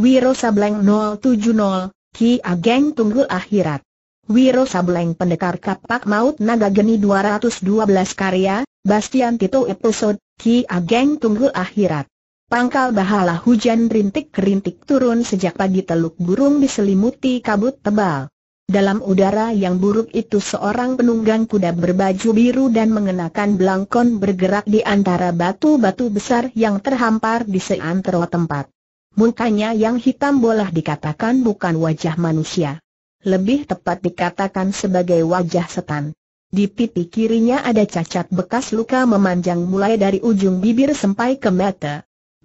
Wiro Sableng 070, Ki Ageng Tunggul Akhirat. Wiro Sableng Pendekar Kapak Maut Naga Geni 212 karya, Bastian Tito episode, Ki Ageng Tunggul Akhirat. Pangkal bahala hujan rintik-kerintik turun sejak pagi. Teluk Burung diselimuti kabut tebal. Dalam udara yang buruk itu seorang penunggang kuda berbaju biru dan mengenakan belangkon bergerak di antara batu-batu besar yang terhampar di seantero tempat. Mukanya yang hitam boleh dikatakan bukan wajah manusia. Lebih tepat dikatakan sebagai wajah setan. Di pipi kirinya ada cacat bekas luka memanjang mulai dari ujung bibir sampai ke mata.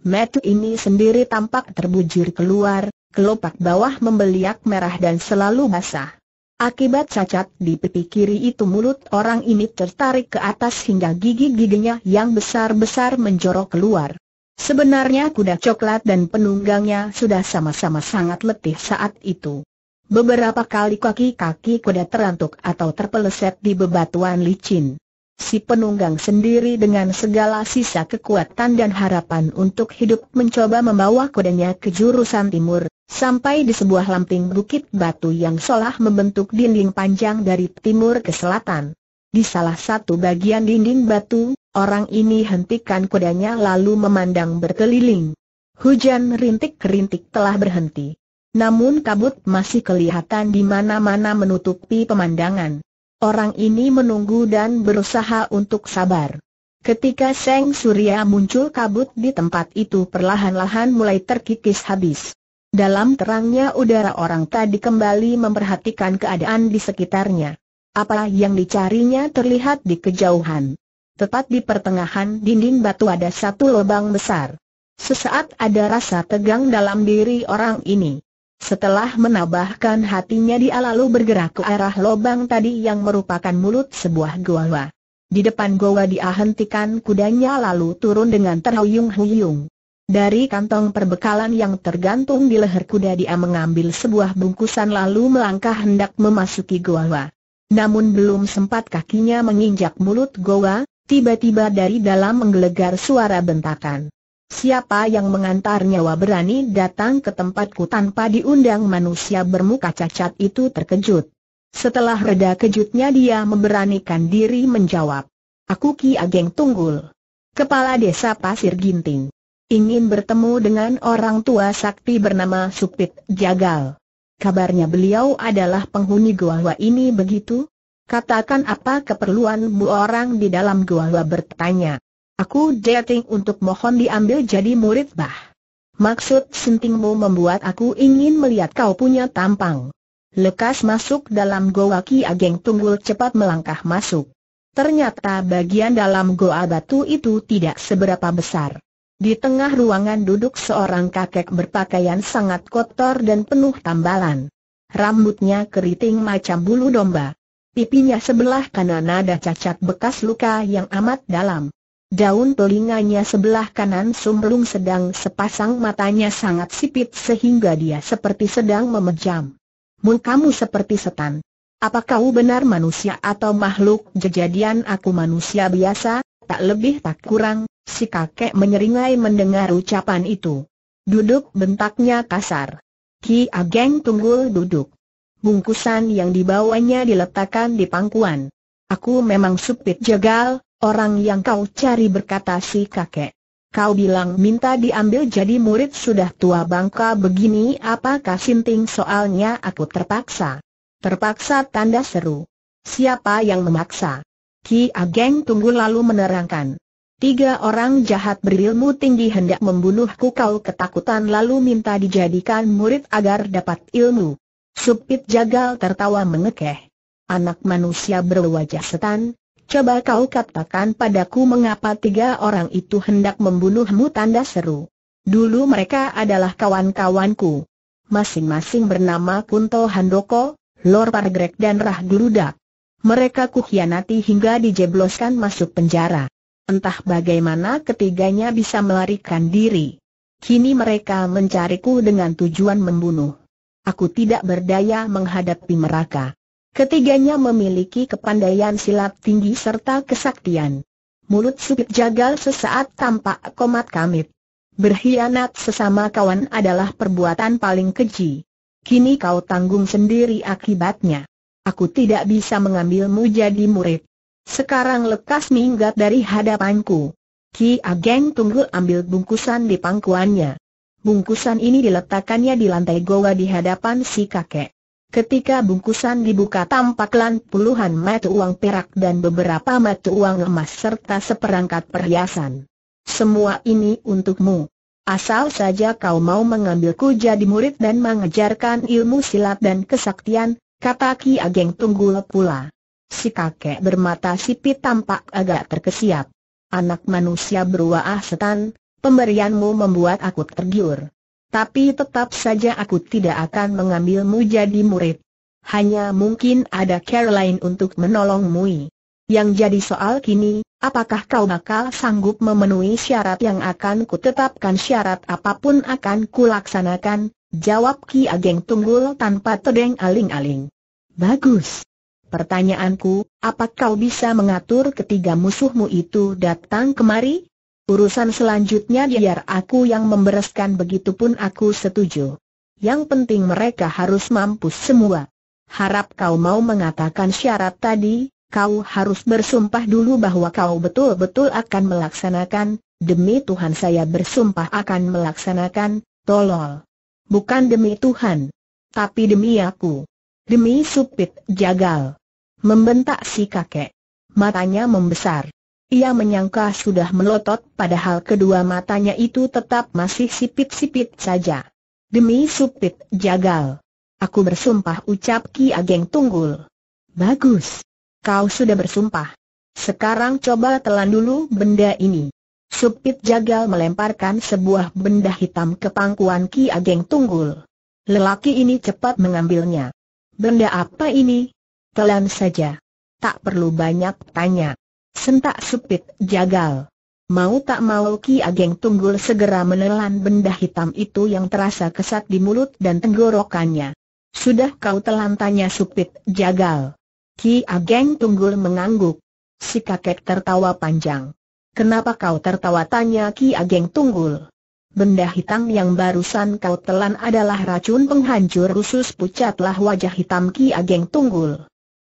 Mata ini sendiri tampak terbujur keluar, kelopak bawah membeliak merah dan selalu basah. Akibat cacat di pipi kiri itu mulut orang ini tertarik ke atas hingga gigi-giginya yang besar-besar menjorok keluar. Sebenarnya kuda coklat dan penunggangnya sudah sama-sama sangat letih saat itu. Beberapa kali kaki-kaki kuda terantuk atau terpeleset di bebatuan licin. Si penunggang sendiri dengan segala sisa kekuatan dan harapan untuk hidup mencoba membawa kudanya ke jurusan timur, sampai di sebuah lamping bukit batu yang seolah membentuk dinding panjang dari timur ke selatan. Di salah satu bagian dinding batu, orang ini hentikan kudanya lalu memandang berkeliling. Hujan rintik-kerintik telah berhenti. Namun kabut masih kelihatan di mana-mana menutupi pemandangan. Orang ini menunggu dan berusaha untuk sabar. Ketika sang surya muncul, kabut di tempat itu perlahan-lahan mulai terkikis habis. Dalam terangnya udara orang tadi kembali memperhatikan keadaan di sekitarnya. Apa yang dicarinya terlihat di kejauhan. Tepat di pertengahan dinding batu ada satu lubang besar. Sesaat ada rasa tegang dalam diri orang ini. Setelah menabahkan hatinya, dia lalu bergerak ke arah lubang tadi yang merupakan mulut sebuah goa. Di depan goa dia hentikan kudanya lalu turun dengan terhuyung-huyung. Dari kantong perbekalan yang tergantung di leher kuda dia mengambil sebuah bungkusan lalu melangkah hendak memasuki goa. Namun belum sempat kakinya menginjak mulut goa, tiba-tiba dari dalam menggelegar suara bentakan. Siapa yang mengantar nyawa berani datang ke tempatku tanpa diundang? Manusia bermuka cacat itu terkejut. Setelah reda kejutnya dia memberanikan diri menjawab. Aku Ki Ageng Tunggul, Kepala Desa Pasir Ginting. Ingin bertemu dengan orang tua sakti bernama Supit Jagal. Kabarnya beliau adalah penghuni goa ini, begitu? Katakan apa keperluanmu? Orang di dalam goa bertanya. Aku dating untuk mohon diambil jadi murid bah. Maksud sentingmu membuat aku ingin melihat kau punya tampang. Lekas masuk dalam goa. Ki Ageng Tunggul cepat melangkah masuk. Ternyata bagian dalam goa batu itu tidak seberapa besar. Di tengah ruangan duduk seorang kakek berpakaian sangat kotor dan penuh tambalan. Rambutnya keriting macam bulu domba. Pipinya sebelah kanan ada cacat bekas luka yang amat dalam. Daun telinganya sebelah kanan sumrung, sedang sepasang matanya sangat sipit sehingga dia seperti sedang memejam. Mun, kamu seperti setan. Apa kau benar manusia atau makhluk jejadian? Aku manusia biasa, tak lebih tak kurang. Si kakek menyeringai mendengar ucapan itu. Duduk, bentaknya kasar. Ki Ageng Tunggul duduk. Bungkusan yang dibawanya diletakkan di pangkuan. Aku memang Supit Jagal, orang yang kau cari, berkata si kakek. Kau bilang minta diambil jadi murid, sudah tua bangka begini apakah sinting? Soalnya aku terpaksa. Terpaksa tanda seru. Siapa yang memaksa? Ki Ageng Tunggul lalu menerangkan. Tiga orang jahat berilmu tinggi hendak membunuhku. Kau ketakutan lalu minta dijadikan murid agar dapat ilmu. Supit Jagal tertawa mengekeh. Anak manusia berwajah setan, coba kau katakan padaku mengapa tiga orang itu hendak membunuhmu? Tanda seru. Dulu mereka adalah kawan-kawanku. Masing-masing bernama Kunto Handoko, Lor Pargreg dan Rah Geludak. Mereka kukhianati hingga dijebloskan masuk penjara. Entah bagaimana ketiganya bisa melarikan diri. Kini mereka mencariku dengan tujuan membunuh. Aku tidak berdaya menghadapi mereka. Ketiganya memiliki kepandaian silat tinggi serta kesaktian. Mulut Supit Jagal sesaat tampak komat kamit. Berkhianat sesama kawan adalah perbuatan paling keji. Kini kau tanggung sendiri akibatnya. Aku tidak bisa mengambilmu jadi murid. Sekarang lekas minggat dari hadapanku." Ki Ageng Tunggul ambil bungkusan di pangkuannya. Bungkusan ini diletakkannya di lantai goa di hadapan si kakek. Ketika bungkusan dibuka tampaklah puluhan mata uang perak dan beberapa mata uang emas serta seperangkat perhiasan. "Semua ini untukmu. Asal saja kau mau mengambilku jadi murid dan mengajarkan ilmu silat dan kesaktian," kata Ki Ageng Tunggul pula. Si kakek bermata sipit tampak agak terkesiap. "Anak manusia berwaah setan, pemberianmu membuat aku tergiur. Tapi tetap saja aku tidak akan mengambilmu jadi murid. Hanya mungkin ada cara lain untuk menolongmu. Yang jadi soal kini, apakah kau bakal sanggup memenuhi syarat yang akan kutetapkan?" "Syarat apapun akan kulaksanakan," jawab Ki Ageng Tunggul tanpa tedeng aling-aling. "Bagus. Pertanyaanku, apa kau bisa mengatur ketiga musuhmu itu datang kemari? Urusan selanjutnya biar aku yang membereskan, begitupun aku setuju. Yang penting mereka harus mampus semua. Harap kau mau mengatakan syarat tadi. Kau harus bersumpah dulu bahwa kau betul-betul akan melaksanakan." "Demi Tuhan saya bersumpah akan melaksanakan." "Tolol. Bukan demi Tuhan, tapi demi aku. Demi Supit Jagal," membentak si kakek. Matanya membesar. Ia menyangka sudah melotot, padahal kedua matanya itu tetap masih sipit-sipit saja. "Demi Supit Jagal, aku bersumpah," ucap Ki Ageng Tunggul. "Bagus. Kau sudah bersumpah. Sekarang coba telan dulu benda ini." Supit Jagal melemparkan sebuah benda hitam ke pangkuan Ki Ageng Tunggul. Lelaki ini cepat mengambilnya. "Benda apa ini?" "Telan saja. Tak perlu banyak tanya," sentak Supit Jagal. Mau tak mau Ki Ageng Tunggul segera menelan benda hitam itu yang terasa kesat di mulut dan tenggorokannya. "Sudah kau telan?" tanya Supit Jagal. Ki Ageng Tunggul mengangguk. Si kakek tertawa panjang. "Kenapa kau tertawa?" tanya Ki Ageng Tunggul. "Benda hitam yang barusan kau telan adalah racun penghancur usus." Pucatlah wajah hitam Ki Ageng Tunggul.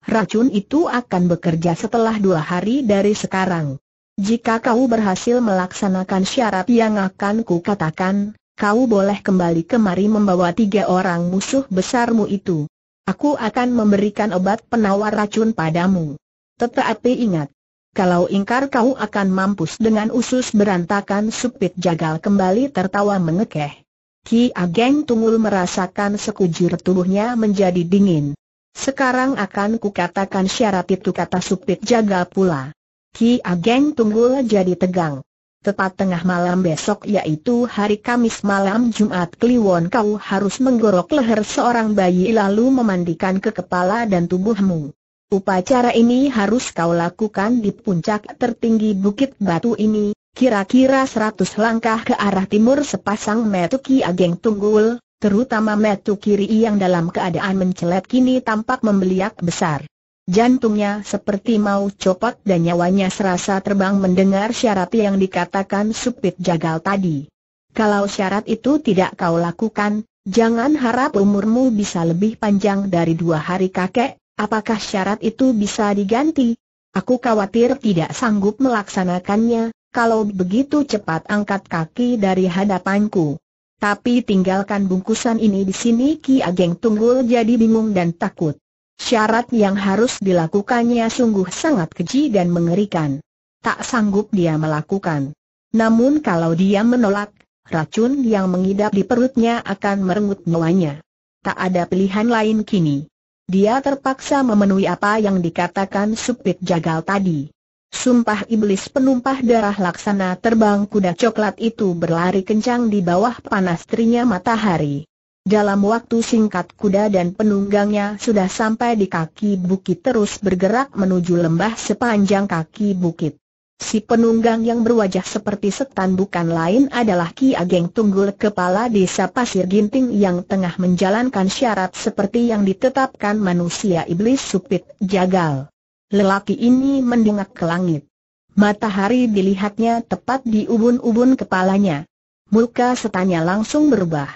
"Racun itu akan bekerja setelah 2 hari dari sekarang. Jika kau berhasil melaksanakan syarat yang akan kukatakan, kau boleh kembali kemari membawa 3 orang musuh besarmu itu. Aku akan memberikan obat penawar racun padamu. Tetapi ingat, kalau ingkar kau akan mampus dengan usus berantakan." Supit Jagal kembali tertawa mengekeh. Ki Ageng Tunggul merasakan sekujur tubuhnya menjadi dingin. "Sekarang akan kukatakan syarat itu," kata Supit Jagal pula. Ki Ageng Tunggul jadi tegang. "Tepat tengah malam besok, yaitu hari Kamis malam Jumat Kliwon, kau harus menggorok leher seorang bayi lalu memandikan ke kepala dan tubuhmu. Upacara ini harus kau lakukan di puncak tertinggi Bukit Batu ini, kira-kira 100 langkah ke arah timur." Sepasang mata Ki Ageng Tunggul, terutama mata kiri yang dalam keadaan mencelat, kini tampak membeliak besar. Jantungnya seperti mau copot dan nyawanya serasa terbang mendengar syarat yang dikatakan Supit Jagal tadi. "Kalau syarat itu tidak kau lakukan, jangan harap umurmu bisa lebih panjang dari 2 hari." "Kakek, apakah syarat itu bisa diganti? Aku khawatir tidak sanggup melaksanakannya." "Kalau begitu cepat angkat kaki dari hadapanku. Tapi tinggalkan bungkusan ini di sini." Ki Ageng Tunggul jadi bingung dan takut. Syarat yang harus dilakukannya sungguh sangat keji dan mengerikan. Tak sanggup dia melakukan. Namun kalau dia menolak, racun yang mengidap di perutnya akan merenggut nyawanya. Tak ada pilihan lain kini. Dia terpaksa memenuhi apa yang dikatakan Supit Jagal tadi. Sumpah iblis penumpah darah laksana terbang kuda coklat itu berlari kencang di bawah panas teriknya matahari. Dalam waktu singkat kuda dan penunggangnya sudah sampai di kaki bukit, terus bergerak menuju lembah sepanjang kaki bukit. Si penunggang yang berwajah seperti setan bukan lain adalah Ki Ageng Tunggul, kepala desa Pasir Ginting yang tengah menjalankan syarat seperti yang ditetapkan manusia iblis Supit Jagal. Lelaki ini mendongak ke langit. Matahari dilihatnya tepat di ubun-ubun kepalanya. muka setanya langsung berubah.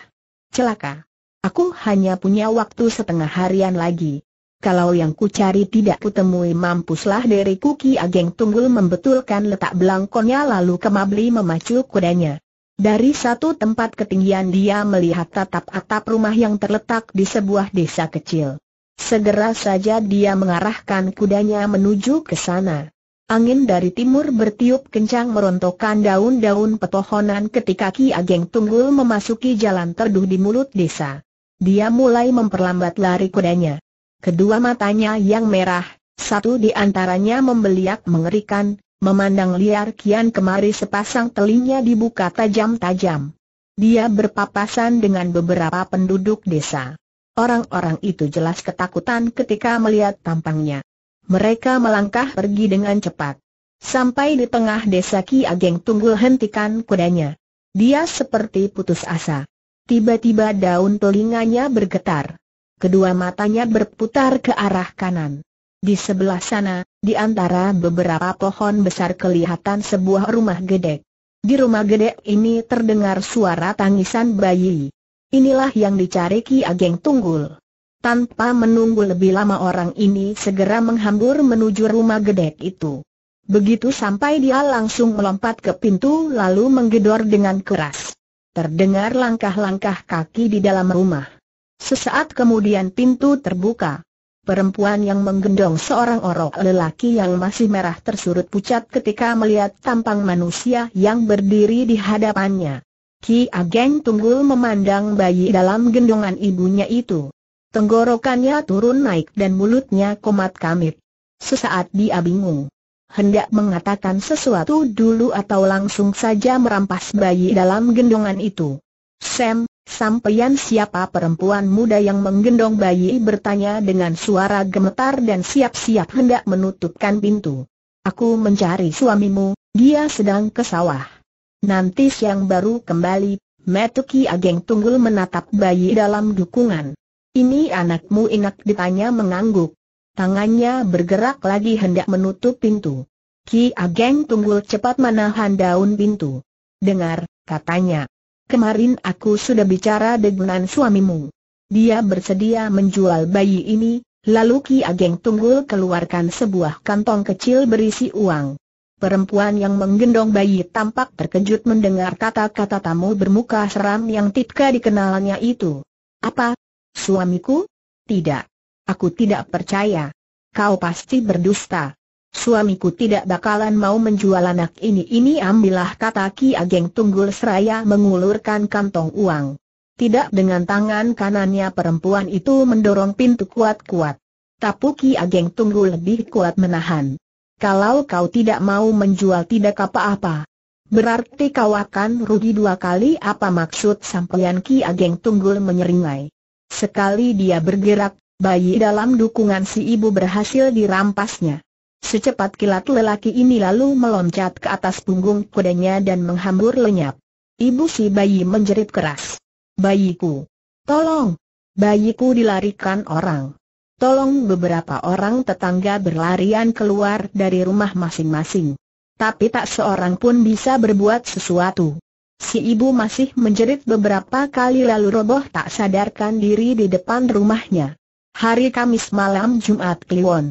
Celaka. Aku hanya punya waktu setengah harian lagi. Kalau yang ku cari tidak kutemui, mampuslah diriku. Ki Ageng Tunggul membetulkan letak belangkonya lalu kemabli memacu kudanya. Dari satu tempat ketinggian dia melihat atap-atap rumah yang terletak di sebuah desa kecil. Segera saja dia mengarahkan kudanya menuju ke sana. Angin dari timur bertiup kencang merontokkan daun-daun pepohonan ketika Ki Ageng Tunggul memasuki jalan terduh di mulut desa. Dia mulai memperlambat lari kudanya. Kedua matanya yang merah, satu di antaranya membeliak mengerikan, memandang liar kian kemari sepasang telinga dibuka tajam-tajam. Dia berpapasan dengan beberapa penduduk desa. Orang-orang itu jelas ketakutan ketika melihat tampangnya. Mereka melangkah pergi dengan cepat. Sampai di tengah desa Ki Ageng Tunggul hentikan kudanya. Dia seperti putus asa. Tiba-tiba daun telinganya bergetar. Kedua matanya berputar ke arah kanan. Di sebelah sana, di antara beberapa pohon besar kelihatan sebuah rumah gede. Di rumah gede ini terdengar suara tangisan bayi. Inilah yang dicari Ki Ageng Tunggul. Tanpa menunggu lebih lama orang ini segera menghambur menuju rumah gede itu. Begitu sampai dia langsung melompat ke pintu lalu menggedor dengan keras. Terdengar langkah-langkah kaki di dalam rumah. Sesaat kemudian pintu terbuka. Perempuan yang menggendong seorang orok lelaki yang masih merah tersurut pucat ketika melihat tampang manusia yang berdiri di hadapannya. Ki Ageng Tunggul memandang bayi dalam gendongan ibunya itu. Tenggorokannya turun naik dan mulutnya komat kamit. Sesaat dia bingung. Hendak mengatakan sesuatu dulu atau langsung saja merampas bayi dalam gendongan itu. Sam, sampeyan siapa? Perempuan muda yang menggendong bayi bertanya dengan suara gemetar dan siap-siap hendak menutupkan pintu. Aku mencari suamimu, dia sedang ke sawah. Nanti siang baru kembali. Mata Ki Ageng Tunggul menatap bayi dalam dukungan. Ini anakmu Inak? Ditanya mengangguk. Tangannya bergerak lagi hendak menutup pintu. Ki Ageng Tunggul cepat menahan daun pintu. Dengar, katanya. Kemarin aku sudah bicara dengan suamimu. Dia bersedia menjual bayi ini. Lalu Ki Ageng Tunggul keluarkan sebuah kantong kecil berisi uang. Perempuan yang menggendong bayi tampak terkejut mendengar kata-kata tamu bermuka seram yang tidak dikenalnya itu. Apa? Suamiku? Tidak. Aku tidak percaya. Kau pasti berdusta. Suamiku tidak bakalan mau menjual anak ini. Ini ambillah, kata Ki Ageng Tunggul seraya mengulurkan kantong uang. Tidak dengan tangan kanannya perempuan itu mendorong pintu kuat-kuat. Tapu Ki Ageng Tunggul lebih kuat menahan. Kalau kau tidak mau menjual tidak apa-apa. Berarti kau akan rugi dua kali. Apa maksud sampeyan? Ki Ageng Tunggul menyeringai. Sekali dia bergerak, bayi dalam dukungan si ibu berhasil dirampasnya. Secepat kilat lelaki ini lalu meloncat ke atas punggung kudanya dan menghambur lenyap. Ibu si bayi menjerit keras. Bayiku! Tolong! Bayiku dilarikan orang. Tolong! Beberapa orang tetangga berlarian keluar dari rumah masing-masing. Tapi tak seorang pun bisa berbuat sesuatu. Si ibu masih menjerit beberapa kali lalu roboh tak sadarkan diri di depan rumahnya. Hari Kamis malam Jumat Kliwon.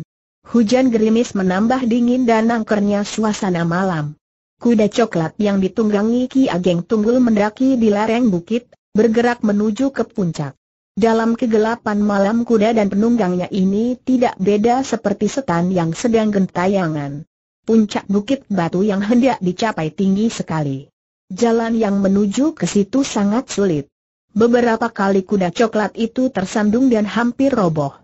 Hujan gerimis menambah dingin dan angkernya suasana malam. Kuda coklat yang ditunggangi Ki Ageng Tunggul mendaki di lereng bukit, bergerak menuju ke puncak. Dalam kegelapan malam kuda dan penunggangnya ini tidak beda seperti setan yang sedang gentayangan. Puncak bukit batu yang hendak dicapai tinggi sekali. Jalan yang menuju ke situ sangat sulit. Beberapa kali kuda coklat itu tersandung dan hampir roboh.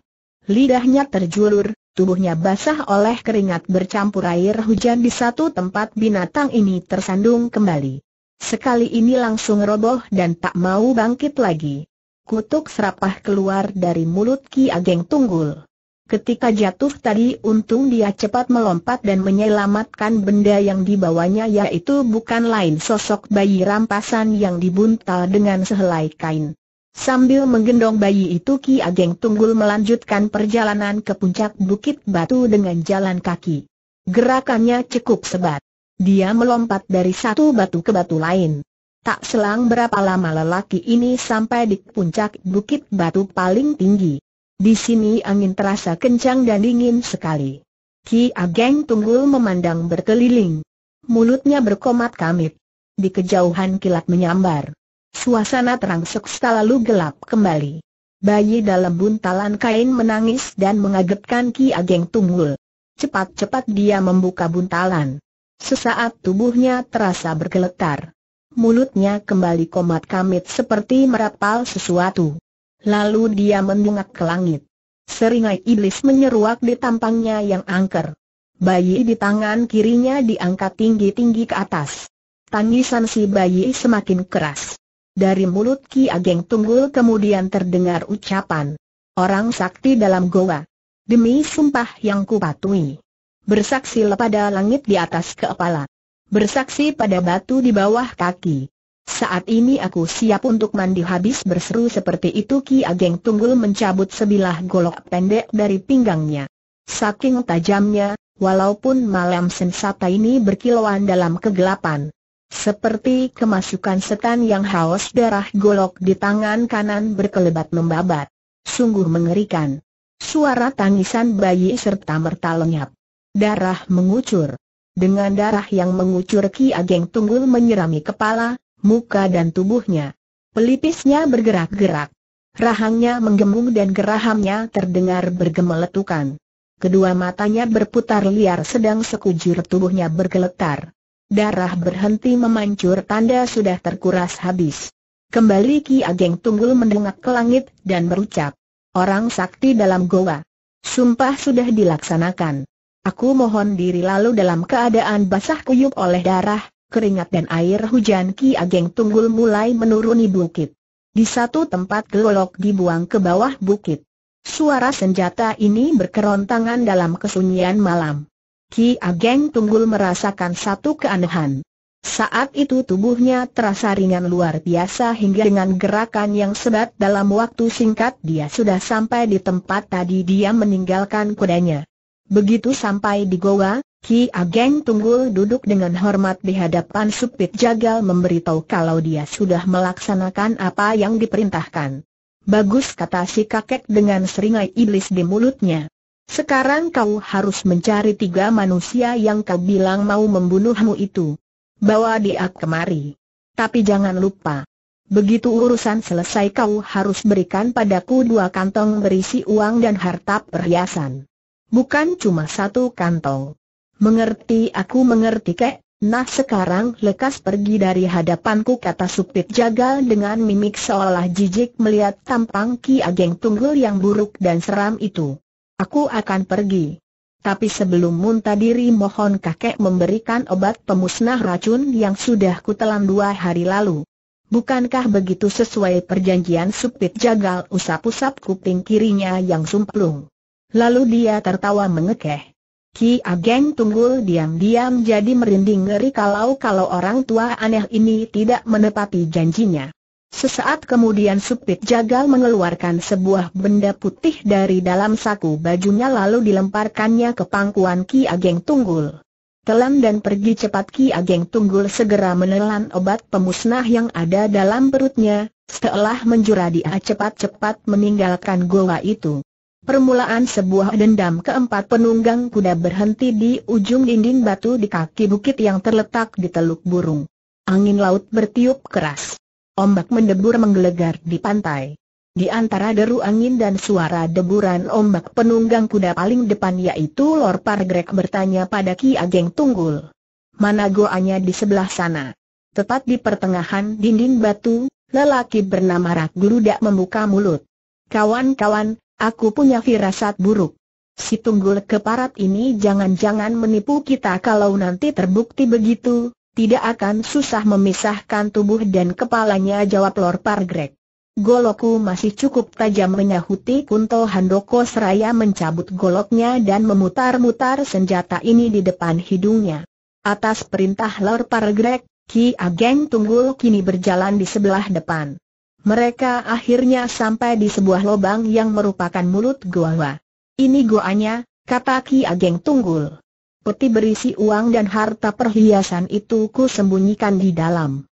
Lidahnya terjulur. Tubuhnya basah oleh keringat bercampur air hujan. Di satu tempat binatang ini tersandung kembali. Sekali ini langsung roboh dan tak mau bangkit lagi. Kutuk serapah keluar dari mulut Ki Ageng Tunggul. Ketika jatuh tadi untung dia cepat melompat dan menyelamatkan benda yang dibawanya, yaitu bukan lain sosok bayi rampasan yang dibuntal dengan sehelai kain. Sambil menggendong bayi itu Ki Ageng Tunggul melanjutkan perjalanan ke puncak bukit batu dengan jalan kaki. Gerakannya cukup sebat. Dia melompat dari satu batu ke batu lain. Tak selang berapa lama lelaki ini sampai di puncak bukit batu paling tinggi. Di sini angin terasa kencang dan dingin sekali. Ki Ageng Tunggul memandang berkeliling. Mulutnya berkomat kamit. Di kejauhan kilat menyambar. Suasana terang seksa lalu gelap kembali. Bayi dalam buntalan kain menangis dan mengagetkan Ki Ageng Tunggul. Cepat-cepat dia membuka buntalan. Sesaat tubuhnya terasa bergeletar. Mulutnya kembali komat kamit seperti merapal sesuatu. Lalu dia mendongak ke langit. Seringai iblis menyeruak di tampangnya yang angker. Bayi di tangan kirinya diangkat tinggi-tinggi ke atas. Tangisan si bayi semakin keras. Dari mulut Ki Ageng Tunggul kemudian terdengar ucapan, "Orang sakti dalam goa. Demi sumpah yang kupatuhi. Bersaksi pada langit di atas kepala. Bersaksi pada batu di bawah kaki. Saat ini aku siap untuk mandi." Habis berseru seperti itu, Ki Ageng Tunggul mencabut sebilah golok pendek dari pinggangnya. Saking tajamnya, walaupun malam sensata ini berkilauan dalam kegelapan. Seperti kemasukan setan yang haus darah, golok di tangan kanan berkelebat membabat. Sungguh mengerikan. Suara tangisan bayi serta merta lenyap. Darah mengucur. Dengan darah yang mengucur, Ki Ageng Tunggul menyirami kepala, muka dan tubuhnya. Pelipisnya bergerak-gerak. Rahangnya menggemung dan gerahamnya terdengar bergemeletukan. Kedua matanya berputar liar sedang sekujur tubuhnya bergeletar. Darah berhenti memancur, tanda sudah terkuras habis. Kembali Ki Ageng Tunggul mendongak ke langit dan berucap, "Orang sakti dalam goa. Sumpah sudah dilaksanakan. Aku mohon diri." Lalu dalam keadaan basah kuyup oleh darah, keringat dan air hujan, Ki Ageng Tunggul mulai menuruni bukit. Di satu tempat golok dibuang ke bawah bukit. Suara senjata ini berkerontangan dalam kesunyian malam. Ki Ageng Tunggul merasakan satu keanehan. Saat itu tubuhnya terasa ringan luar biasa hingga dengan gerakan yang sedap dalam waktu singkat dia sudah sampai di tempat tadi dia meninggalkan kudanya. Begitu sampai di goa, Ki Ageng Tunggul duduk dengan hormat di hadapan Supit Jagal memberitahu kalau dia sudah melaksanakan apa yang diperintahkan. "Bagus," kata si kakek dengan seringai iblis di mulutnya. "Sekarang kau harus mencari tiga manusia yang kau bilang mau membunuhmu itu. Bawa dia kemari. Tapi jangan lupa, begitu urusan selesai kau harus berikan padaku 2 kantong berisi uang dan harta perhiasan. Bukan cuma 1 kantong. "Mengerti?" "Aku mengerti, Kek. Nah sekarang lekas pergi dari hadapanku," kata Supit Jagal dengan mimik seolah jijik melihat tampang Ki Ageng Tunggul yang buruk dan seram itu. "Aku akan pergi. Tapi sebelum muntah diri mohon kakek memberikan obat pemusnah racun yang sudah kutelan 2 hari lalu. Bukankah begitu?" Sesuai perjanjian, Supit Jagal usap-usap kuping kirinya yang sumplung. Lalu dia tertawa mengekeh. Ki Ageng Tunggul diam-diam jadi merinding, ngeri kalau orang tua aneh ini tidak menepati janjinya. Sesaat kemudian Supit Jagal mengeluarkan sebuah benda putih dari dalam saku bajunya lalu dilemparkannya ke pangkuan Ki Ageng Tunggul. "Telan dan pergi cepat." Ki Ageng Tunggul segera menelan obat pemusnah yang ada dalam perutnya. Setelah menjura dia cepat-cepat meninggalkan goa itu. Permulaan sebuah dendam keempat penunggang kuda berhenti di ujung dinding batu di kaki bukit yang terletak di Teluk Burung. Angin laut bertiup keras. Ombak mendebur menggelegar di pantai. Di antara deru angin dan suara deburan ombak, penunggang kuda paling depan yaitu Lor Pargreg bertanya pada Ki Ageng Tunggul, "Mana goanya?" "Di sebelah sana. Tepat di pertengahan dinding batu." Lelaki bernama Rah Geludak membuka mulut. "Kawan-kawan, aku punya firasat buruk. Si Tunggul Keparat ini jangan-jangan menipu kita. Kalau nanti terbukti begitu, tidak akan susah memisahkan tubuh dan kepalanya," jawab Lor Pargreg. "Golokku masih cukup tajam," menyahuti Kunto Handoko seraya mencabut goloknya dan memutar-mutar senjata ini di depan hidungnya. Atas perintah Lor Pargreg, Ki Ageng Tunggul kini berjalan di sebelah depan. Mereka akhirnya sampai di sebuah lubang yang merupakan mulut goa. "Ini goanya," kata Ki Ageng Tunggul. "Peti berisi uang dan harta perhiasan itu ku sembunyikan di dalam.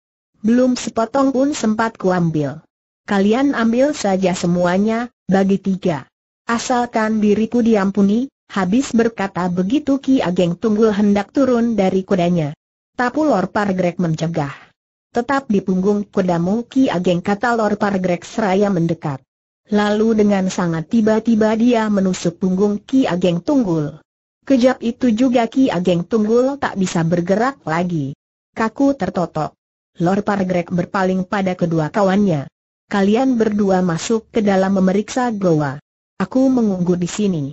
belum sepotong pun sempat kuambil. Kalian ambil saja semuanya, bagi tiga. Asalkan diriku diampuni." Habis berkata begitu, Ki Ageng Tunggul hendak turun dari kudanya. Tapi Lor Pargreg mencegah. "Tetap di punggung kudamu, Ki Ageng," kata Lor Pargreg seraya mendekat. Lalu dengan sangat tiba-tiba dia menusuk punggung Ki Ageng Tunggul. Kejap itu juga Ki Ageng Tunggul tak bisa bergerak lagi. Kaku tertotok. Lor Pargreg berpaling pada kedua kawannya. "Kalian berdua masuk ke dalam memeriksa goa. Aku menunggu di sini.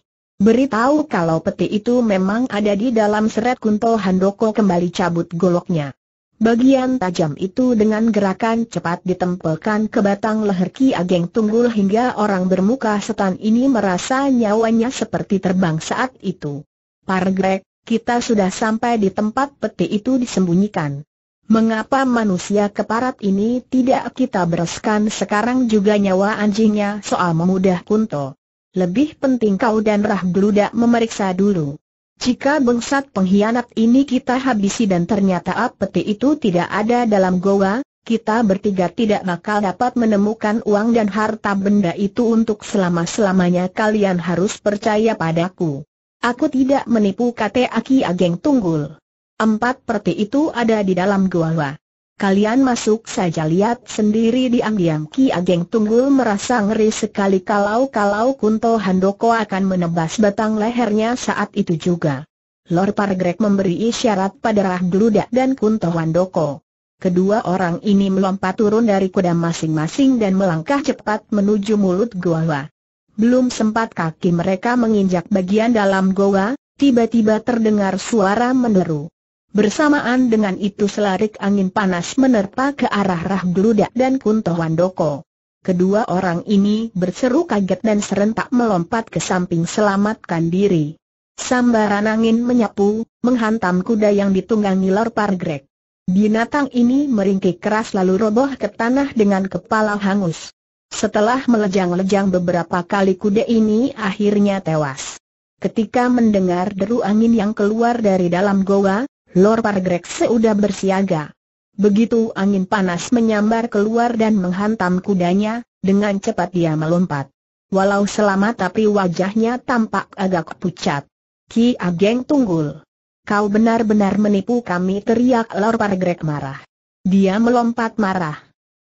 Beritahu kalau peti itu memang ada di dalam seret." Kunto Handoko kembali cabut goloknya. Bagian tajam itu dengan gerakan cepat ditempelkan ke batang leher Ki Ageng Tunggul hingga orang bermuka setan ini merasa nyawanya seperti terbang saat itu. "Pargreg, kita sudah sampai di tempat peti itu disembunyikan. Mengapa manusia keparat ini tidak kita bereskan sekarang juga nyawa anjingnya?" "Soal memudah, Kunto. Lebih penting kau dan Rah Geludak memeriksa dulu. Jika bangsat pengkhianat ini kita habisi dan ternyata peti itu tidak ada dalam goa, kita bertiga tidak bakal dapat menemukan uang dan harta benda itu untuk selama-selamanya. Kalian harus percaya padaku. Aku tidak menipu," kata Ki Ageng Tunggul. "Empat peti itu ada di dalam goa. Kalian masuk saja lihat sendiri." Diam-diam Ki Ageng Tunggul merasa ngeri sekali kalau-kalau Kunto Handoko akan menebas batang lehernya saat itu juga. Lor Pargreg memberi isyarat pada Rah Geludak dan Kunto Handoko. Kedua orang ini melompat turun dari kuda masing-masing dan melangkah cepat menuju mulut goa. Belum sempat kaki mereka menginjak bagian dalam goa, tiba-tiba terdengar suara menderu. Bersamaan dengan itu selarik angin panas menerpa ke arah Rah Geludak dan Kunto Handoko. Kedua orang ini berseru kaget dan serentak melompat ke samping selamatkan diri. Sambaran angin menyapu, menghantam kuda yang ditunggangi Lor Pargreg. Binatang ini meringkik keras lalu roboh ke tanah dengan kepala hangus. Setelah melejang-lejang beberapa kali kuda ini akhirnya tewas. Ketika mendengar deru angin yang keluar dari dalam goa, Lor Pargreg sudah bersiaga. Begitu angin panas menyambar keluar dan menghantam kudanya, dengan cepat dia melompat. Walau selamat tapi wajahnya tampak agak pucat. "Ki Ageng Tunggul, kau benar-benar menipu kami!" teriak Lor Pargreg marah. Dia melompat marah.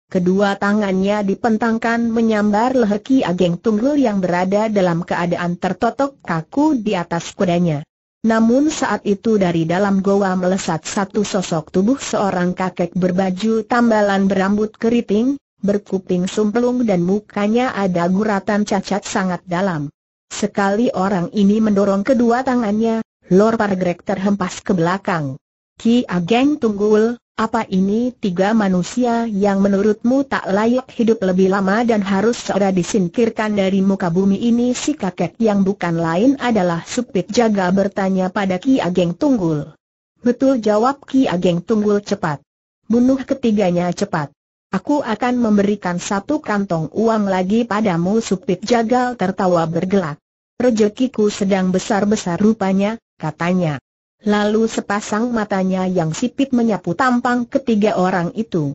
Kedua tangannya dipentangkan menyambar leher Ki Ageng Tunggul yang berada dalam keadaan tertotok kaku di atas kudanya. Namun saat itu dari dalam goa melesat satu sosok tubuh seorang kakek berbaju tambalan berambut keriting, berkuping sumplung dan mukanya ada guratan cacat sangat dalam. Sekali orang ini mendorong kedua tangannya, Lor Pargreg terhempas ke belakang. "Ki Ageng Tunggul, apa ini tiga manusia yang menurutmu tak layak hidup lebih lama dan harus segera disingkirkan dari muka bumi ini?" Si kakek yang bukan lain adalah Supit Jagal bertanya pada Ki Ageng Tunggul. "Betul," jawab Ki Ageng Tunggul cepat. "Bunuh ketiganya cepat. Aku akan memberikan satu kantong uang lagi padamu." Supit Jagal tertawa bergelak. "Rezekiku sedang besar-besar rupanya," katanya. Lalu sepasang matanya yang sipit menyapu tampang ketiga orang itu.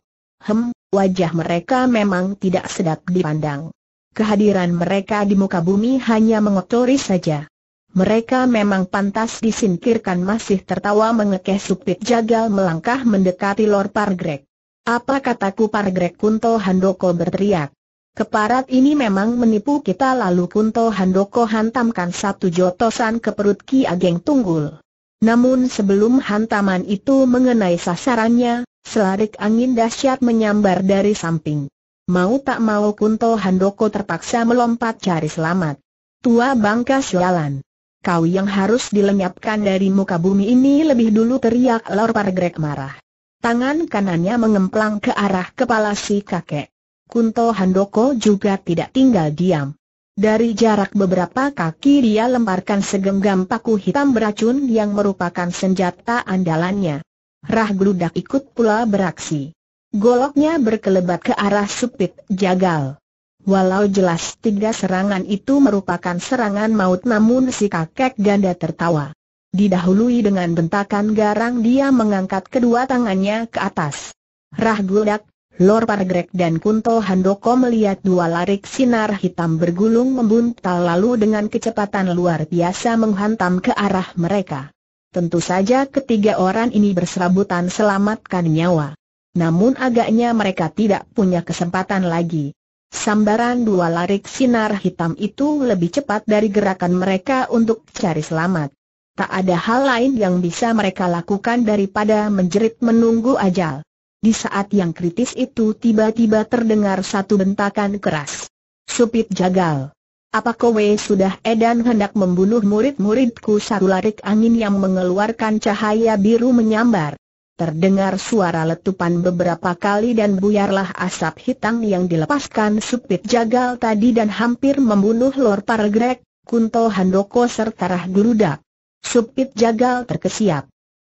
Wajah mereka memang tidak sedap dipandang. Kehadiran mereka di muka bumi hanya mengotori saja. "Mereka memang pantas disingkirkan." Masih tertawa mengekeh Supit Jagal melangkah mendekati Lor Pargreg. "Apa kataku Pargreg?" Kunto Handoko berteriak. "Keparat ini memang menipu kita." Lalu Kunto Handoko hantamkan satu jotosan ke perut Ki Ageng Tunggul. Namun sebelum hantaman itu mengenai sasarannya, selarik angin dahsyat menyambar dari samping. Mau tak mau Kunto Handoko terpaksa melompat cari selamat. "Tua bangka sialan, kau yang harus dilenyapkan dari muka bumi ini lebih dulu!" teriak Lor Pargreg marah. Tangan kanannya mengemplang ke arah kepala si kakek. Kunto Handoko juga tidak tinggal diam. Dari jarak beberapa kaki dia lemparkan segenggam paku hitam beracun yang merupakan senjata andalannya. Rah Geludak ikut pula beraksi. Goloknya berkelebat ke arah Supit Jagal. Walau jelas tiga serangan itu merupakan serangan maut, namun si kakek ganda tertawa. Didahului dengan bentakan garang dia mengangkat kedua tangannya ke atas. Rah Geludak, Lor Pargreg dan Kunto Handoko melihat dua larik sinar hitam bergulung membuntal lalu dengan kecepatan luar biasa menghantam ke arah mereka. Tentu saja ketiga orang ini berserabutan selamatkan nyawa. Namun agaknya mereka tidak punya kesempatan lagi. Sambaran dua larik sinar hitam itu lebih cepat dari gerakan mereka untuk cari selamat. Tak ada hal lain yang bisa mereka lakukan daripada menjerit menunggu ajal. Di saat yang kritis itu tiba-tiba terdengar satu bentakan keras. "Supit Jagal, apa kowe sudah edan hendak membunuh murid-muridku?" Satu larik angin yang mengeluarkan cahaya biru menyambar. Terdengar suara letupan beberapa kali dan buyarlah asap hitam yang dilepaskan Supit Jagal tadi dan hampir membunuh Lor Pargreg, Kunto Handoko serta Rah Geludak. Supit Jagal terkesiap.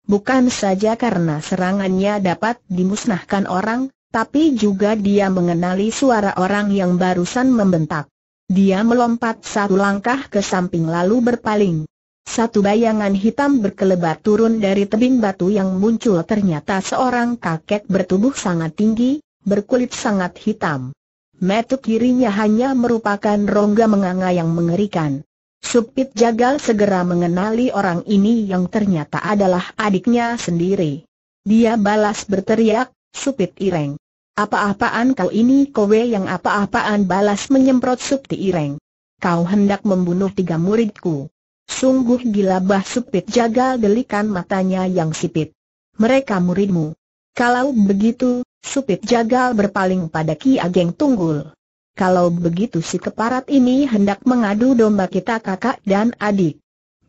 Bukan saja karena serangannya dapat dimusnahkan orang, tapi juga dia mengenali suara orang yang barusan membentak. Dia melompat satu langkah ke samping lalu berpaling. Satu bayangan hitam berkelebat turun dari tebing batu yang muncul ternyata seorang kakek bertubuh sangat tinggi, berkulit sangat hitam. Mata kirinya hanya merupakan rongga menganga yang mengerikan. Supit Jagal segera mengenali orang ini yang ternyata adalah adiknya sendiri. Dia balas berteriak, "Supit Ireng, apa-apaan kau ini?" "Kowe yang apa-apaan?" balas menyemprot Supit Ireng. "Kau hendak membunuh tiga muridku." "Sungguh gila!" bah Supit Jagal delikan matanya yang sipit. "Mereka muridmu?" "Kalau begitu," Supit Jagal berpaling pada Ki Ageng Tunggul. "Kalau begitu si keparat ini hendak mengadu domba kita kakak dan adik.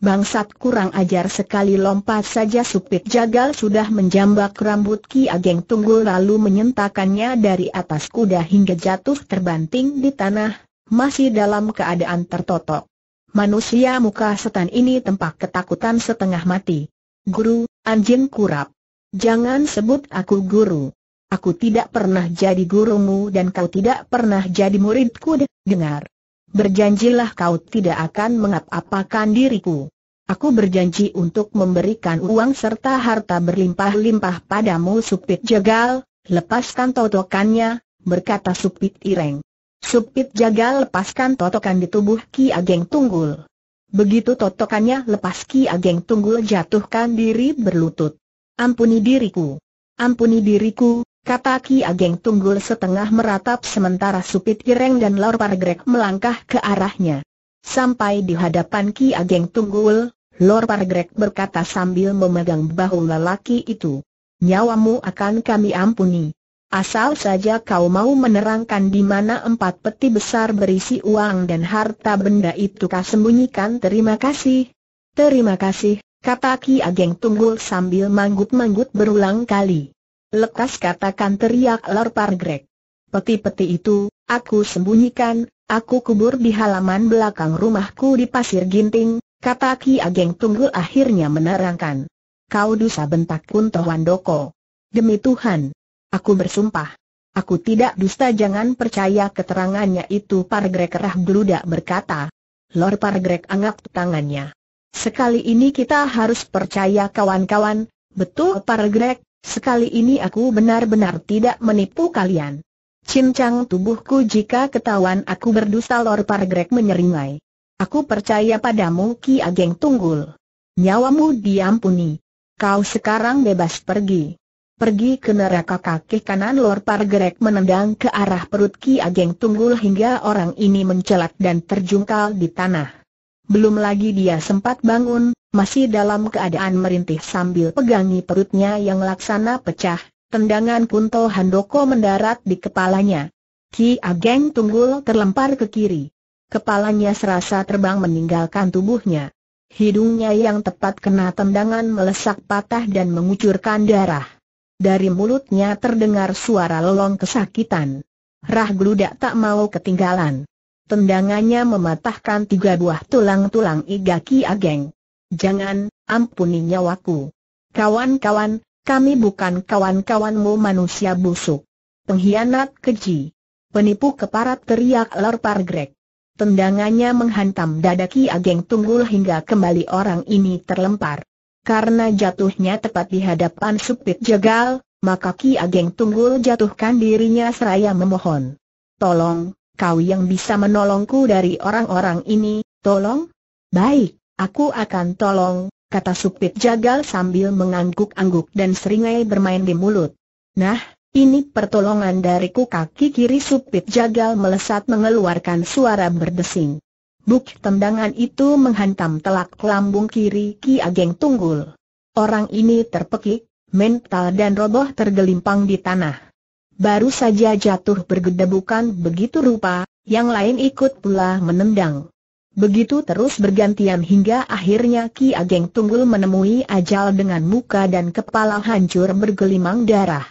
Bangsat, kurang ajar sekali!" Lompat saja Supit Jagal sudah menjambak rambut Ki Ageng Tunggul lalu menyentakannya dari atas kuda hingga jatuh terbanting di tanah, masih dalam keadaan tertotok. Manusia muka setan ini tampak ketakutan setengah mati. "Guru, anjing kurap. Jangan sebut aku guru. Aku tidak pernah jadi gurumu dan kau tidak pernah jadi muridku. Dengar. Berjanjilah kau tidak akan mengapa-apakan diriku. Aku berjanji untuk memberikan uang serta harta berlimpah-limpah padamu." "Supit Jagal, lepaskan totokannya," berkata Supit Ireng. Supit Jagal lepaskan totokan di tubuh Ki Ageng Tunggul. Begitu totokannya lepas, Ki Ageng Tunggul jatuhkan diri berlutut. "Ampuni diriku. Ampuni diriku," kata Ki Ageng Tunggul setengah meratap sementara Supit Ireng dan Lor Pargreg melangkah ke arahnya. Sampai di hadapan Ki Ageng Tunggul, Lor Pargreg berkata sambil memegang bahu lelaki itu, "Nyawamu akan kami ampuni. Asal saja kau mau menerangkan di mana empat peti besar berisi uang dan harta benda itu kau sembunyikan." "Terima kasih. Terima kasih," kata Ki Ageng Tunggul sambil manggut-manggut berulang kali. "Lekas katakan," teriak Lor Pargreg. "Peti-peti itu, aku sembunyikan, aku kubur di halaman belakang rumahku di Pasir Ginting," kata Ki Ageng Tunggul akhirnya menerangkan. "Kau dusta," bentak Kunto Handoko. "Demi Tuhan, aku bersumpah. Aku tidak dusta." "Jangan percaya keterangannya itu, Pargreg," Rah Geludak berkata. Lor Pargreg angkat tangannya. "Sekali ini kita harus percaya kawan-kawan." "Betul Pargreg. Sekali ini aku benar-benar tidak menipu kalian. Cincang tubuhku jika ketahuan aku berdusta." Lor Pargreg menyeringai. "Aku percaya padamu Ki Ageng Tunggul. Nyawamu diampuni. Kau sekarang bebas pergi. Pergi ke neraka." Kaki kanan Lor Pargreg menendang ke arah perut Ki Ageng Tunggul hingga orang ini mencelat dan terjungkal di tanah. Belum lagi dia sempat bangun, masih dalam keadaan merintih sambil pegangi perutnya yang laksana pecah. Tendangan Kunto Handoko mendarat di kepalanya. Ki Ageng Tunggul terlempar ke kiri. Kepalanya serasa terbang meninggalkan tubuhnya. Hidungnya yang tepat kena tendangan melesak patah dan mengucurkan darah. Dari mulutnya terdengar suara lolong kesakitan. Rah Geludak tak mau ketinggalan. Tendangannya mematahkan tiga buah tulang-tulang iga Ki Ageng. "Jangan, ampuni nyawaku. Kawan-kawan, kami bukan kawan-kawanmu manusia busuk. Pengkhianat keji. Penipu keparat," teriak Lor Pargreg. Tendangannya menghantam dada Ki Ageng Tunggul hingga kembali orang ini terlempar. Karena jatuhnya tepat di hadapan Supit Jagal, maka Ki Ageng Tunggul jatuhkan dirinya seraya memohon. "Tolong, kau yang bisa menolongku dari orang-orang ini, tolong." "Baik, aku akan tolong," kata Supit Jagal sambil mengangguk-angguk dan seringai bermain di mulut. "Nah, ini pertolongan dariku." Kaki kiri Supit Jagal melesat mengeluarkan suara berdesing. Buk! Tendangan itu menghantam telak lambung kiri Ki Ageng Tunggul. Orang ini terpekik, mental dan roboh tergelimpang di tanah. Baru saja jatuh bergedebukan begitu rupa, yang lain ikut pula menendang. Begitu terus bergantian hingga akhirnya Ki Ageng Tunggul menemui ajal dengan muka dan kepala hancur bergelimang darah.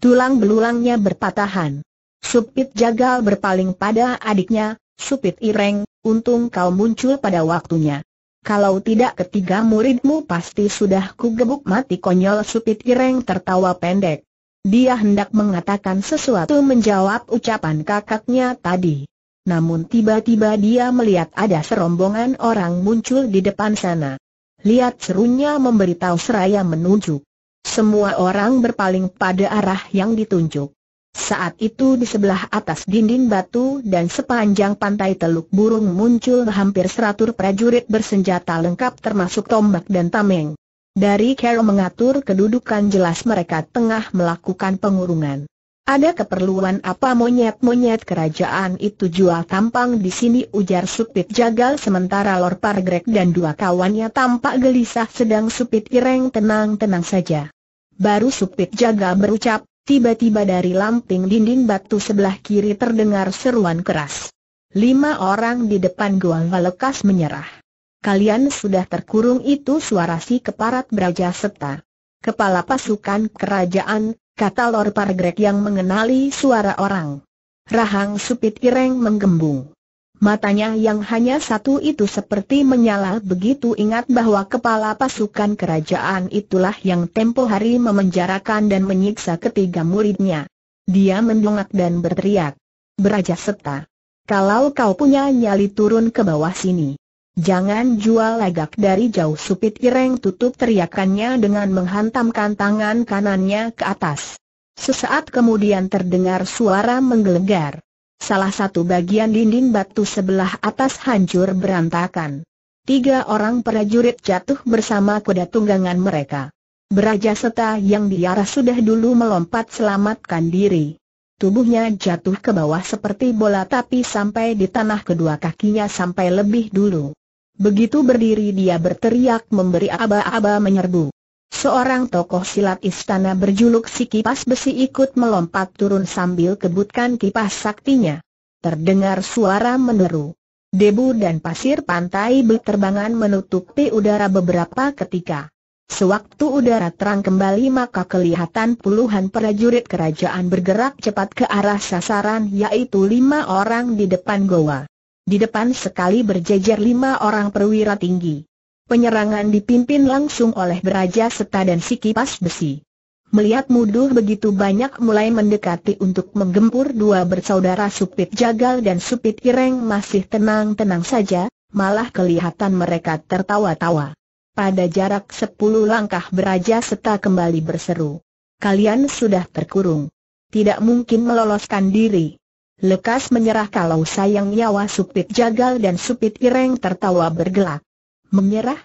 Tulang belulangnya berpatahan. Supit Jagal berpaling pada adiknya, "Supit Ireng, untung kau muncul pada waktunya. Kalau tidak ketiga muridmu pasti sudah kugebuk mati." "Konyol!" Supit Ireng tertawa pendek. Dia hendak mengatakan sesuatu menjawab ucapan kakaknya tadi. Namun tiba-tiba dia melihat ada serombongan orang muncul di depan sana. "Lihat!" serunya memberitahu seraya menunjuk. Semua orang berpaling pada arah yang ditunjuk. Saat itu di sebelah atas dinding batu dan sepanjang pantai Teluk Burung muncul hampir 100 prajurit bersenjata lengkap termasuk tombak dan tameng. Dari cara mengatur kedudukan jelas mereka tengah melakukan pengurungan. "Ada keperluan apa monyet-monyet kerajaan itu jual tampang di sini?" ujar Supit Jagal, sementara Lor Pargreg dan dua kawannya tampak gelisah sedang Supit Ireng tenang-tenang saja. Baru Supit Jagal berucap, tiba-tiba dari lamping dinding batu sebelah kiri terdengar seruan keras. "Lima orang di depan gua lekas menyerah. Kalian sudah terkurung!" Itu suara si keparat Braja Seta. "Kepala pasukan kerajaan," kata Lor Pargreg yang mengenali suara orang. Rahang Supit Ireng menggembung. Matanya yang hanya satu itu seperti menyala begitu ingat bahwa kepala pasukan kerajaan itulah yang tempo hari memenjarakan dan menyiksa ketiga muridnya. Dia mendongak dan berteriak, "Braja Seta, kalau kau punya nyali turun ke bawah sini. Jangan jual lagak dari jauh." Supit Ireng tutup teriakannya dengan menghantamkan tangan kanannya ke atas. Sesaat kemudian terdengar suara menggelegar. Salah satu bagian dinding batu sebelah atas hancur berantakan. 3 orang prajurit jatuh bersama kuda tunggangan mereka. Braja Seta yang diarah sudah dulu melompat selamatkan diri. Tubuhnya jatuh ke bawah seperti bola tapi sampai di tanah, kedua kakinya sampai lebih dulu. Begitu berdiri dia berteriak memberi aba-aba menyerbu. Seorang tokoh silat istana berjuluk Si Kipas Besi ikut melompat turun sambil kebutkan kipas saktinya. Terdengar suara menderu. Debu dan pasir pantai berterbangan menutupi udara beberapa ketika. Sewaktu udara terang kembali maka kelihatan puluhan prajurit kerajaan bergerak cepat ke arah sasaran, yaitu 5 orang di depan goa. Di depan sekali berjejer 5 orang perwira tinggi. Penyerangan dipimpin langsung oleh Braja Seta dan Si Kipas Besi. Melihat musuh begitu banyak mulai mendekati untuk menggempur, dua bersaudara Supit Jagal dan Supit Ireng masih tenang-tenang saja, malah kelihatan mereka tertawa-tawa. Pada jarak 10 langkah Braja Seta kembali berseru, "Kalian sudah terkurung. Tidak mungkin meloloskan diri. Lekas menyerah kalau sayang nyawa." Supit Jagal dan Supit Ireng tertawa bergelak. "Menyerah?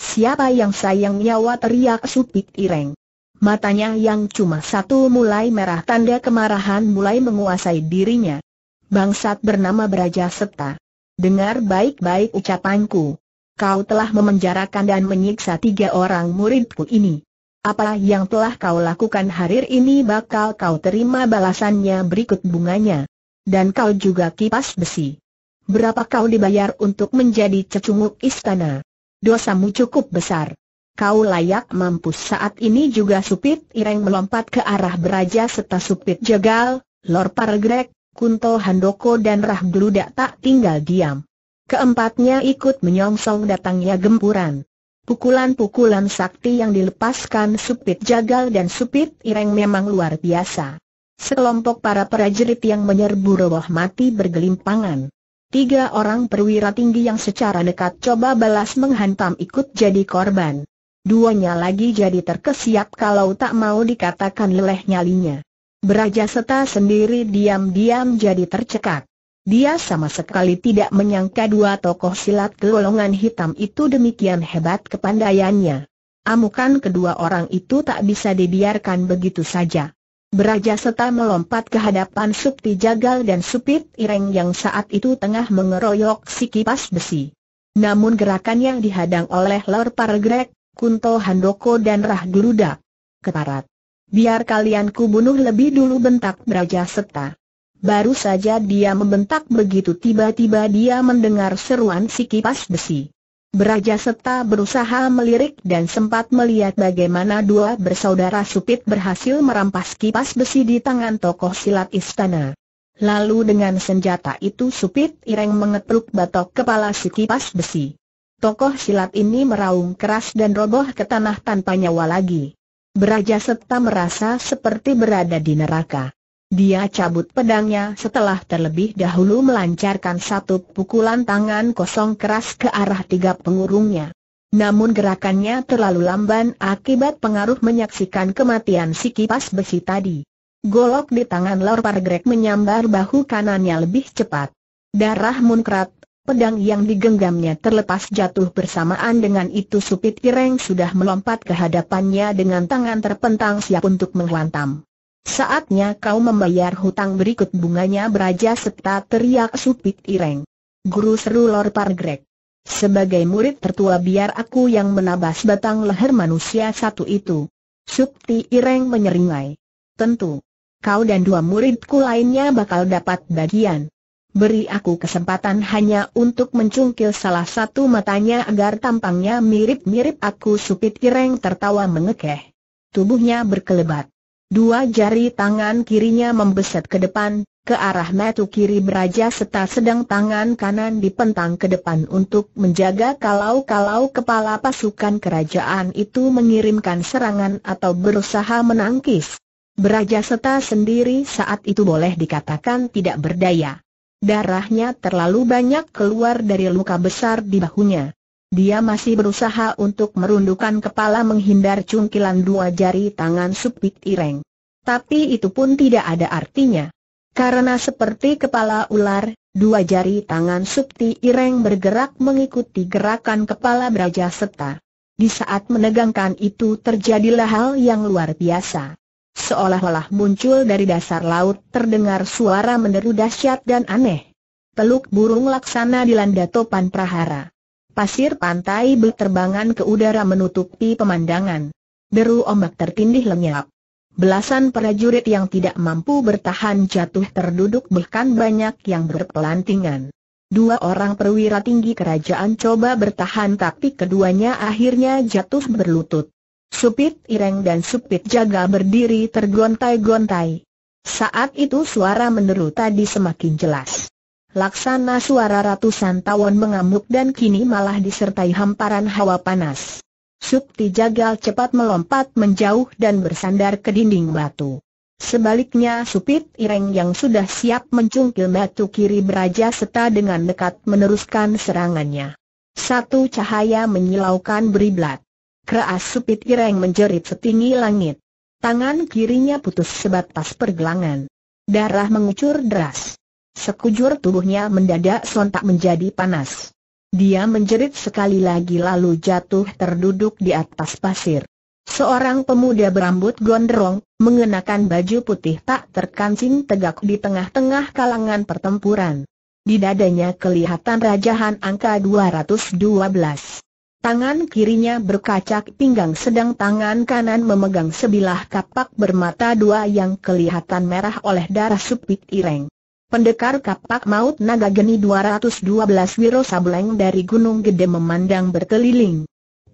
Siapa yang sayang nyawa?" teriak Supit Ireng. Matanya yang cuma satu mulai merah, tanda kemarahan mulai menguasai dirinya. "Bangsat bernama Braja Seta, dengar baik-baik ucapanku. Kau telah memenjarakan dan menyiksa 3 orang muridku ini. Apa yang telah kau lakukan hari ini bakal kau terima balasannya berikut bunganya. Dan kau juga Kipas Besi. Berapa kau dibayar untuk menjadi cecunguk istana? Dosamu cukup besar. Kau layak mampus." Saat ini juga Supit Ireng melompat ke arah Braja Seta. Supit Jagal, Lor Pargreg, Kunto Handoko dan Rah Geludak tak tinggal diam. Keempatnya ikut menyongsong datangnya gempuran. Pukulan-pukulan sakti yang dilepaskan Supit Jagal dan Supit Ireng memang luar biasa. Sekelompok para prajurit yang menyerbu roboh mati bergelimpangan. 3 orang perwira tinggi yang secara dekat coba balas menghantam ikut jadi korban. duanya lagi jadi terkesiap kalau tak mau dikatakan leleh nyalinya. Braja Seta sendiri diam-diam jadi tercekak. Dia sama sekali tidak menyangka dua tokoh silat golongan hitam itu demikian hebat kepandaiannya. Amukan kedua orang itu tak bisa dibiarkan begitu saja. Braja Seta melompat ke hadapan Supit Jagal dan Supit Ireng yang saat itu tengah mengeroyok Si Kipas Besi. Namun gerakannya dihadang oleh Lor Pargreg, Kunto Handoko dan Rah Geludak. "Keparat! Biar kalian kubunuh lebih dulu," bentak Braja Seta. Baru saja dia membentak begitu tiba-tiba dia mendengar seruan Si Kipas Besi. Braja Seta berusaha melirik dan sempat melihat bagaimana dua bersaudara Supit berhasil merampas kipas besi di tangan tokoh silat istana. Lalu dengan senjata itu Supit Ireng mengepruk batok kepala Si Kipas Besi. Tokoh silat ini meraung keras dan roboh ke tanah tanpa nyawa lagi. Braja Seta merasa seperti berada di neraka. Dia cabut pedangnya setelah terlebih dahulu melancarkan satu pukulan tangan kosong keras ke arah tiga pengurungnya. Namun gerakannya terlalu lamban akibat pengaruh menyaksikan kematian Si Kipas Besi tadi. Golok di tangan Lor Pargreg menyambar bahu kanannya lebih cepat. Darah muncrat, pedang yang digenggamnya terlepas jatuh bersamaan dengan itu Supit Ireng sudah melompat ke hadapannya dengan tangan terpentang siap untuk menghantam. "Saatnya kau membayar hutang berikut bunganya," Braja Seta teriak Supit Ireng. "Guru," seru Lor Pargreg. "Sebagai murid tertua biar aku yang menabas batang leher manusia satu itu." Supit Ireng menyeringai. "Tentu. Kau dan dua muridku lainnya bakal dapat bagian. Beri aku kesempatan hanya untuk mencungkil salah satu matanya agar tampangnya mirip-mirip aku." Supit Ireng tertawa mengekeh. Tubuhnya berkelebat. Dua jari tangan kirinya membeset ke depan, ke arah mata kiri Braja Seta sedang tangan kanan dipentang ke depan untuk menjaga kalau-kalau kepala pasukan kerajaan itu mengirimkan serangan atau berusaha menangkis. Braja Seta sendiri saat itu boleh dikatakan tidak berdaya. Darahnya terlalu banyak keluar dari luka besar di bahunya. Dia masih berusaha untuk merundukkan kepala menghindar cungkilan dua jari tangan Supit Ireng. Tapi itu pun tidak ada artinya. Karena seperti kepala ular, dua jari tangan Supit Ireng bergerak mengikuti gerakan kepala Braja Seta. Di saat menegangkan itu terjadilah hal yang luar biasa. Seolah-olah muncul dari dasar laut terdengar suara menderu dahsyat dan aneh. Teluk burung laksana dilanda topan prahara. Pasir pantai berterbangan ke udara menutupi pemandangan. Deru ombak tertindih lenyap. Belasan prajurit yang tidak mampu bertahan jatuh terduduk bahkan banyak yang berpelantingan. Dua orang perwira tinggi kerajaan coba bertahan tapi keduanya akhirnya jatuh berlutut. Supit Ireng dan Supit Jaga berdiri tergontai-gontai. Saat itu suara menderu tadi semakin jelas. Laksana suara ratusan tawon mengamuk dan kini malah disertai hamparan hawa panas. Supit Jagal cepat melompat menjauh dan bersandar ke dinding batu. Sebaliknya Supit Ireng yang sudah siap mencungkil mata kiri Braja Seta dengan dekat meneruskan serangannya. Satu cahaya menyilaukan beriblat. Keras Supit Ireng menjerit setinggi langit. Tangan kirinya putus sebatas pergelangan. Darah mengucur deras. Sekujur tubuhnya mendadak sontak menjadi panas. Dia menjerit sekali lagi lalu jatuh terduduk di atas pasir. Seorang pemuda berambut gondrong, mengenakan baju putih tak terkancing tegak di tengah-tengah kalangan pertempuran. Di dadanya kelihatan rajahan angka 212. Tangan kirinya berkacak pinggang sedang tangan kanan memegang sebilah kapak bermata dua yang kelihatan merah oleh darah Supit Ireng. Pendekar kapak maut naga geni 212 Wiro Sableng dari Gunung Gede memandang berkeliling.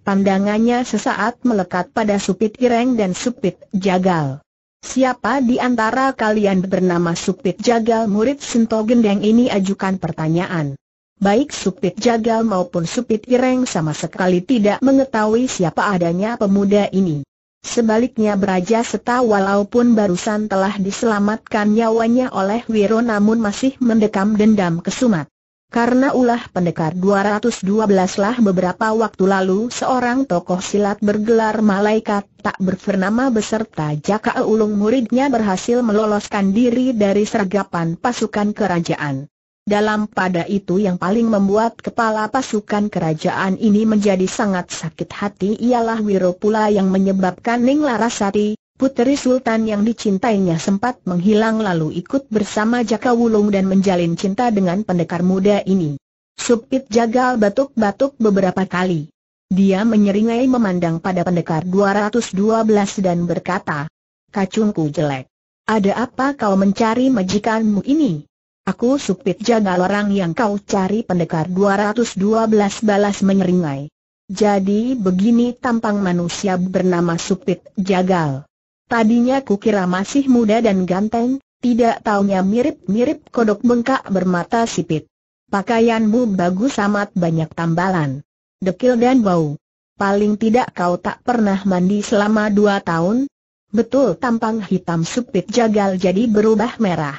Pandangannya sesaat melekat pada Supit Ireng dan Supit Jagal. "Siapa di antara kalian bernama Supit Jagal murid Sinto Gendeng ini?" ajukan pertanyaan. Baik Supit Jagal maupun Supit Ireng sama sekali tidak mengetahui siapa adanya pemuda ini. Sebaliknya Braja Seta walaupun barusan telah diselamatkan nyawanya oleh Wiro namun masih mendekam dendam kesumat. Karena ulah pendekar 212-lah beberapa waktu lalu seorang tokoh silat bergelar malaikat tak bernama beserta Jaka Wulung muridnya berhasil meloloskan diri dari sergapan pasukan kerajaan. Dalam pada itu yang paling membuat kepala pasukan kerajaan ini menjadi sangat sakit hati ialah Wiro pula yang menyebabkan Ning Larasati, puteri Sultan yang dicintainya sempat menghilang lalu ikut bersama Jaka Wulung dan menjalin cinta dengan pendekar muda ini. Supit Jagal batuk-batuk beberapa kali. Dia menyeringai memandang pada pendekar 212 dan berkata, "Kacungku jelek. Ada apa kau mencari majikanmu ini?" "Aku Supit Jagal orang yang kau cari," pendekar 212 balas menyeringai. "Jadi begini tampang manusia bernama Supit Jagal. Tadinya kukira masih muda dan ganteng, tidak taunya mirip-mirip kodok bengkak bermata sipit. Pakaianmu bagus amat banyak tambalan, dekil dan bau. Paling tidak kau tak pernah mandi selama 2 tahun. Betul tampang hitam Supit Jagal jadi berubah merah.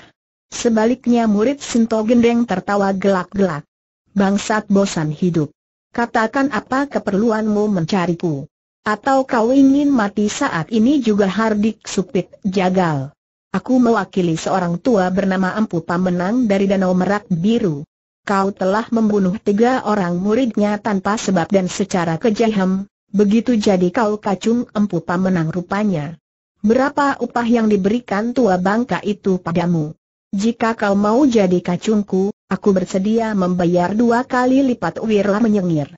Sebaliknya murid Sinto Gendeng tertawa gelak-gelak. "Bangsat bosan hidup. Katakan apa keperluanmu mencariku? Atau kau ingin mati saat ini juga?" hardik Supit Jagal. "Aku mewakili seorang tua bernama Empu Pamenang dari Danau Merak Biru. Kau telah membunuh 3 orang muridnya tanpa sebab dan secara kejaham, begitu jadi kau kacung Empu Pamenang rupanya. Berapa upah yang diberikan tua bangka itu padamu? Jika kau mau jadi kacungku, aku bersedia membayar 2 kali lipat Wiro menyengir.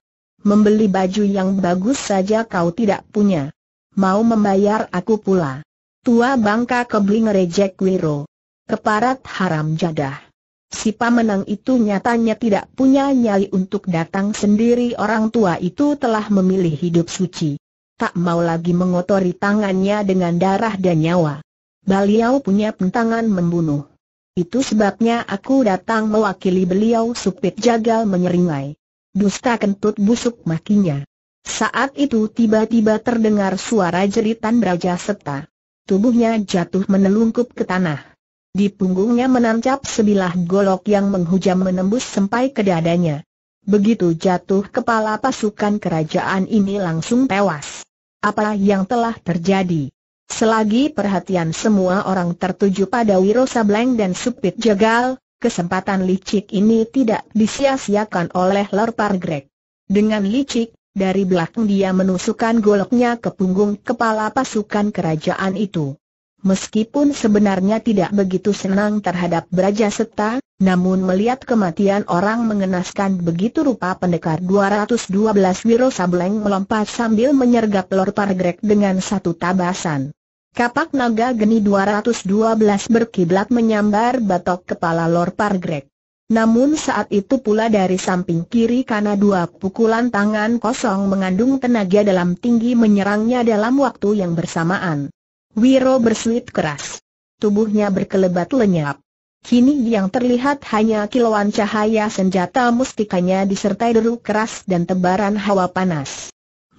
"Membeli baju yang bagus saja kau tidak punya. Mau membayar aku pula?" Tua bangka kebling rejek Wiro. "Keparat haram jadah. Si Pamenang itu nyatanya tidak punya nyali untuk datang sendiri. Orang tua itu telah memilih hidup suci. Tak mau lagi mengotori tangannya dengan darah dan nyawa. Beliau punya pentangan membunuh. Itu sebabnya aku datang mewakili beliau." Supit Jagal menyeringai. "Dusta kentut busuk," makinya. Saat itu tiba-tiba terdengar suara jeritan Braja Seta. Tubuhnya jatuh menelungkup ke tanah. Di punggungnya menancap sebilah golok yang menghujam menembus sampai ke dadanya. Begitu jatuh, kepala pasukan kerajaan ini langsung tewas. Apa yang telah terjadi? Selagi perhatian semua orang tertuju pada Wiro Sableng dan Supit Jagal, kesempatan licik ini tidak disia-siakan oleh Lor Pargreg. Dengan licik, dari belakang dia menusukkan goloknya ke punggung kepala pasukan kerajaan itu. Meskipun sebenarnya tidak begitu senang terhadap Braja Seta, namun melihat kematian orang mengenaskan begitu rupa pendekar 212 Wiro Sableng melompat sambil menyergap Lor Pargreg dengan 1 tabasan. Kapak naga geni 212 berkiblat menyambar batok kepala Lor Pargreg. Namun saat itu pula dari samping kiri kanan 2 pukulan tangan kosong mengandung tenaga dalam tinggi menyerangnya dalam waktu yang bersamaan. Wiro bersuit keras. Tubuhnya berkelebat lenyap. Kini yang terlihat hanya kilauan cahaya senjata mustikanya disertai deru keras dan tebaran hawa panas.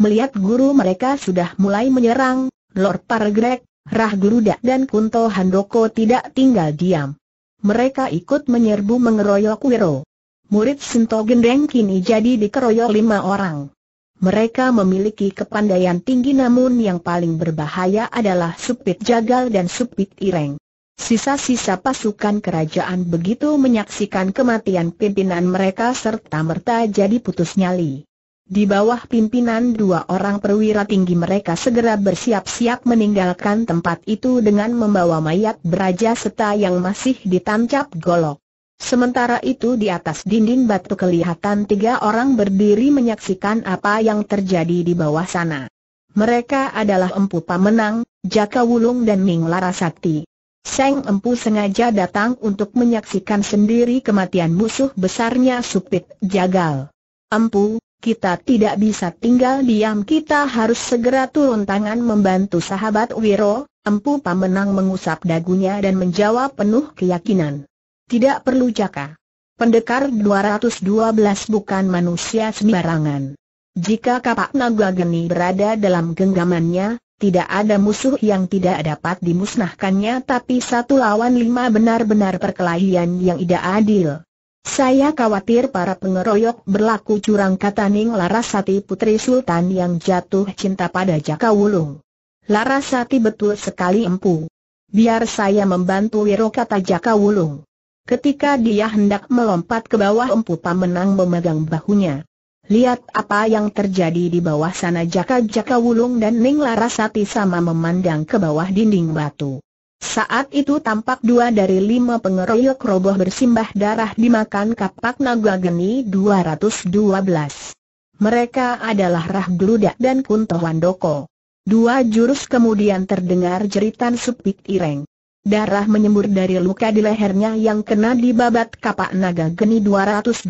Melihat guru mereka sudah mulai menyerang, Lor Pargreg, Rah Geludak dan Kunto Handoko tidak tinggal diam. Mereka ikut menyerbu mengeroyok Wiro. Murid Sinto Gendeng kini jadi dikeroyok 5 orang. Mereka memiliki kepandaian tinggi, namun yang paling berbahaya adalah Supit Jagal dan Supit Ireng. Sisa-sisa pasukan kerajaan begitu menyaksikan kematian pimpinan mereka serta-merta jadi putus nyali. Di bawah pimpinan 2 orang perwira tinggi mereka segera bersiap-siap meninggalkan tempat itu dengan membawa mayat Braja Seta yang masih ditancap golok. Sementara itu di atas dinding batu kelihatan 3 orang berdiri menyaksikan apa yang terjadi di bawah sana. Mereka adalah Empu Pamenang, Jaka Wulung dan Ning Larasati. Sang Empu sengaja datang untuk menyaksikan sendiri kematian musuh besarnya Supit Jagal. "Empu, kita tidak bisa tinggal diam, kita harus segera turun tangan membantu sahabat Wiro." Empu Pamenang mengusap dagunya dan menjawab penuh keyakinan. "Tidak perlu Jaka. Pendekar 212 bukan manusia sembarangan. Jika kapak naga geni berada dalam genggamannya, tidak ada musuh yang tidak dapat dimusnahkannya. Tapi 1 lawan 5 benar-benar perkelahian yang tidak adil. Saya khawatir para pengeroyok berlaku curang, kata Ning Larasati, putri Sultan yang jatuh cinta pada Jaka Wulung. Larasati, betul sekali empu. Biar saya membantu Wiro, kata Jaka Wulung. Ketika dia hendak melompat ke bawah, Empu Pamenang memegang bahunya. Lihat apa yang terjadi di bawah sana. Jaka Wulung dan Ning Larasati sama memandang ke bawah dinding batu. Saat itu tampak 2 dari 5 pengeroyok roboh bersimbah darah dimakan kapak naga geni 212. Mereka adalah Rah Geludak dan Kunto Handoko. 2 jurus kemudian terdengar jeritan Supit Ireng. Darah menyembur dari luka di lehernya yang kena dibabat kapak naga geni 212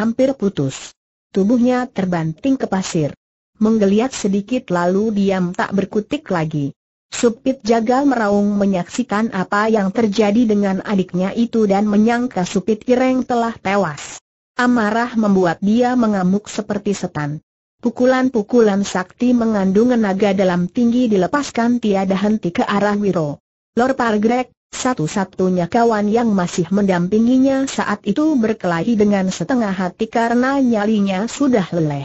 hampir putus. Tubuhnya terbanting ke pasir. Menggeliat sedikit lalu diam tak berkutik lagi. Supit Jagal meraung menyaksikan apa yang terjadi dengan adiknya itu dan menyangka Supit Ireng telah tewas. Amarah membuat dia mengamuk seperti setan. Pukulan-pukulan sakti mengandung tenaga dalam tinggi dilepaskan tiada henti ke arah Wiro. Lor Pargreg, satu-satunya kawan yang masih mendampinginya saat itu, berkelahi dengan setengah hati karena nyalinya sudah leleh.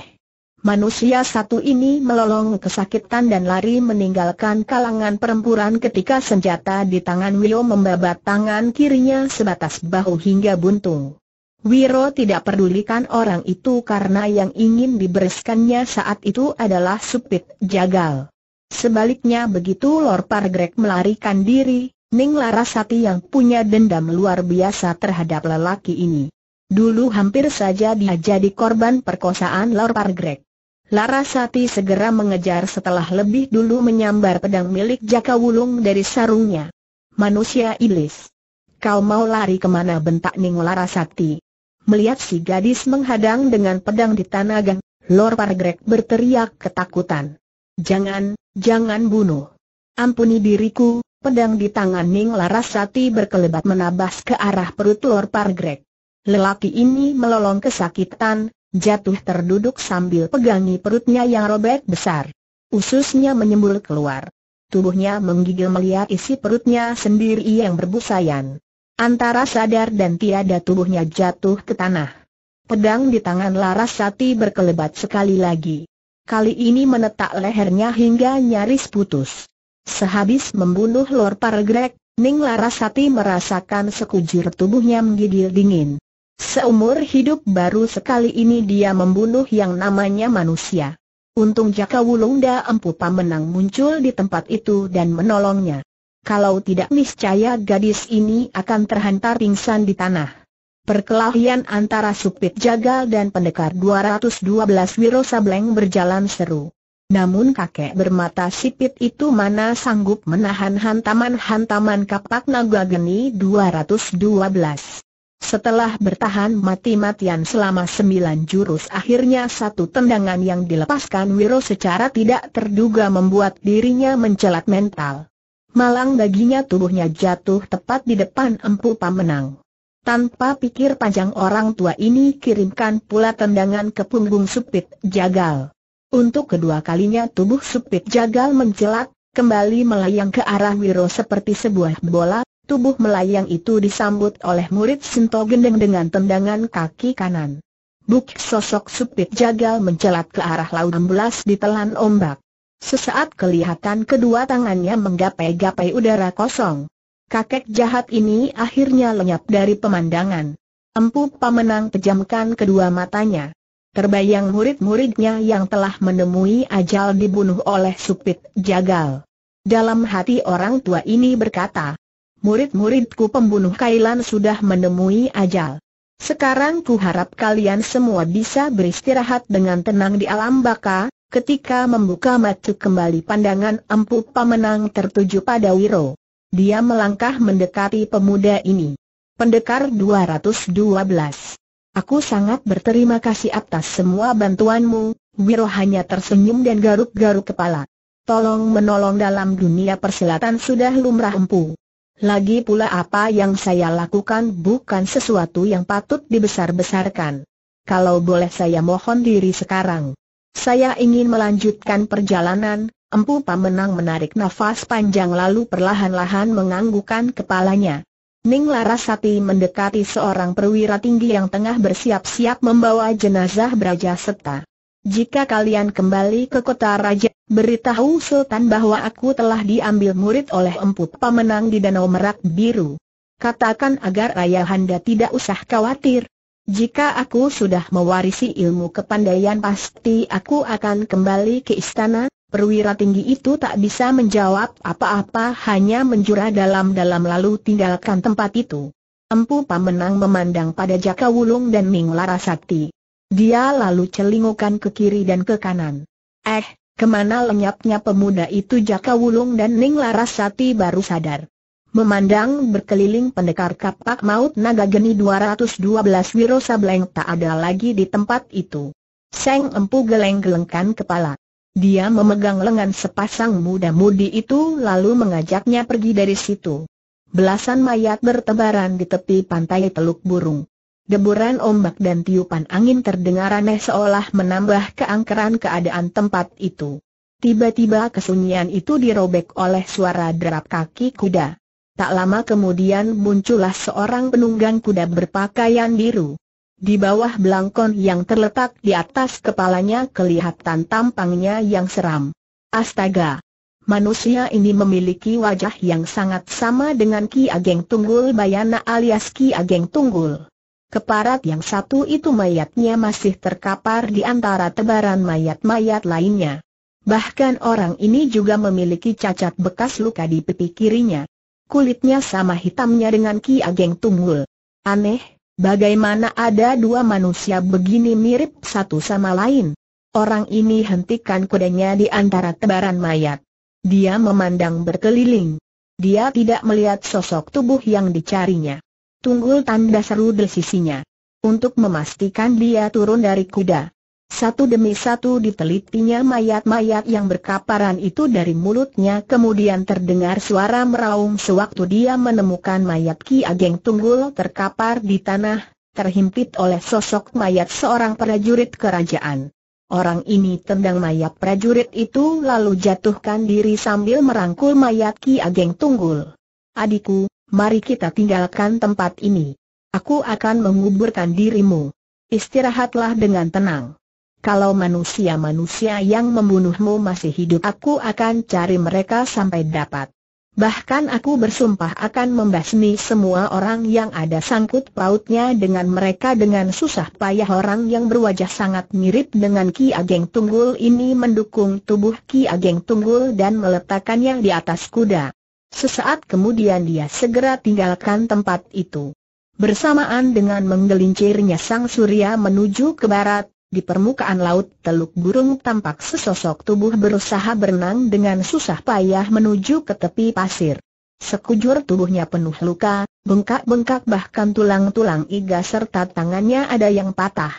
Manusia satu ini melolong kesakitan dan lari meninggalkan kalangan perempuan ketika senjata di tangan Wiro membabat tangan kirinya sebatas bahu hingga buntung. Wiro tidak pedulikan orang itu karena yang ingin dibereskannya saat itu adalah Supit Jagal. Sebaliknya, begitu Lor Pargreg melarikan diri, Ning Larasati yang punya dendam luar biasa terhadap lelaki ini. Dulu hampir saja dia jadi korban perkosaan Lor Pargreg. Larasati segera mengejar setelah lebih dulu menyambar pedang milik Jaka Wulung dari sarungnya. Manusia iblis, kau mau lari kemana? Bentak Ning Larasati. Melihat si gadis menghadang dengan pedang di tanah gang, Lor Pargreg berteriak ketakutan. Jangan, jangan bunuh. Ampuni diriku. Pedang di tangan Ning Larasati berkelebat menabas ke arah perut Lor Pargreg. Lelaki ini melolong kesakitan, jatuh terduduk sambil pegangi perutnya yang robek besar. Ususnya menyembul keluar. Tubuhnya menggigil melihat isi perutnya sendiri yang berbusayan. Antara sadar dan tiada, tubuhnya jatuh ke tanah. Pedang di tangan Larasati berkelebat sekali lagi. Kali ini menetak lehernya hingga nyaris putus. Sehabis membunuh Lor Pargreg, Ning Larasati merasakan sekujur tubuhnya menggigil dingin. Seumur hidup baru sekali ini dia membunuh yang namanya manusia. Untung Jaka Wulung dan Empu Pamenang muncul di tempat itu dan menolongnya. Kalau tidak, niscaya gadis ini akan terhantar pingsan di tanah. Perkelahian antara Supit Jagal dan pendekar 212 Wiro Sableng berjalan seru. Namun kakek bermata sipit itu mana sanggup menahan hantaman-hantaman kapak naga geni 212. Setelah bertahan mati-matian selama 9 jurus, akhirnya satu tendangan yang dilepaskan Wiro secara tidak terduga membuat dirinya mencelat mental. Malang baginya, tubuhnya jatuh tepat di depan Empu Pamenang. Tanpa pikir panjang, orang tua ini kirimkan pula tendangan ke punggung Supit Jagal. Untuk kedua kalinya tubuh Supit Jagal mencelat, kembali melayang ke arah Wiro seperti sebuah bola. Tubuh melayang itu disambut oleh murid Sinto Gendeng dengan tendangan kaki kanan. Buk! Sosok Supit Jagal mencelat ke arah laut amblas ditelan ombak. Sesaat kelihatan kedua tangannya menggapai-gapai udara kosong. Kakek jahat ini akhirnya lenyap dari pemandangan. Empu Pamenang pejamkan kedua matanya. Terbayang murid-muridnya yang telah menemui ajal dibunuh oleh Supit Jagal. Dalam hati orang tua ini berkata, murid-muridku pembunuh kalian sudah menemui ajal. Sekarang ku harap kalian semua bisa beristirahat dengan tenang di alam baka. Ketika membuka mata kembali, pandangan Empu Pamenang tertuju pada Wiro. Dia melangkah mendekati pemuda ini. Pendekar 212. Aku sangat berterima kasih atas semua bantuanmu. Wiro hanya tersenyum dan garuk-garuk kepala. Tolong menolong dalam dunia persilatan sudah lumrah empu. Lagi pula apa yang saya lakukan bukan sesuatu yang patut dibesar-besarkan. Kalau boleh saya mohon diri sekarang. Saya ingin melanjutkan perjalanan. Empu Pamenang menarik nafas panjang lalu perlahan-lahan menganggukkan kepalanya. Ning Larasati mendekati seorang perwira tinggi yang tengah bersiap-siap membawa jenazah Braja Seta. "Jika kalian kembali ke kota raja, beritahu Sultan bahwa aku telah diambil murid oleh Empu Pamenang di Danau Merak Biru. Katakan agar ayahanda tidak usah khawatir. Jika aku sudah mewarisi ilmu kepandaian, pasti aku akan kembali ke istana." Perwira tinggi itu tak bisa menjawab apa-apa, hanya menjura dalam-dalam lalu tinggalkan tempat itu. Empu Pamenang memandang pada Jaka Wulung dan Ning Larasati. Dia lalu celingukan ke kiri dan ke kanan. Kemana lenyapnya pemuda itu? Jaka Wulung dan Ning Larasati baru sadar. Memandang berkeliling pendekar kapak maut naga geni 212 Wiro Sableng tak ada lagi di tempat itu. Sang empu geleng-gelengkan kepala. Dia memegang lengan sepasang muda-mudi itu lalu mengajaknya pergi dari situ. Belasan mayat bertebaran di tepi pantai Teluk Burung. Deburan ombak dan tiupan angin terdengar aneh seolah menambah keangkeran keadaan tempat itu. Tiba-tiba kesunyian itu dirobek oleh suara derap kaki kuda. Tak lama kemudian muncullah seorang penunggang kuda berpakaian biru. Di bawah belangkon yang terletak di atas kepalanya kelihatan tampangnya yang seram. Astaga! Manusia ini memiliki wajah yang sangat sama dengan Ki Ageng Tunggul Bayana alias Ki Ageng Tunggul. Keparat yang satu itu mayatnya masih terkapar di antara tebaran mayat-mayat lainnya. Bahkan orang ini juga memiliki cacat bekas luka di pipi kirinya. Kulitnya sama hitamnya dengan Ki Ageng Tunggul. Aneh, bagaimana ada dua manusia begini mirip satu sama lain? Orang ini hentikan kudanya di antara tebaran mayat. Dia memandang berkeliling. Dia tidak melihat sosok tubuh yang dicarinya. "Tunggul!" tanda seru di sisinya. Untuk memastikan dia turun dari kuda. Satu demi satu ditelitinya mayat-mayat yang berkaparan itu dari mulutnya, kemudian terdengar suara meraung sewaktu dia menemukan mayat Ki Ageng Tunggul terkapar di tanah, terhimpit oleh sosok mayat seorang prajurit kerajaan. Orang ini tendang mayat prajurit itu lalu jatuhkan diri sambil merangkul mayat Ki Ageng Tunggul. "Adikku, mari kita tinggalkan tempat ini. Aku akan menguburkan dirimu. Istirahatlah dengan tenang. Kalau manusia-manusia yang membunuhmu masih hidup, aku akan cari mereka sampai dapat. Bahkan aku bersumpah akan membasmi semua orang yang ada sangkut pautnya dengan mereka." Dengan susah payah orang yang berwajah sangat mirip dengan Ki Ageng Tunggul ini mendukung tubuh Ki Ageng Tunggul dan meletakkannya di atas kuda. Sesaat kemudian dia segera tinggalkan tempat itu. Bersamaan dengan menggelincirnya sang surya menuju ke barat, di permukaan laut Teluk Burung tampak sesosok tubuh berusaha berenang dengan susah payah menuju ke tepi pasir. Sekujur tubuhnya penuh luka, bengkak-bengkak, bahkan tulang-tulang iga serta tangannya ada yang patah.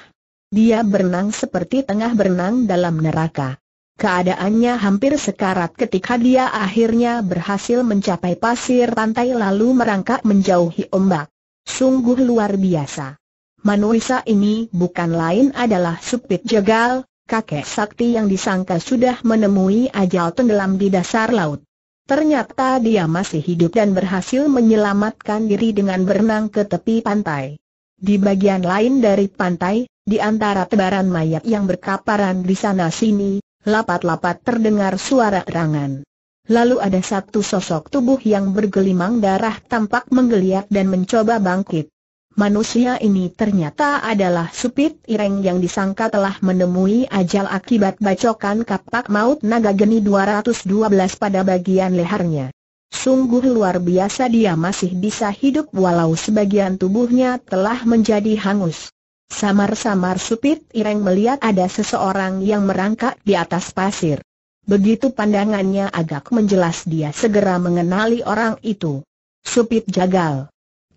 Dia berenang seperti tengah berenang dalam neraka. Keadaannya hampir sekarat ketika dia akhirnya berhasil mencapai pasir pantai lalu merangkak menjauhi ombak. Sungguh luar biasa. Manusia ini bukan lain adalah Supit Jagal, kakek sakti yang disangka sudah menemui ajal tenggelam di dasar laut. Ternyata dia masih hidup dan berhasil menyelamatkan diri dengan berenang ke tepi pantai. Di bagian lain dari pantai, di antara tebaran mayat yang berkaparan di sana-sini, lapat-lapat terdengar suara erangan. Lalu ada satu sosok tubuh yang bergelimang darah tampak menggeliat dan mencoba bangkit. Manusia ini ternyata adalah Supit Ireng yang disangka telah menemui ajal akibat bacokan kapak maut naga geni 212 pada bagian lehernya. Sungguh luar biasa dia masih bisa hidup walau sebagian tubuhnya telah menjadi hangus. Samar-samar Supit Ireng melihat ada seseorang yang merangkak di atas pasir. Begitu pandangannya agak menjelas dia segera mengenali orang itu. "Supit Jagal.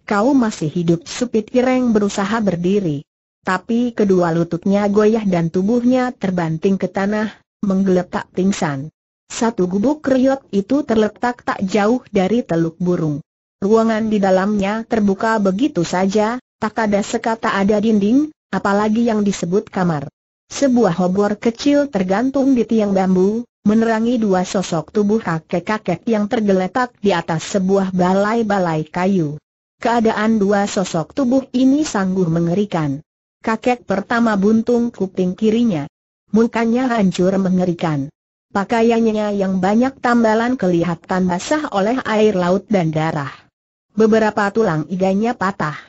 Kau masih hidup!" Supit Ireng berusaha berdiri. Tapi kedua lututnya goyah dan tubuhnya terbanting ke tanah, menggeletak pingsan. Satu gubuk riot itu terletak tak jauh dari Teluk Burung. Ruangan di dalamnya terbuka begitu saja, tak ada sekat, tak ada dinding, apalagi yang disebut kamar. Sebuah obor kecil tergantung di tiang bambu, menerangi dua sosok tubuh kakek-kakek yang tergeletak di atas sebuah balai-balai kayu. Keadaan dua sosok tubuh ini sungguh mengerikan. Kakek pertama buntung kuping kirinya. Mukanya hancur mengerikan. Pakaiannya yang banyak tambalan kelihatan basah oleh air laut dan darah. Beberapa tulang iganya patah.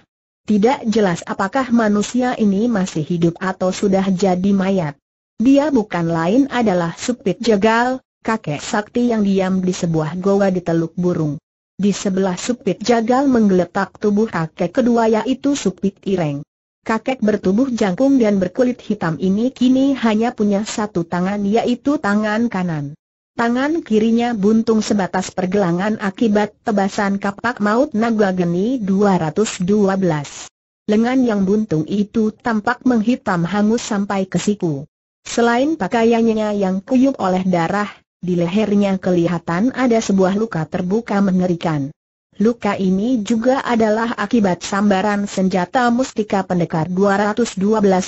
Tidak jelas apakah manusia ini masih hidup atau sudah jadi mayat. Dia bukan lain adalah Supit Jagal, kakek sakti yang diam di sebuah goa di Teluk Burung. Di sebelah Supit Jagal menggeletak tubuh kakek kedua yaitu Supit Ireng. Kakek bertubuh jangkung dan berkulit hitam ini kini hanya punya satu tangan yaitu tangan kanan. Tangan kirinya buntung sebatas pergelangan akibat tebasan kapak maut naga geni 212. Lengan yang buntung itu tampak menghitam hangus sampai ke siku. Selain pakaiannya yang kuyup oleh darah, di lehernya kelihatan ada sebuah luka terbuka mengerikan. Luka ini juga adalah akibat sambaran senjata mustika pendekar 212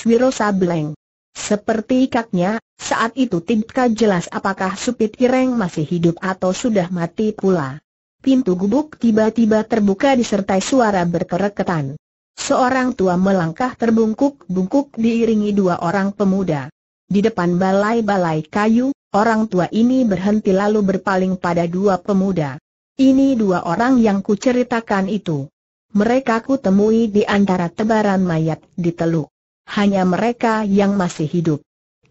Wiro Sableng. Seperti kaknya, saat itu tidak jelas apakah Supit Ireng masih hidup atau sudah mati pula. Pintu gubuk tiba-tiba terbuka disertai suara berkereketan. Seorang tua melangkah terbungkuk-bungkuk diiringi dua orang pemuda. Di depan balai-balai kayu, orang tua ini berhenti lalu berpaling pada dua pemuda. Ini dua orang yang kuceritakan itu. Mereka kutemui di antara tebaran mayat di teluk. Hanya mereka yang masih hidup.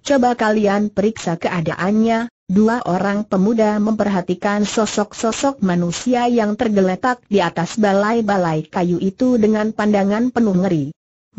Coba kalian periksa keadaannya. Dua orang pemuda memperhatikan sosok-sosok manusia yang tergeletak di atas balai-balai kayu itu dengan pandangan penuh ngeri.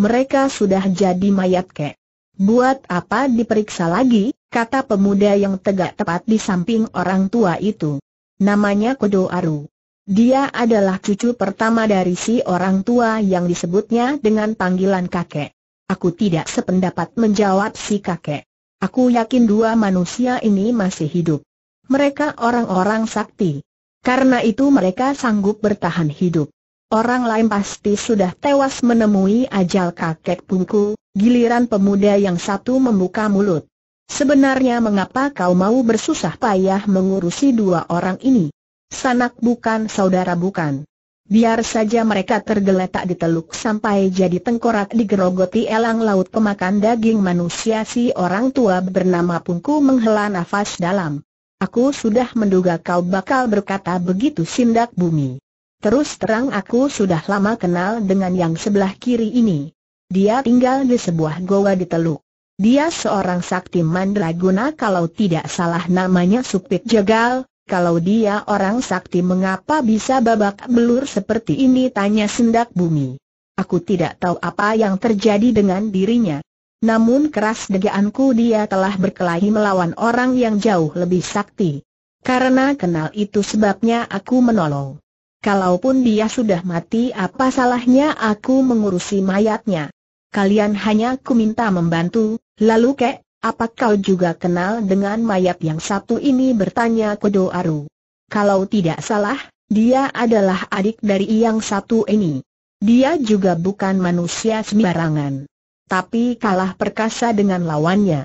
Mereka sudah jadi mayat kek. Buat apa diperiksa lagi? Kata pemuda yang tegak tepat di samping orang tua itu. Namanya Kodo Aru. Dia adalah cucu pertama dari si orang tua yang disebutnya dengan panggilan kakek. Aku tidak sependapat menjawab si kakek. Aku yakin dua manusia ini masih hidup. Mereka orang-orang sakti. Karena itu mereka sanggup bertahan hidup. Orang lain pasti sudah tewas menemui ajal kakek Pungku. Giliran pemuda yang satu membuka mulut. Sebenarnya mengapa kau mau bersusah payah mengurusi dua orang ini? Sanak bukan, saudara bukan. Biar saja mereka tergeletak di teluk sampai jadi tengkorak digerogoti elang laut pemakan daging manusia. Si orang tua bernama Pungku menghela nafas dalam. Aku sudah menduga kau bakal berkata begitu, Sindak Bumi. Terus terang aku sudah lama kenal dengan yang sebelah kiri ini. Dia tinggal di sebuah goa di teluk. Dia seorang sakti mandraguna, kalau tidak salah namanya Supit Jagal. Kalau dia orang sakti, mengapa bisa babak belur seperti ini? Tanya Sindak Bumi. Aku tidak tahu apa yang terjadi dengan dirinya. Namun keras degaanku dia telah berkelahi melawan orang yang jauh lebih sakti. Karena kenal itu sebabnya aku menolong. Kalaupun dia sudah mati, apa salahnya aku mengurusi mayatnya? Kalian hanya ku minta membantu. Lalu kek, apa kau juga kenal dengan mayat yang satu ini? Bertanya Kodo Aru. Kalau tidak salah, dia adalah adik dari yang satu ini. Dia juga bukan manusia sembarangan. Tapi kalah perkasa dengan lawannya.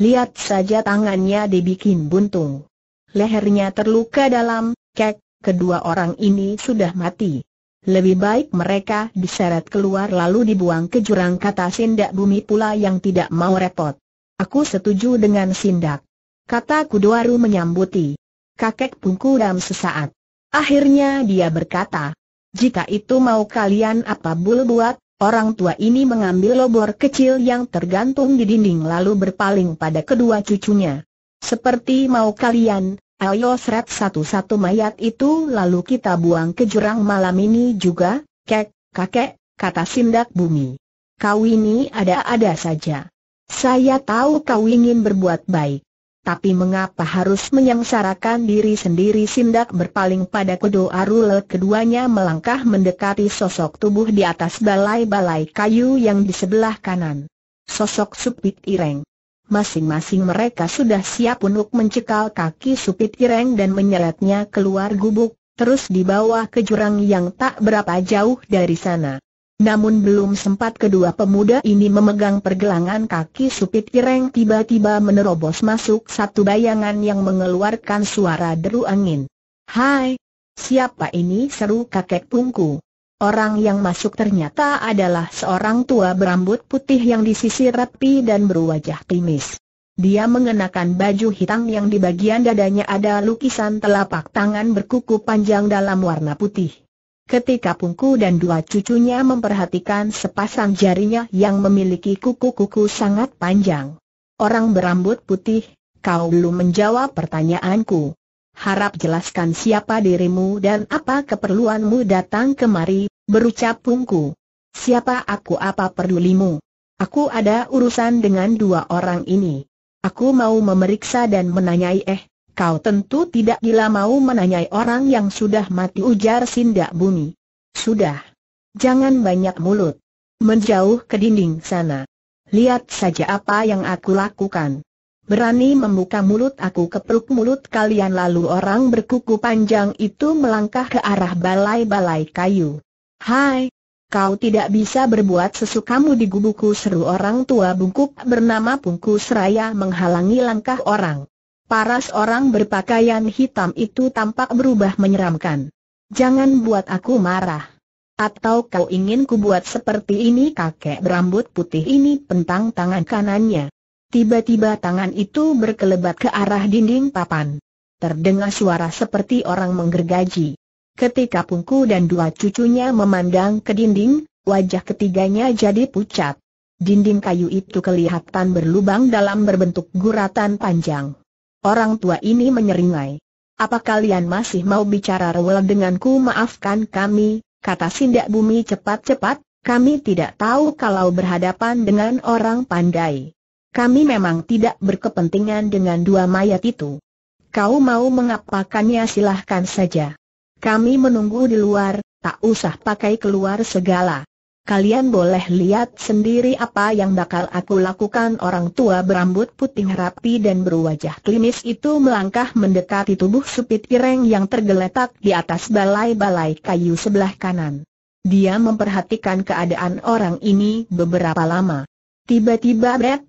Lihat saja tangannya dibikin buntung. Lehernya terluka dalam. Kek, kedua orang ini sudah mati. Lebih baik mereka diseret keluar lalu dibuang ke jurang, kata Sindak Bumi pula yang tidak mau repot. Aku setuju dengan Sindak, kata Kodo Aru menyambuti. Kakek Pungku dalam sesaat. Akhirnya dia berkata, jika itu mau kalian apa boleh buat. Orang tua ini mengambil obor kecil yang tergantung di dinding lalu berpaling pada kedua cucunya. Seperti mau kalian. Ayo seret satu-satu mayat itu lalu kita buang ke jurang malam ini juga. Kek, kakek, kata Sindak Bumi. Kau ini ada-ada saja. Saya tahu kau ingin berbuat baik. Tapi mengapa harus menyengsarakan diri sendiri? Sindak berpaling pada Kodo Aru. Keduanya melangkah mendekati sosok tubuh di atas balai-balai kayu yang di sebelah kanan. Sosok Supit Ireng. Masing-masing mereka sudah siap untuk mencekal kaki Supit Ireng dan menyeretnya keluar gubuk, terus dibawa ke jurang yang tak berapa jauh dari sana. Namun belum sempat kedua pemuda ini memegang pergelangan kaki Supit Ireng, tiba-tiba menerobos masuk satu bayangan yang mengeluarkan suara deru angin. Hai, siapa ini? Seru kakek Pungku. Orang yang masuk ternyata adalah seorang tua berambut putih yang disisir rapi dan berwajah timis. Dia mengenakan baju hitam yang di bagian dadanya ada lukisan telapak tangan berkuku panjang dalam warna putih. Ketika Pungku dan dua cucunya memperhatikan sepasang jarinya yang memiliki kuku-kuku sangat panjang. Orang berambut putih, kau belum menjawab pertanyaanku. Harap jelaskan siapa dirimu dan apa keperluanmu datang kemari, berucap Pungku. Siapa aku, apa pedulimu? Aku ada urusan dengan dua orang ini. Aku mau memeriksa dan menanyai. Kau tentu tidak gila mau menanyai orang yang sudah mati, ujar Sindak Bumi. Sudah. Jangan banyak mulut. Menjauh ke dinding sana. Lihat saja apa yang aku lakukan. Berani membuka mulut, aku kepruk mulut kalian. Lalu orang berkuku panjang itu melangkah ke arah balai-balai kayu. Hai, kau tidak bisa berbuat sesukamu di gubuku, seru orang tua bungkuk bernama Pungku seraya menghalangi langkah orang. Paras orang berpakaian hitam itu tampak berubah menyeramkan. Jangan buat aku marah. Atau kau ingin ku buat seperti ini? Kakek berambut putih ini pentang tangan kanannya. Tiba-tiba tangan itu berkelebat ke arah dinding papan. Terdengar suara seperti orang menggergaji. Ketika Pungku dan dua cucunya memandang ke dinding, wajah ketiganya jadi pucat. Dinding kayu itu kelihatan berlubang dalam berbentuk guratan panjang. Orang tua ini menyeringai. Apa kalian masih mau bicara rewel denganku? Maafkan kami, kata Sindak Bumi cepat-cepat, kami tidak tahu kalau berhadapan dengan orang pandai. Kami memang tidak berkepentingan dengan dua mayat itu. Kau mau mengapakannya, silahkan saja. Kami menunggu di luar, tak usah pakai keluar segala. Kalian boleh lihat sendiri apa yang bakal aku lakukan. Orang tua berambut putih rapi dan berwajah klinis itu melangkah mendekati tubuh Supit Ireng yang tergeletak di atas balai-balai kayu sebelah kanan. Dia memperhatikan keadaan orang ini beberapa lama. Tiba-tiba Brett.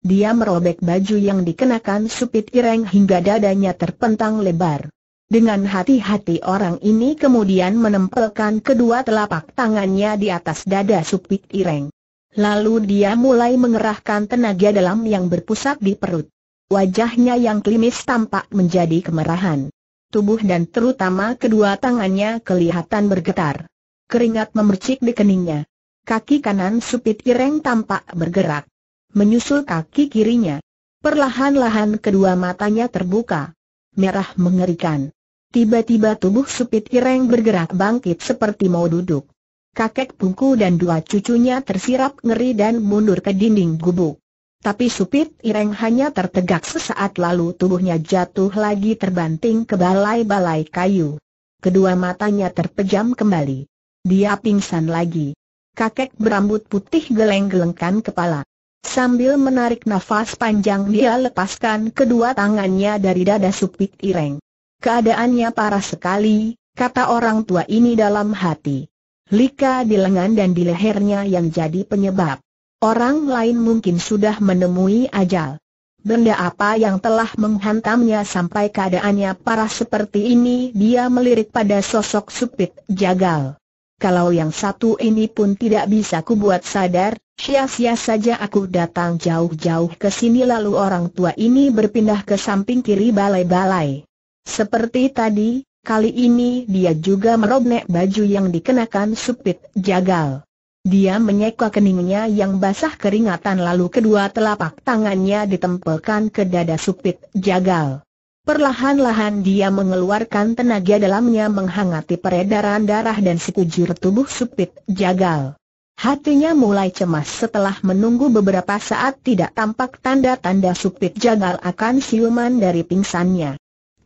Dia merobek baju yang dikenakan Supit Ireng hingga dadanya terpentang lebar. Dengan hati-hati orang ini kemudian menempelkan kedua telapak tangannya di atas dada Supit Ireng. Lalu dia mulai mengerahkan tenaga dalam yang berpusat di perut. Wajahnya yang klimis tampak menjadi kemerahan. Tubuh dan terutama kedua tangannya kelihatan bergetar. Keringat memercik di keningnya. Kaki kanan Supit Ireng tampak bergerak. Menyusul kaki kirinya. Perlahan-lahan kedua matanya terbuka. Merah mengerikan. Tiba-tiba tubuh Supit Ireng bergerak bangkit seperti mau duduk. Kakek Pungku dan dua cucunya tersirap ngeri dan mundur ke dinding gubuk. Tapi Supit Ireng hanya tertegak sesaat, lalu tubuhnya jatuh lagi terbanting ke balai-balai kayu. Kedua matanya terpejam kembali. Dia pingsan lagi. Kakek berambut putih geleng-gelengkan kepala. Sambil menarik nafas panjang dia lepaskan kedua tangannya dari dada Supit Ireng. Keadaannya parah sekali, kata orang tua ini dalam hati. Luka di lengan dan di lehernya yang jadi penyebab. Orang lain mungkin sudah menemui ajal. Benda apa yang telah menghantamnya sampai keadaannya parah seperti ini? Dia melirik pada sosok Supit Jagal. Kalau yang satu ini pun tidak bisa kubuat sadar, sia-sia saja aku datang jauh-jauh ke sini. Lalu orang tua ini berpindah ke samping kiri balai-balai. Seperti tadi, kali ini dia juga merobek baju yang dikenakan Supit Jagal. Dia menyeka keningnya yang basah keringatan, lalu kedua telapak tangannya ditempelkan ke dada Supit Jagal. Perlahan-lahan dia mengeluarkan tenaga dalamnya menghangati peredaran darah dan sekujur tubuh Supit Jagal. Hatinya mulai cemas setelah menunggu beberapa saat tidak tampak tanda-tanda Supit Jagal akan siuman dari pingsannya.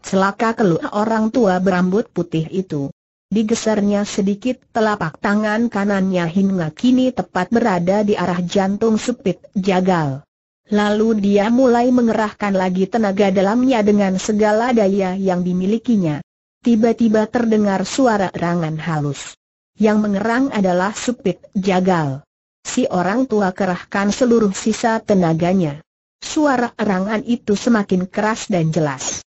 Celaka, keluh orang tua berambut putih itu. Digesernya sedikit telapak tangan kanannya hingga kini tepat berada di arah jantung Supit Jagal. Lalu dia mulai mengerahkan lagi tenaga dalamnya dengan segala daya yang dimilikinya. Tiba-tiba terdengar suara erangan halus. Yang mengerang adalah Supit Jagal. Si orang tua kerahkan seluruh sisa tenaganya. Suara erangan itu semakin keras dan jelas.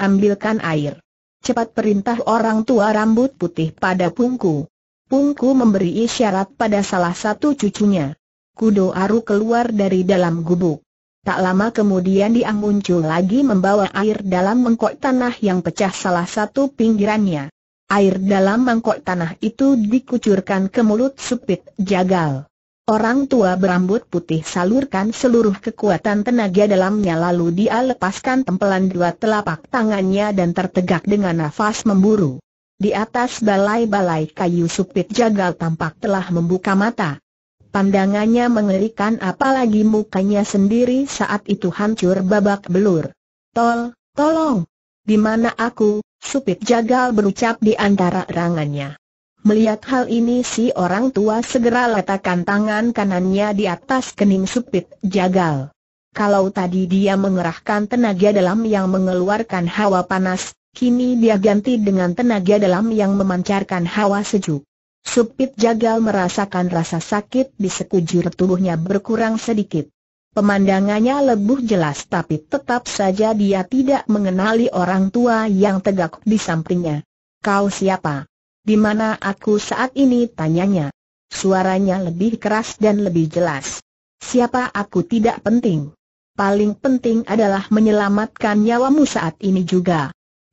Ambilkan air. cepat perintah orang tua rambut putih pada Pungku. Pungku memberi isyarat pada salah satu cucunya. Kodo Aru keluar dari dalam gubuk. Tak lama kemudian dia muncul lagi membawa air dalam mangkok tanah yang pecah salah satu pinggirannya. Air dalam mangkok tanah itu dikucurkan ke mulut Supit Jagal. Orang tua berambut putih salurkan seluruh kekuatan tenaga dalamnya, lalu dia lepaskan tempelan dua telapak tangannya dan tertegak dengan nafas memburu. Di atas balai-balai kayu Supit Jagal tampak telah membuka mata. Pandangannya mengerikan, apalagi mukanya sendiri saat itu hancur babak belur. Tolong! Di mana aku?" Supit Jagal berucap di antara erangannya. Melihat hal ini, si orang tua segera letakkan tangan kanannya di atas kening Supit Jagal. Kalau tadi dia mengerahkan tenaga dalam yang mengeluarkan hawa panas, kini dia ganti dengan tenaga dalam yang memancarkan hawa sejuk. Supit Jagal merasakan rasa sakit di sekujur tubuhnya berkurang sedikit. Pemandangannya lebih jelas, tapi tetap saja dia tidak mengenali orang tua yang tegak di sampingnya. "Kau siapa? Di mana aku saat ini?" tanyanya. Suaranya lebih keras dan lebih jelas. "Siapa aku tidak penting. Paling penting adalah menyelamatkan nyawamu saat ini juga.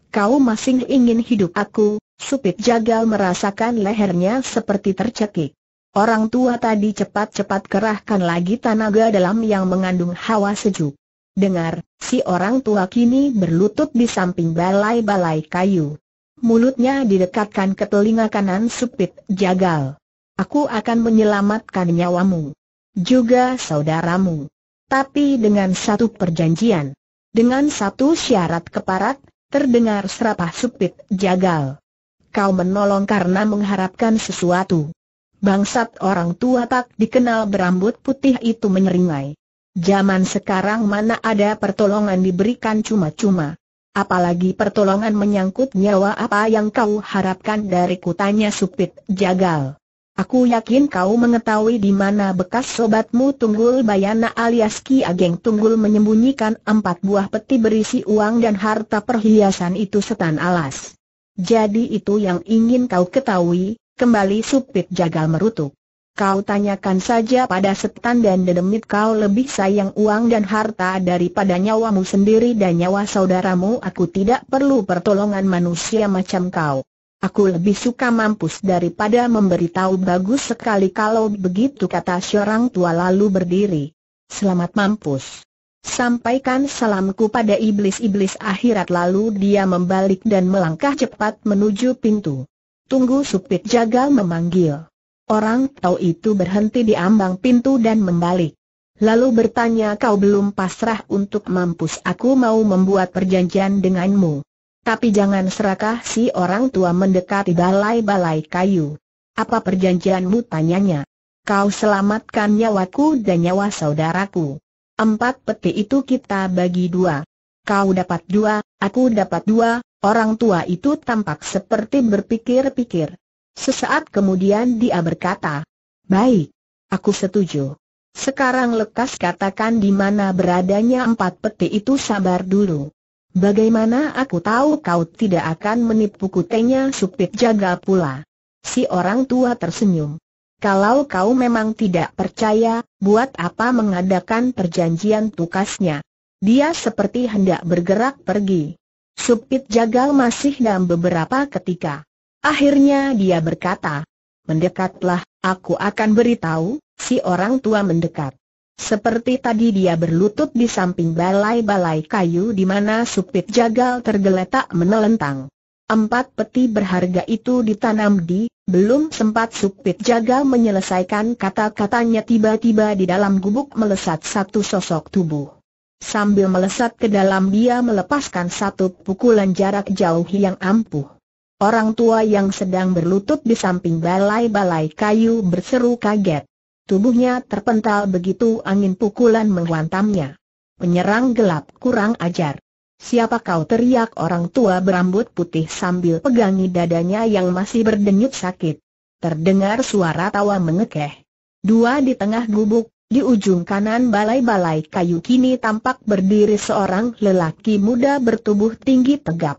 Kau masih ingin hidup aku?" Supit Jagal merasakan lehernya seperti tercekik. Orang tua tadi cepat-cepat kerahkan lagi tenaga dalam yang mengandung hawa sejuk. "Dengar," si orang tua kini berlutut di samping balai-balai kayu. Mulutnya didekatkan ke telinga kanan Supit Jagal. "Aku akan menyelamatkan nyawamu, juga saudaramu. Tapi dengan satu perjanjian. Dengan satu syarat keparat," terdengar serapah Supit Jagal. "Kau menolong karena mengharapkan sesuatu." Bangsat, orang tua tak dikenal berambut putih itu menyeringai. Zaman sekarang mana ada pertolongan diberikan cuma-cuma. "Apalagi pertolongan menyangkut nyawa. Apa yang kau harapkan dariku?" tanya Supit Jagal. "Aku yakin kau mengetahui di mana bekas sobatmu Tunggul Bayana alias Ki Ageng Tunggul menyembunyikan 4 buah peti berisi uang dan harta perhiasan itu setan alas. Jadi itu yang ingin kau ketahui?" kembali Supit Jagal merutuk. "Kau tanyakan saja pada setan dan dedemit. Kau lebih sayang uang dan harta daripada nyawamu sendiri dan nyawa saudaramu. Aku tidak perlu pertolongan manusia macam kau. Aku lebih suka mampus daripada memberitahu." "Bagus sekali kalau begitu," kata si orang tua lalu berdiri. "Selamat mampus. Sampaikan salamku pada iblis-iblis akhirat." Lalu dia membalik dan melangkah cepat menuju pintu. "Tunggu!" Supit Jagal memanggil. Orang tua itu berhenti di ambang pintu dan membalik. Lalu bertanya, "Kau belum pasrah untuk mampus? Aku mau membuat perjanjian denganmu. Tapi jangan serakah." Si orang tua mendekati balai-balai kayu. "Apa perjanjianmu?" tanyanya. "Kau selamatkan nyawaku dan nyawa saudaraku. 4 peti itu kita bagi 2. Kau dapat 2, aku dapat 2. Orang tua itu tampak seperti berpikir-pikir. Sesaat kemudian dia berkata, "Baik, aku setuju. Sekarang lekas katakan di mana beradanya 4 peti itu." "Sabar dulu. Bagaimana aku tahu kau tidak akan menipuku?" tanya Supit Jagal pula. Si orang tua tersenyum. "Kalau kau memang tidak percaya, buat apa mengadakan perjanjian?" tukasnya. Dia seperti hendak bergerak pergi. Supit Jagal masih dalam beberapa ketika. Akhirnya dia berkata, "Mendekatlah, aku akan beritahu." Si orang tua mendekat. Seperti tadi dia berlutut di samping balai-balai kayu di mana Supit Jagal tergeletak menelentang. 4 peti berharga itu ditanam di. Belum sempat Supit Jagal menyelesaikan kata-katanya, tiba-tiba di dalam gubuk melesat satu sosok tubuh. Sambil melesat ke dalam, dia melepaskan satu pukulan jarak jauh yang ampuh. Orang tua yang sedang berlutut di samping balai-balai kayu berseru kaget. Tubuhnya terpental begitu angin pukulan menghantamnya. "Penyerang gelap kurang ajar. Siapa kau?" teriak orang tua berambut putih sambil pegangi dadanya yang masih berdenyut sakit. Terdengar suara tawa mengekeh. Dua di tengah gubuk, di ujung kanan balai-balai kayu kini tampak berdiri seorang lelaki muda bertubuh tinggi tegap.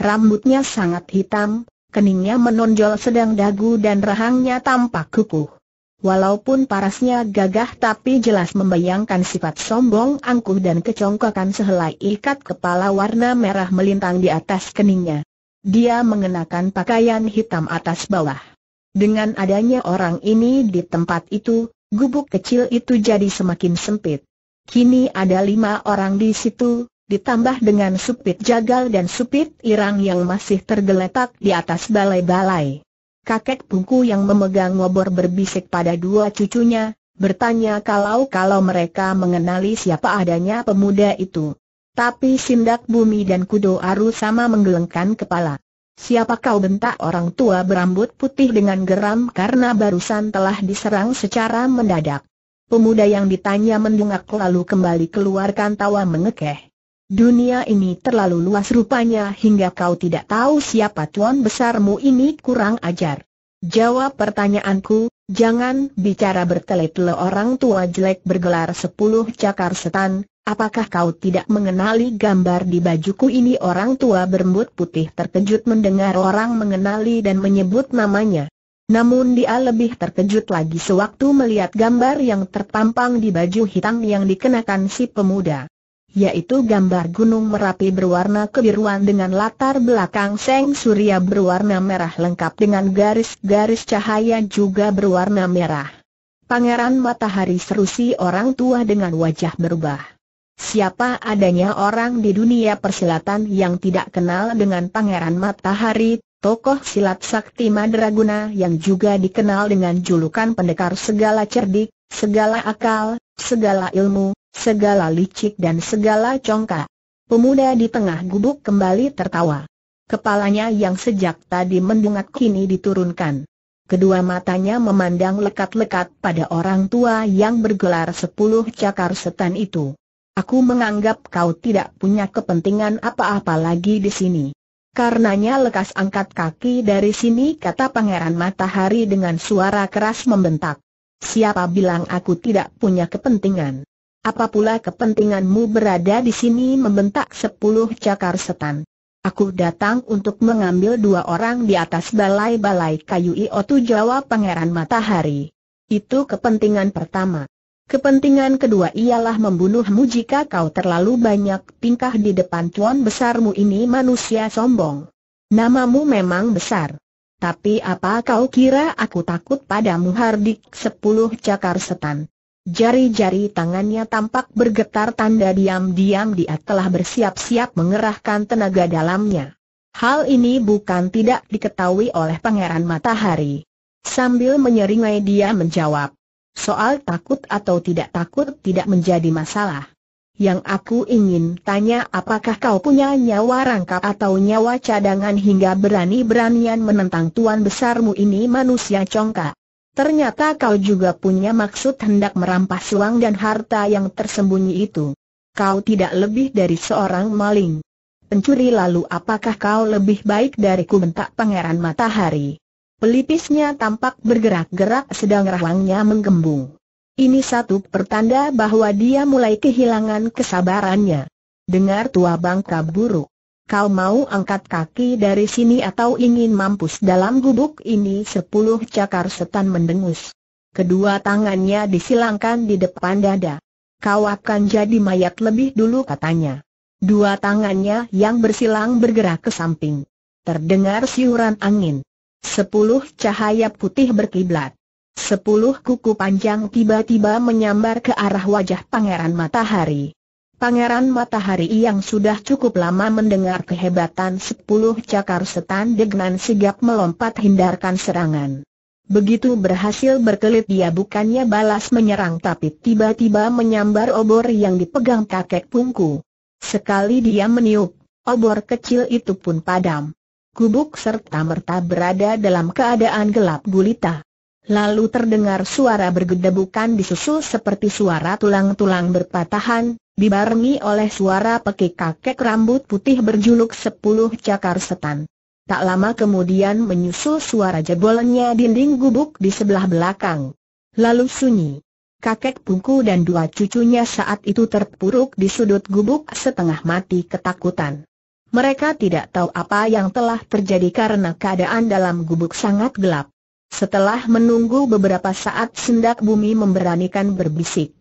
rambutnya sangat hitam, keningnya menonjol sedang dagu dan rahangnya tampak kukuh. Walaupun parasnya gagah tapi jelas membayangkan sifat sombong, angkuh dan kecongkakan sehelai ikat kepala warna merah melintang di atas keningnya. Dia mengenakan pakaian hitam atas bawah. Dengan adanya orang ini di tempat itu, gubuk kecil itu jadi semakin sempit. Kini ada 5 orang di situ, ditambah dengan Supit Jagal dan Supit Ireng yang masih tergeletak di atas balai-balai. Kakek Pungku yang memegang ngobor berbisik pada 2 cucunya, bertanya kalau mereka mengenali siapa adanya pemuda itu. Tapi Sindak Bumi dan Kodo Aru sama menggelengkan kepala. "Siapa kau?" bentak orang tua berambut putih dengan geram karena barusan telah diserang secara mendadak. Pemuda yang ditanya mendongak lalu kembali keluarkan tawa mengekeh. "Dunia ini terlalu luas rupanya hingga kau tidak tahu siapa tuan besarmu ini, kurang ajar. Jawab pertanyaanku, jangan bicara bertele-tele." "Orang tua jelek bergelar 10 Cakar Setan, apakah kau tidak mengenali gambar di bajuku ini?" Orang tua berambut putih terkejut mendengar orang mengenali dan menyebut namanya. Namun dia lebih terkejut lagi sewaktu melihat gambar yang terpampang di baju hitam yang dikenakan si pemuda, yaitu gambar Gunung Merapi berwarna kebiruan dengan latar belakang seng surya berwarna merah lengkap dengan garis-garis cahaya juga berwarna merah. "Pangeran Matahari," seru si orang tua dengan wajah berubah. Siapa adanya orang di dunia persilatan yang tidak kenal dengan Pangeran Matahari, tokoh silat sakti Madraguna yang juga dikenal dengan julukan pendekar segala cerdik, segala akal, segala ilmu, segala licik dan segala congkak. Pemuda di tengah gubuk kembali tertawa. Kepalanya yang sejak tadi mendongak kini diturunkan. Kedua matanya memandang lekat-lekat pada orang tua yang bergelar 10 Cakar Setan itu. "Aku menganggap kau tidak punya kepentingan apa-apa lagi di sini. Karenanya lekas angkat kaki dari sini," kata Pangeran Matahari dengan suara keras membentak. "Siapa bilang aku tidak punya kepentingan? Apa pula kepentinganmu berada di sini?" membentak 10 Cakar Setan. "Aku datang untuk mengambil 2 orang di atas balai-balai kayu itu," jawab Pangeran Matahari. "Itu kepentingan pertama. Kepentingan kedua ialah membunuhmu jika kau terlalu banyak tingkah di depan tuan besarmu ini, manusia sombong. Namamu memang besar. Tapi apa kau kira aku takut padamu?" hardik 10 Cakar Setan. Jari-jari tangannya tampak bergetar tanda diam-diam dia telah bersiap-siap mengerahkan tenaga dalamnya. Hal ini bukan tidak diketahui oleh Pangeran Matahari. Sambil menyeringai dia menjawab, "Soal takut atau tidak takut tidak menjadi masalah. Yang aku ingin tanya, apakah kau punya nyawa rangkap atau nyawa cadangan hingga berani-beranian menentang tuan besarmu ini, manusia congkak? Ternyata kau juga punya maksud hendak merampas uang dan harta yang tersembunyi itu. Kau tidak lebih dari seorang maling, pencuri. Lalu apakah kau lebih baik dariku?" bentak Pangeran Matahari. Pelipisnya tampak bergerak-gerak sedang rahangnya menggembung. Ini satu pertanda bahwa dia mulai kehilangan kesabarannya. "Dengar tua bangka buruk, kau mau angkat kaki dari sini atau ingin mampus dalam gubuk ini?" 10 Cakar Setan mendengus. Kedua tangannya disilangkan di depan dada. "Kau akan jadi mayat lebih dulu," katanya. Dua tangannya yang bersilang bergerak ke samping. Terdengar siuran angin. 10 cahaya putih berkiblat. 10 kuku panjang tiba-tiba menyambar ke arah wajah Pangeran Matahari. Pangeran Matahari yang sudah cukup lama mendengar kehebatan 10 Cakar Setan dengan sigap melompat hindarkan serangan. Begitu berhasil berkelit dia bukannya balas menyerang tapi tiba-tiba menyambar obor yang dipegang Kakek Pungku. Sekali dia meniup, obor kecil itu pun padam. Gubuk serta-merta berada dalam keadaan gelap gulita. Lalu terdengar suara bergedebukan disusul seperti suara tulang-tulang berpatahan, dibarengi oleh suara pekik kakek rambut putih berjuluk 10 Cakar Setan. Tak lama kemudian menyusul suara jebolnya dinding gubuk di sebelah belakang. Lalu sunyi. Kakek Pungku dan 2 cucunya saat itu terpuruk di sudut gubuk setengah mati ketakutan. Mereka tidak tahu apa yang telah terjadi karena keadaan dalam gubuk sangat gelap. Setelah menunggu beberapa saat, Sindak Bumi memberanikan berbisik,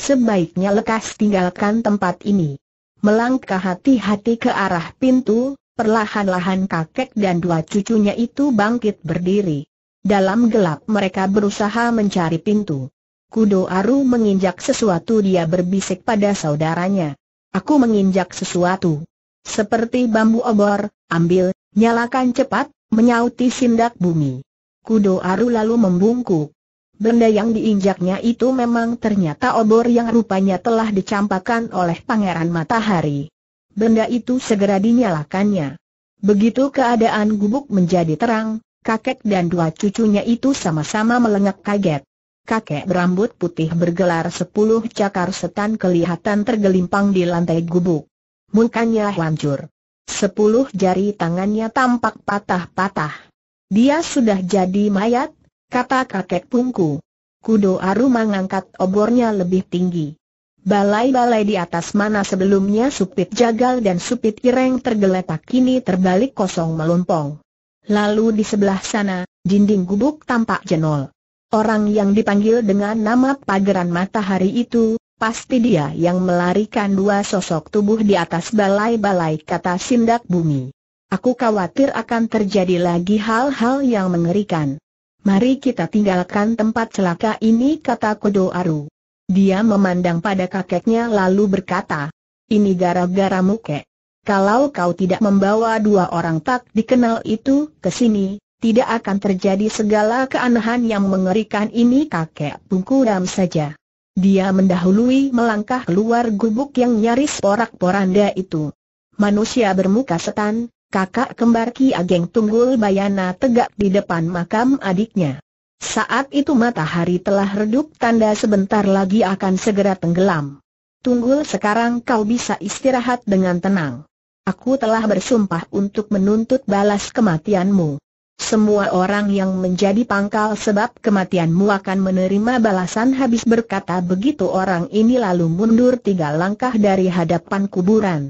"Sebaiknya lekas tinggalkan tempat ini." Melangkah hati-hati ke arah pintu, perlahan-lahan kakek dan dua cucunya itu bangkit berdiri. Dalam gelap mereka berusaha mencari pintu. Kodo Aru menginjak sesuatu, dia berbisik pada saudaranya. "Aku menginjak sesuatu. Seperti bambu obor, ambil, nyalakan cepat," menyauti Sindak Bumi. Kodo Aru lalu membungkuk. Benda yang diinjaknya itu memang ternyata obor yang rupanya telah dicampakkan oleh Pangeran Matahari. Benda itu segera dinyalakannya. Begitu keadaan gubuk menjadi terang, kakek dan dua cucunya itu sama-sama melengak kaget. Kakek berambut putih bergelar 10 cakar setan kelihatan tergelimpang di lantai gubuk. Mukanya hancur. 10 jari tangannya tampak patah-patah. "Dia sudah jadi mayat," kata kakek Pungku. Kodo Aru mengangkat obornya lebih tinggi. Balai-balai di atas mana sebelumnya Supit Jagal dan Supit Ireng tergeletak kini terbalik kosong melompong. Lalu di sebelah sana, dinding gubuk tampak jenol. Orang yang dipanggil dengan nama Pangeran Matahari itu, pasti dia yang melarikan dua sosok tubuh di atas balai-balai, kata Sindak Bumi. "Aku khawatir akan terjadi lagi hal-hal yang mengerikan. Mari kita tinggalkan tempat celaka ini," kata Kodo Aru. Dia memandang pada kakeknya lalu berkata, "Ini gara-garamu, Kek. Kalau kau tidak membawa dua orang tak dikenal itu ke sini, tidak akan terjadi segala keanehan yang mengerikan ini." Kakek Pungku diam saja. Dia mendahului melangkah keluar gubuk yang nyaris porak-poranda itu. Manusia bermuka setan, kakak kembar Ki Ageng Tunggul Bayana tegak di depan makam adiknya. Saat itu matahari telah redup, tanda sebentar lagi akan segera tenggelam. "Tunggul, sekarang kau bisa istirahat dengan tenang. Aku telah bersumpah untuk menuntut balas kematianmu. Semua orang yang menjadi pangkal sebab kematianmu akan menerima balasan." Habis berkata begitu orang ini lalu mundur 3 langkah dari hadapan kuburan.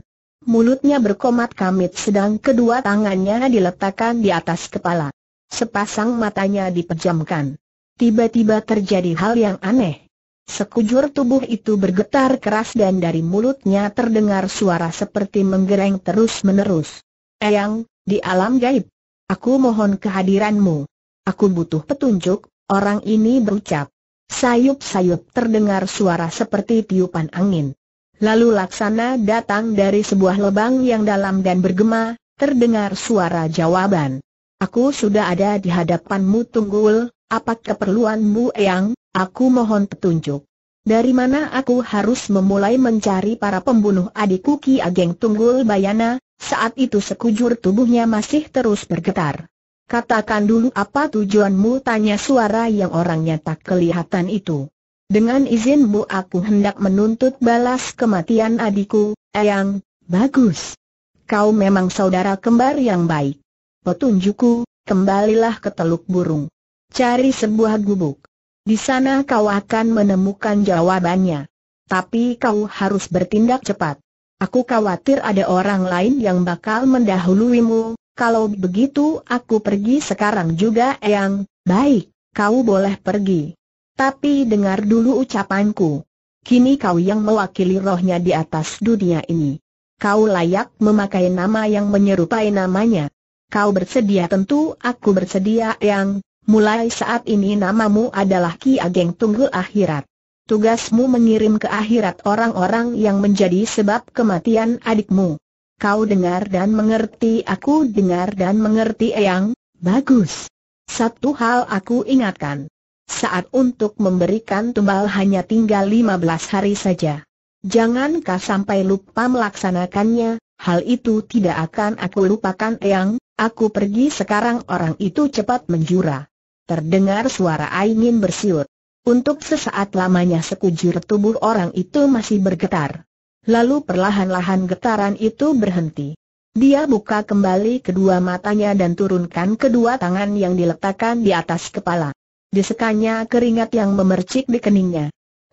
Mulutnya berkomat kamit sedang kedua tangannya diletakkan di atas kepala. Sepasang matanya dipejamkan. Tiba-tiba terjadi hal yang aneh. Sekujur tubuh itu bergetar keras dan dari mulutnya terdengar suara seperti menggereng terus-menerus. "Eyang, di alam gaib, aku mohon kehadiranmu. Aku butuh petunjuk," orang ini berucap. Sayup-sayup terdengar suara seperti tiupan angin. Lalu laksana datang dari sebuah lubang yang dalam dan bergema, terdengar suara jawaban. "Aku sudah ada di hadapanmu, Tunggul. Apa keperluanmu, Eyang? Aku mohon petunjuk. Dari mana aku harus memulai mencari para pembunuh adikku Ki Ageng Tunggul Bayana?" Saat itu sekujur tubuhnya masih terus bergetar. "Katakan dulu apa tujuanmu," tanya suara yang orangnya tak kelihatan itu. "Dengan izinmu aku hendak menuntut balas kematian adikku, Eyang." "Bagus. Kau memang saudara kembar yang baik. Petunjukku, kembalilah ke Teluk Burung. Cari sebuah gubuk. Di sana kau akan menemukan jawabannya. Tapi kau harus bertindak cepat. Aku khawatir ada orang lain yang bakal mendahuluimu. Kalau begitu aku pergi sekarang juga, Eyang." "Baik, kau boleh pergi. Tapi dengar dulu ucapanku. Kini kau yang mewakili rohnya di atas dunia ini. Kau layak memakai nama yang menyerupai namanya. Kau bersedia?" "Tentu aku bersedia, Eyang. Mulai saat ini namamu adalah Ki Ageng Tunggul Akhirat. Tugasmu mengirim ke akhirat orang-orang yang menjadi sebab kematian adikmu. Kau dengar dan mengerti?" "Aku dengar dan mengerti, Eyang." "Bagus. Satu hal aku ingatkan. Saat untuk memberikan tumbal hanya tinggal 15 hari saja. Jangan kau sampai lupa melaksanakannya. Hal itu tidak akan aku lupakan, Eyang. Aku pergi sekarang." Orang itu cepat menjura. Terdengar suara angin bersiul. Untuk sesaat lamanya sekujur tubuh orang itu masih bergetar. Lalu perlahan-lahan getaran itu berhenti. Dia buka kembali kedua matanya dan turunkan kedua tangan yang diletakkan di atas kepala. Desekannya keringat yang memercik di keningnya.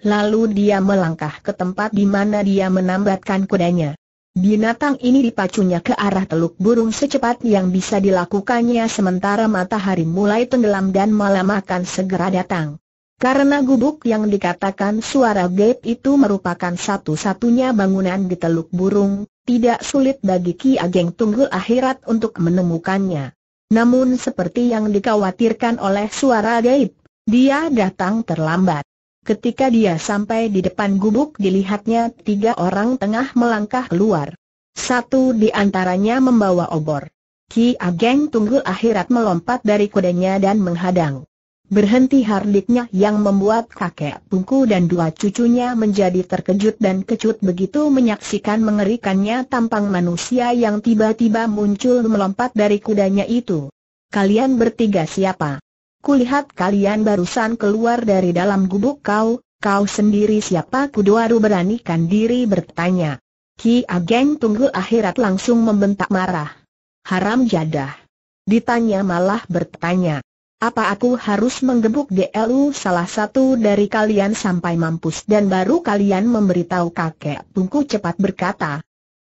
Lalu dia melangkah ke tempat di mana dia menambatkan kudanya. Binatang ini dipacunya ke arah Teluk Burung secepat yang bisa dilakukannya sementara matahari mulai tenggelam dan malam akan segera datang. Karena gubuk yang dikatakan suara gaib itu merupakan satu-satunya bangunan di Teluk Burung, tidak sulit bagi Ki Ageng Tunggul Akhirat untuk menemukannya. Namun seperti yang dikhawatirkan oleh suara gaib, dia datang terlambat. Ketika dia sampai di depan gubuk, dilihatnya tiga orang tengah melangkah keluar. Satu di antaranya membawa obor. Ki Ageng Tunggul Akhirat melompat dari kudanya dan menghadang. Berhenti hardiknya yang membuat kakek Pungku dan dua cucunya menjadi terkejut dan kecut begitu menyaksikan mengerikannya tampang manusia yang tiba-tiba muncul melompat dari kudanya itu. "Kalian bertiga siapa? Kulihat kalian barusan keluar dari dalam gubuk. Kau sendiri siapa?" Kodo Aru beranikan diri bertanya. Ki Ageng Tunggul Akhirat langsung membentak marah. "Haram jadah! Ditanya malah bertanya. Apa aku harus menggebuk dulu salah satu dari kalian sampai mampus dan baru kalian memberitahu?" Kakek Pungku cepat berkata.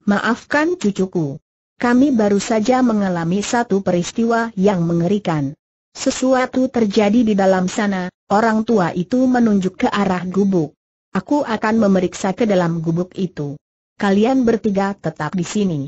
"Maafkan cucuku. Kami baru saja mengalami satu peristiwa yang mengerikan. Sesuatu terjadi di dalam sana." Orang tua itu menunjuk ke arah gubuk. "Aku akan memeriksa ke dalam gubuk itu. Kalian bertiga tetap di sini.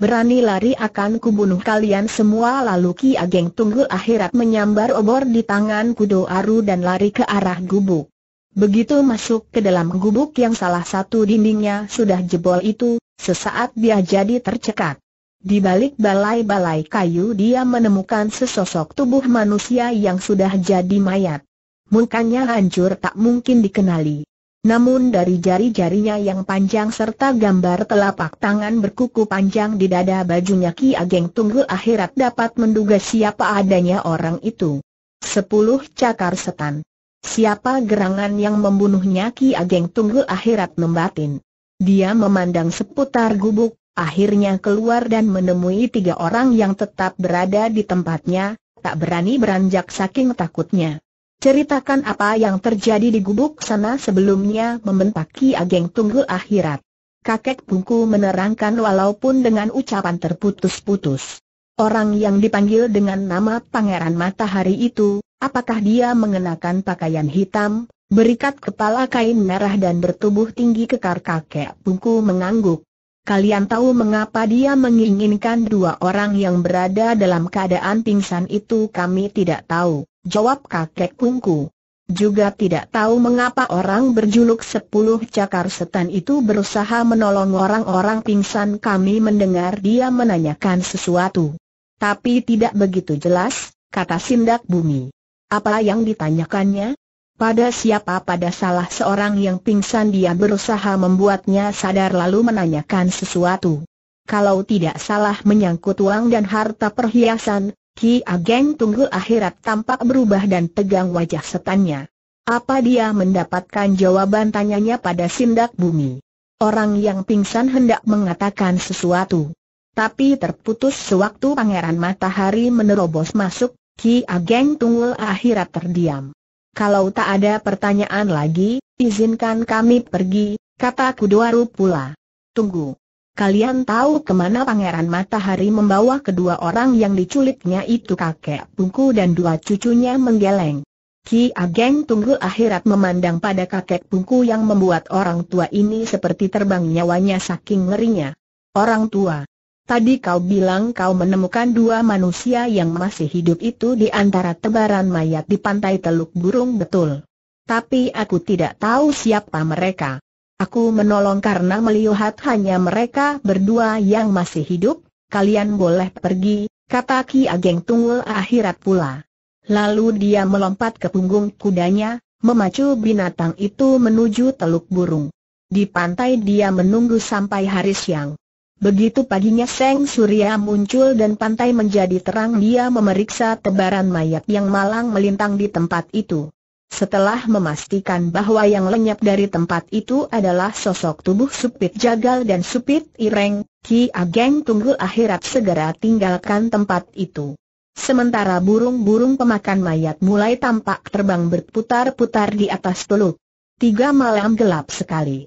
Berani lari akan kubunuh kalian semua." Lalu Ki Ageng Tunggul Akhirat menyambar obor di tangan Kodo Aru dan lari ke arah gubuk. Begitu masuk ke dalam gubuk yang salah satu dindingnya sudah jebol itu, sesaat dia jadi tercekat. Di balik balai-balai kayu dia menemukan sesosok tubuh manusia yang sudah jadi mayat. Mukanya hancur tak mungkin dikenali. Namun dari jari-jarinya yang panjang serta gambar telapak tangan berkuku panjang di dada bajunya, Ki Ageng Tunggul Akhirat dapat menduga siapa adanya orang itu. "Sepuluh Cakar Setan. Siapa gerangan yang membunuhnya?" Ki Ageng Tunggul Akhirat membatin. Dia memandang seputar gubuk, akhirnya keluar dan menemui tiga orang yang tetap berada di tempatnya, tak berani beranjak saking takutnya. "Ceritakan apa yang terjadi di gubuk sana sebelumnya," membentak Ki Ageng Tunggul Akhirat. Kakek Pungku menerangkan walaupun dengan ucapan terputus-putus. "Orang yang dipanggil dengan nama Pangeran Matahari itu, apakah dia mengenakan pakaian hitam, berikat kepala kain merah dan bertubuh tinggi kekar?" Kakek Pungku mengangguk. "Kalian tahu mengapa dia menginginkan dua orang yang berada dalam keadaan pingsan itu?" "Kami tidak tahu," jawab kakek Pungku. "Juga tidak tahu mengapa orang berjuluk 10 Cakar Setan itu berusaha menolong orang-orang pingsan. Kami mendengar dia menanyakan sesuatu, tapi tidak begitu jelas," kata Sindak Bumi. "Apa yang ditanyakannya? Pada siapa?" "Pada salah seorang yang pingsan. Dia berusaha membuatnya sadar lalu menanyakan sesuatu. Kalau tidak salah menyangkut uang dan harta perhiasan." Ki Ageng Tunggul Akhirat tampak berubah dan tegang wajah setannya. "Apa dia mendapatkan jawaban?" tanyanya pada Sindak Bumi. "Orang yang pingsan hendak mengatakan sesuatu, tapi terputus sewaktu Pangeran Matahari menerobos masuk." Ki Ageng Tunggul Akhirat terdiam. "Kalau tak ada pertanyaan lagi, izinkan kami pergi," kata Kodo Aru pula. "Tunggu. Kalian tahu kemana Pangeran Matahari membawa kedua orang yang diculiknya itu?" Kakek Pungku dan dua cucunya menggeleng. Ki Ageng Tunggul Akhirat memandang pada kakek Pungku yang membuat orang tua ini seperti terbang nyawanya saking ngerinya. "Orang tua, tadi kau bilang kau menemukan dua manusia yang masih hidup itu di antara tebaran mayat di pantai Teluk Burung, betul? Tapi aku tidak tahu siapa mereka. Aku menolong karena melihat hanya mereka berdua yang masih hidup. Kalian boleh pergi," kata Ki Ageng Tunggul Akhirat pula. Lalu dia melompat ke punggung kudanya, memacu binatang itu menuju Teluk Burung. Di pantai dia menunggu sampai hari siang. Begitu paginya seng surya muncul dan pantai menjadi terang, dia memeriksa tebaran mayat yang malang melintang di tempat itu. Setelah memastikan bahwa yang lenyap dari tempat itu adalah sosok tubuh Supit Jagal dan Supit Ireng, Ki Ageng Tunggul Akhirat segera tinggalkan tempat itu. Sementara burung-burung pemakan mayat mulai tampak terbang berputar-putar di atas teluk. 3 malam gelap sekali.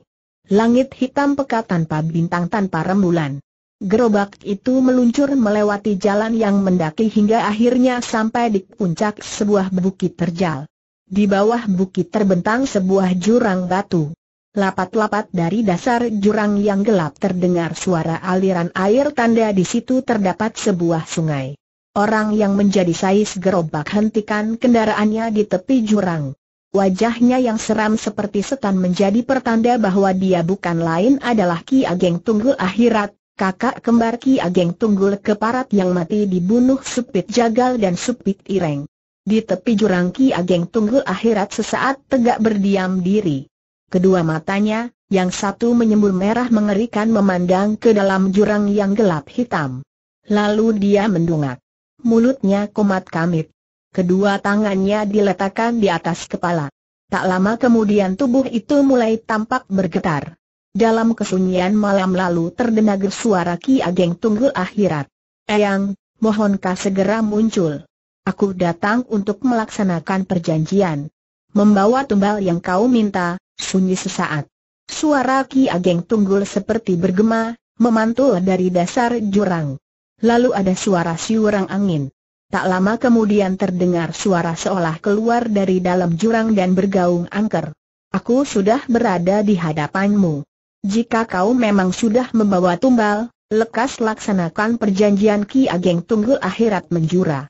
Langit hitam pekat tanpa bintang tanpa rembulan. Gerobak itu meluncur melewati jalan yang mendaki hingga akhirnya sampai di puncak sebuah bukit terjal. Di bawah bukit terbentang sebuah jurang batu. Lapat-lapat dari dasar jurang yang gelap terdengar suara aliran air, tanda di situ terdapat sebuah sungai. Orang yang menjadi sais gerobak hentikan kendaraannya di tepi jurang. Wajahnya yang seram seperti setan menjadi pertanda bahwa dia bukan lain adalah Ki Ageng Tunggul Akhirat, kakak kembar Ki Ageng Tunggul Keparat yang mati dibunuh Supit Jagal dan Supit Ireng. Di tepi jurang Ki Ageng Tunggul Akhirat sesaat tegak berdiam diri. Kedua matanya, yang satu menyembul merah mengerikan memandang ke dalam jurang yang gelap hitam. Lalu dia mendongak. Mulutnya komat kamit. Kedua tangannya diletakkan di atas kepala. Tak lama kemudian tubuh itu mulai tampak bergetar. Dalam kesunyian malam lalu terdengar suara Ki Ageng Tunggul Akhirat. "Eyang, mohonkah segera muncul? Aku datang untuk melaksanakan perjanjian. Membawa tumbal yang kau minta." Sunyi sesaat. Suara Ki Ageng Tunggul seperti bergema, memantul dari dasar jurang. Lalu ada suara siurang angin. Tak lama kemudian terdengar suara seolah keluar dari dalam jurang dan bergaung angker. "Aku sudah berada di hadapanmu. Jika kau memang sudah membawa tumbal, lekas laksanakan perjanjian." Ki Ageng Tunggul Akhirat menjura.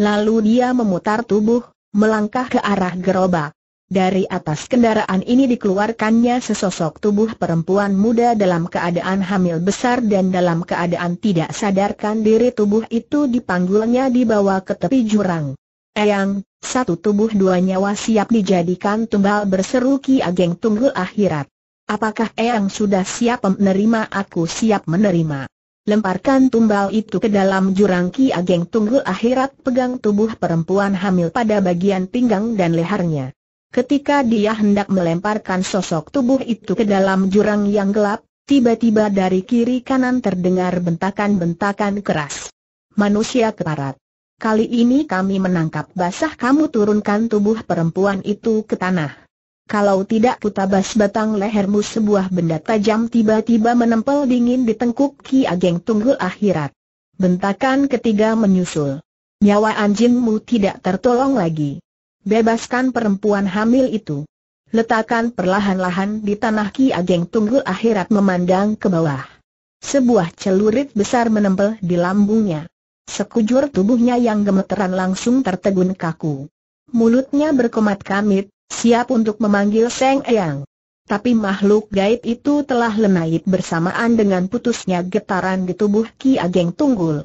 Lalu dia memutar tubuh, melangkah ke arah gerobak. Dari atas kendaraan ini dikeluarkannya sesosok tubuh perempuan muda dalam keadaan hamil besar dan dalam keadaan tidak sadarkan diri. Tubuh itu dipanggulnya dibawa ke tepi jurang. "Eyang, satu tubuh dua nyawa siap dijadikan tumbal," berseru Ki Ageng Tunggul Akhirat. "Apakah Eyang sudah siap menerima?" "Aku siap menerima." Lemparkan tumbal itu ke dalam jurang. Ki Ageng Tunggul Akhirat pegang tubuh perempuan hamil pada bagian pinggang dan lehernya. Ketika dia hendak melemparkan sosok tubuh itu ke dalam jurang yang gelap, tiba-tiba dari kiri kanan terdengar bentakan-bentakan keras. "Manusia keparat, kali ini kami menangkap basah kamu. Turunkan tubuh perempuan itu ke tanah. Kalau tidak kutabas batang lehermu." Sebuah benda tajam tiba-tiba menempel dingin di tengkuk Ki Ageng Tunggul Akhirat. Bentakan ketiga menyusul. "Nyawa anjingmu tidak tertolong lagi. Bebaskan perempuan hamil itu. Letakkan perlahan-lahan di tanah." Ki Ageng Tunggul Akhirat memandang ke bawah. Sebuah celurit besar menempel di lambungnya. Sekujur tubuhnya yang gemeteran langsung tertegun kaku. Mulutnya berkomat kamit, siap untuk memanggil Seng Eyang. Tapi makhluk gaib itu telah lenyap bersamaan dengan putusnya getaran di tubuh Ki Ageng Tunggul.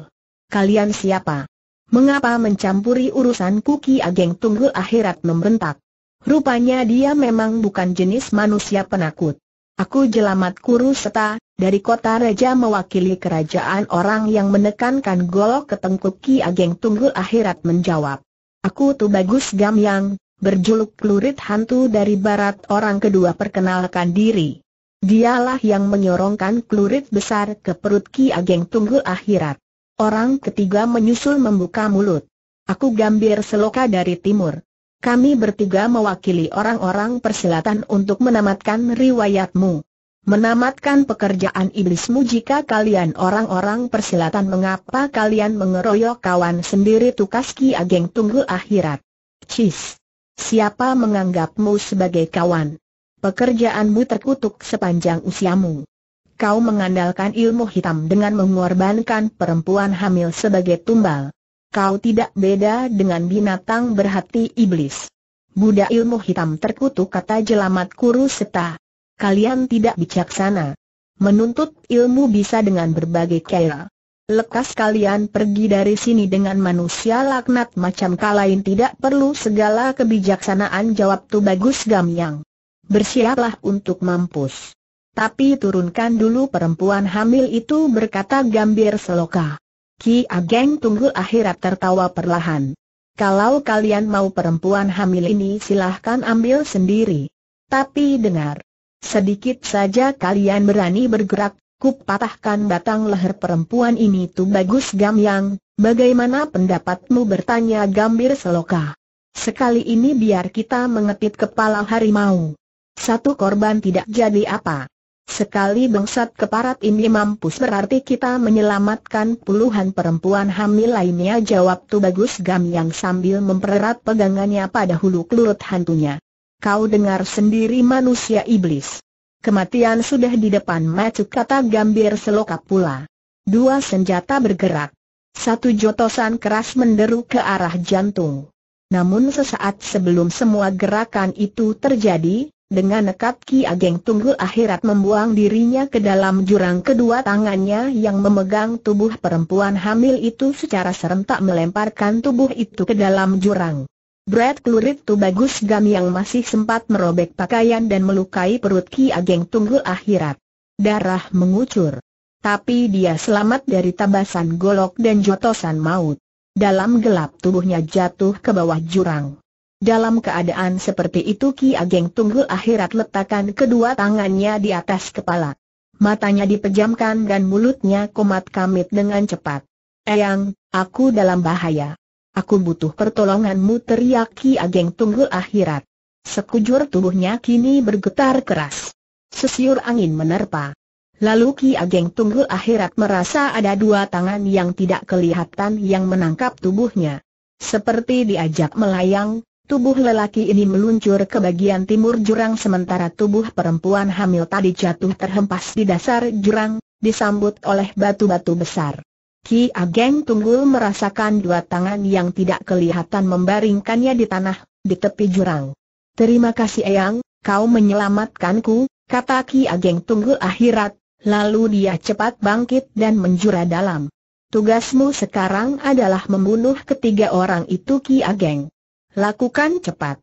"Kalian siapa? Mengapa mencampuri urusanku?" Ki Ageng Tunggul Akhirat membentak. Rupanya dia memang bukan jenis manusia penakut. "Aku Jelamat Kuruseta, dari kota raja, mewakili kerajaan orang." Yang menekankan golok ke tengkuk Ki Ageng Tunggul Akhirat menjawab. "Aku Tubagus Gamyang, berjuluk Klurit Hantu dari Barat." Orang kedua perkenalkan diri. Dialah yang menyorongkan klurit besar ke perut Ki Ageng Tunggul Akhirat. Orang ketiga menyusul membuka mulut. "Aku Gambir Seloka dari Timur. Kami bertiga mewakili orang-orang persilatan untuk menamatkan riwayatmu. Menamatkan pekerjaan iblismu. Jika kalian orang-orang persilatan, mengapa kalian mengeroyok kawan sendiri?" tukas Ki Ageng Tunggul Akhirat. "Cis. Siapa menganggapmu sebagai kawan? Pekerjaanmu terkutuk sepanjang usiamu. Kau mengandalkan ilmu hitam dengan mengorbankan perempuan hamil sebagai tumbal. Kau tidak beda dengan binatang berhati iblis. Budak ilmu hitam terkutuk," kata Jelamat Kuruseta. "Kalian tidak bijaksana. Menuntut ilmu bisa dengan berbagai cara. Lekas kalian pergi dari sini dengan manusia laknat macam kalian. Tidak perlu segala kebijaksanaan," jawab Tubagus Gamyang. "Bersiaplah untuk mampus. Tapi turunkan dulu perempuan hamil itu," berkata Gambir Seloka. Ki Ageng Tunggul Akhirat tertawa perlahan. "Kalau kalian mau perempuan hamil ini silahkan ambil sendiri. Tapi dengar, sedikit saja kalian berani bergerak, kupatahkan batang leher perempuan ini." "Tubagus Gamyang, bagaimana pendapatmu?" bertanya Gambir Seloka. "Sekali ini biar kita mengetit kepala harimau. Satu korban tidak jadi apa. Sekali bangsat keparat ini mampus berarti kita menyelamatkan puluhan perempuan hamil lainnya, jawab Tubagus Gamyang sambil mempererat pegangannya pada hulu kelulut hantunya. Kau dengar sendiri manusia iblis. Kematian sudah di depan mata, kata Gambir Seloka pula. Dua senjata bergerak. Satu jotosan keras menderu ke arah jantung. Namun sesaat sebelum semua gerakan itu terjadi, dengan nekat Ki Ageng Tunggul Akhirat membuang dirinya ke dalam jurang. Kedua tangannya yang memegang tubuh perempuan hamil itu secara serentak melemparkan tubuh itu ke dalam jurang. Berat kelurit Tubagus Gamyang masih sempat merobek pakaian dan melukai perut Ki Ageng Tunggul Akhirat. Darah mengucur. Tapi dia selamat dari tabasan golok dan jotosan maut. Dalam gelap tubuhnya jatuh ke bawah jurang. Dalam keadaan seperti itu Ki Ageng Tunggul Akhirat letakkan kedua tangannya di atas kepala. Matanya dipejamkan dan mulutnya komat-kamit dengan cepat. "Eyang, aku dalam bahaya. Aku butuh pertolonganmu," teriak Ki Ageng Tunggul Akhirat. Sekujur tubuhnya kini bergetar keras. Sesiur angin menerpa. Lalu Ki Ageng Tunggul Akhirat merasa ada dua tangan yang tidak kelihatan yang menangkap tubuhnya. Seperti diajak melayang, tubuh lelaki ini meluncur ke bagian timur jurang sementara tubuh perempuan hamil tadi jatuh terhempas di dasar jurang, disambut oleh batu-batu besar. Ki Ageng Tunggul merasakan dua tangan yang tidak kelihatan membaringkannya di tanah, di tepi jurang. "Terima kasih Eyang, kau menyelamatkanku," kata Ki Ageng Tunggul Akhirat, lalu dia cepat bangkit dan menjura dalam. "Tugasmu sekarang adalah membunuh ketiga orang itu Ki Ageng. Lakukan cepat.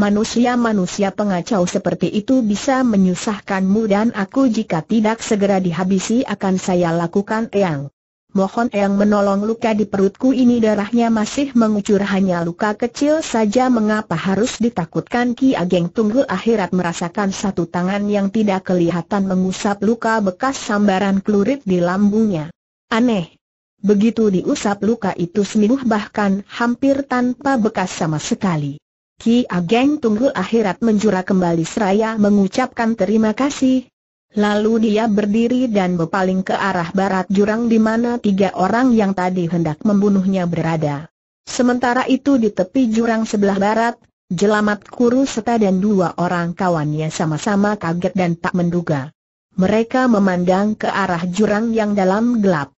Manusia-manusia pengacau seperti itu bisa menyusahkanmu dan aku jika tidak segera dihabisi akan saya lakukan Eyang. Mohon Eyang menolong, luka di perutku ini darahnya masih mengucur, hanya luka kecil saja, mengapa harus ditakutkan?" Ki Ageng Tunggul Akhirat merasakan satu tangan yang tidak kelihatan mengusap luka bekas sambaran klurit di lambungnya. Aneh. Begitu diusap luka itu sembuh bahkan hampir tanpa bekas sama sekali. Ki Ageng Tunggul Akhirat menjura kembali seraya mengucapkan terima kasih. Lalu dia berdiri dan berpaling ke arah barat jurang di mana tiga orang yang tadi hendak membunuhnya berada. Sementara itu di tepi jurang sebelah barat, Jelamat Kuruseta dan dua orang kawannya sama-sama kaget dan tak menduga. Mereka memandang ke arah jurang yang dalam gelap.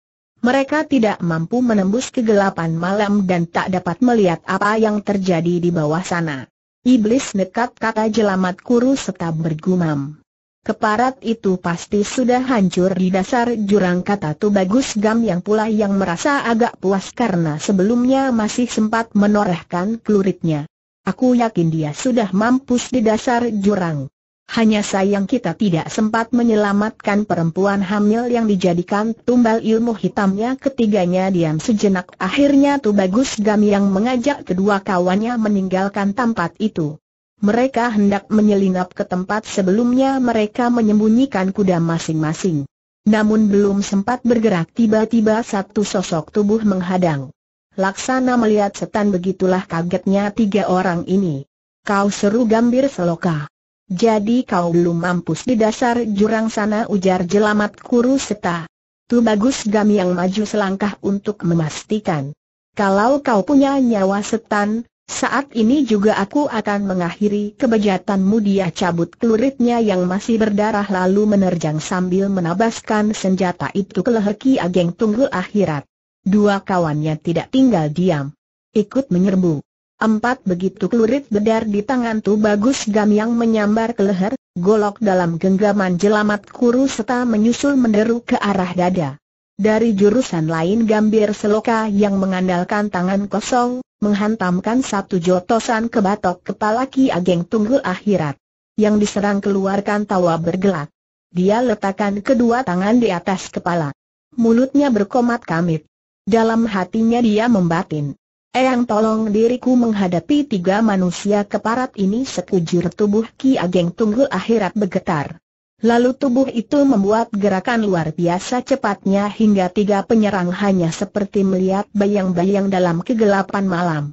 Mereka tidak mampu menembus kegelapan malam dan tak dapat melihat apa yang terjadi di bawah sana. "Iblis nekat," kata Jelamat Kuruseta bergumam. "Keparat itu pasti sudah hancur di dasar jurang," kata Tubagus Gamyang pula yang merasa agak puas karena sebelumnya masih sempat menorehkan kluritnya. "Aku yakin dia sudah mampus di dasar jurang. Hanya sayang kita tidak sempat menyelamatkan perempuan hamil yang dijadikan tumbal ilmu hitamnya." Ketiganya diam sejenak. Akhirnya Tubagus Gamyang mengajak kedua kawannya meninggalkan tempat itu. Mereka hendak menyelinap ke tempat sebelumnya mereka menyembunyikan kuda masing-masing. Namun belum sempat bergerak tiba-tiba satu sosok tubuh menghadang. Laksana melihat setan, begitulah kagetnya tiga orang ini. "Kau," seru Gambir Seloka. "Jadi kau belum mampus di dasar jurang sana," ujar Jelamat Kuruseta. Tubagus Gamyang maju selangkah untuk memastikan. "Kalau kau punya nyawa setan, saat ini juga aku akan mengakhiri kebejatanmu." Dia cabut kluritnya yang masih berdarah lalu menerjang sambil menabaskan senjata itu ke leher Ki Ageng Tunggul Akhirat. Dua kawannya tidak tinggal diam. Ikut menyerbu. Empat begitu klurit bedar di tangan Tubagus Gamyang menyambar ke leher, golok dalam genggaman Jelamat Kuruseta menyusul menderu ke arah dada. Dari jurusan lain Gambir Seloka yang mengandalkan tangan kosong, menghantamkan satu jotosan ke batok kepala Ki Ageng Tunggul Akhirat. Yang diserang keluarkan tawa bergelak. Dia letakkan kedua tangan di atas kepala. Mulutnya berkomat-kamit. Dalam hatinya dia membatin, "Eyang tolong diriku menghadapi tiga manusia keparat ini." Sekujur tubuh Ki Ageng Tunggul Akhirat bergetar. Lalu tubuh itu membuat gerakan luar biasa cepatnya hingga tiga penyerang hanya seperti melihat bayang-bayang dalam kegelapan malam.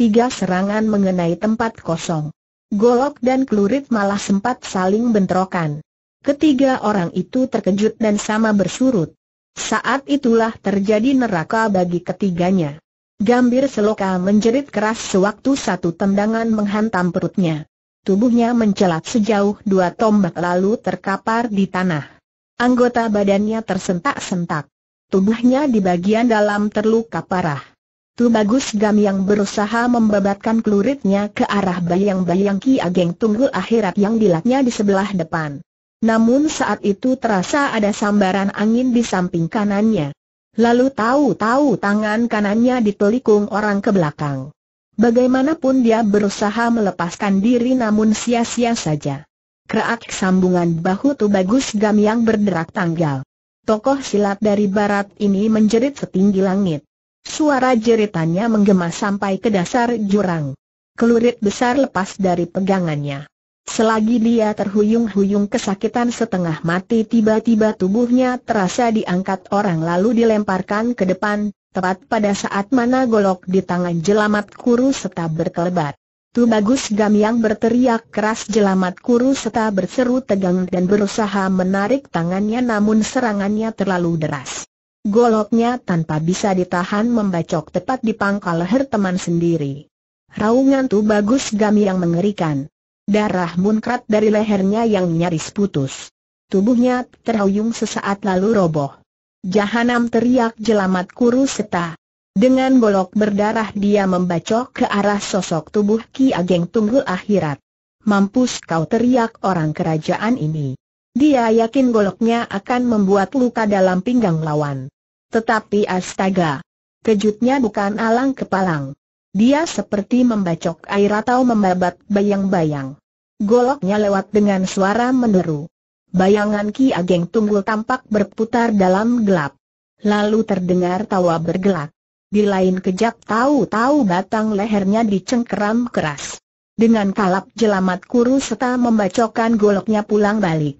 Tiga serangan mengenai tempat kosong. Golok dan klurit malah sempat saling bentrokan. Ketiga orang itu terkejut dan sama bersurut. Saat itulah terjadi neraka bagi ketiganya. Gambir Seloka menjerit keras sewaktu satu tendangan menghantam perutnya. Tubuhnya mencelat sejauh 2 tombak lalu terkapar di tanah. Anggota badannya tersentak-sentak. Tubuhnya di bagian dalam terluka parah. Tubagus Gamyang berusaha membabatkan celuritnya ke arah bayang-bayang Ki Ageng Tunggul Akhirat yang dilatnya di sebelah depan. Namun saat itu terasa ada sambaran angin di samping kanannya. Lalu tahu-tahu tangan kanannya ditelikung orang ke belakang. Bagaimanapun dia berusaha melepaskan diri namun sia-sia saja. Kerak sambungan bahu Tubagus Gamyang berderak tanggal. Tokoh silat dari barat ini menjerit setinggi langit. Suara jeritannya menggema sampai ke dasar jurang. Celurit besar lepas dari pegangannya. Selagi dia terhuyung-huyung kesakitan setengah mati, tiba-tiba tubuhnya terasa diangkat orang lalu dilemparkan ke depan, tepat pada saat mana golok di tangan Jelamat Kuruseta berkelebat. Tubagus Gamyang berteriak keras. Jelamat Kuruseta berseru tegang dan berusaha menarik tangannya namun serangannya terlalu deras. Goloknya tanpa bisa ditahan membacok tepat di pangkal leher teman sendiri. Raungan Tubagus Gamyang mengerikan. Darah muncrat dari lehernya yang nyaris putus. Tubuhnya terhuyung sesaat lalu roboh. "Jahanam!" teriak Jelamat Kuruseta. Dengan golok berdarah dia membacok ke arah sosok tubuh Ki Ageng Tunggul Akhirat. "Mampus kau!" teriak orang kerajaan ini. Dia yakin goloknya akan membuat luka dalam pinggang lawan. Tetapi astaga! Kejutnya bukan alang kepalang. Dia seperti membacok air atau membabat bayang-bayang. Goloknya lewat dengan suara menderu. Bayangan Ki Ageng Tunggul tampak berputar dalam gelap. Lalu terdengar tawa bergelak. Di lain kejap tahu-tahu batang lehernya dicengkeram keras. Dengan kalap Jelamat Kuruseta membacokkan goloknya pulang balik.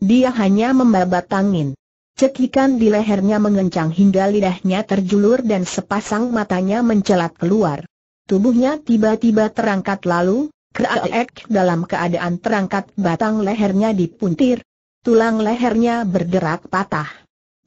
Dia hanya membabat angin. Cekikan di lehernya mengencang hingga lidahnya terjulur dan sepasang matanya mencelat keluar. Tubuhnya tiba-tiba terangkat lalu. Kreak, dalam keadaan terangkat batang lehernya dipuntir. Tulang lehernya berderak patah.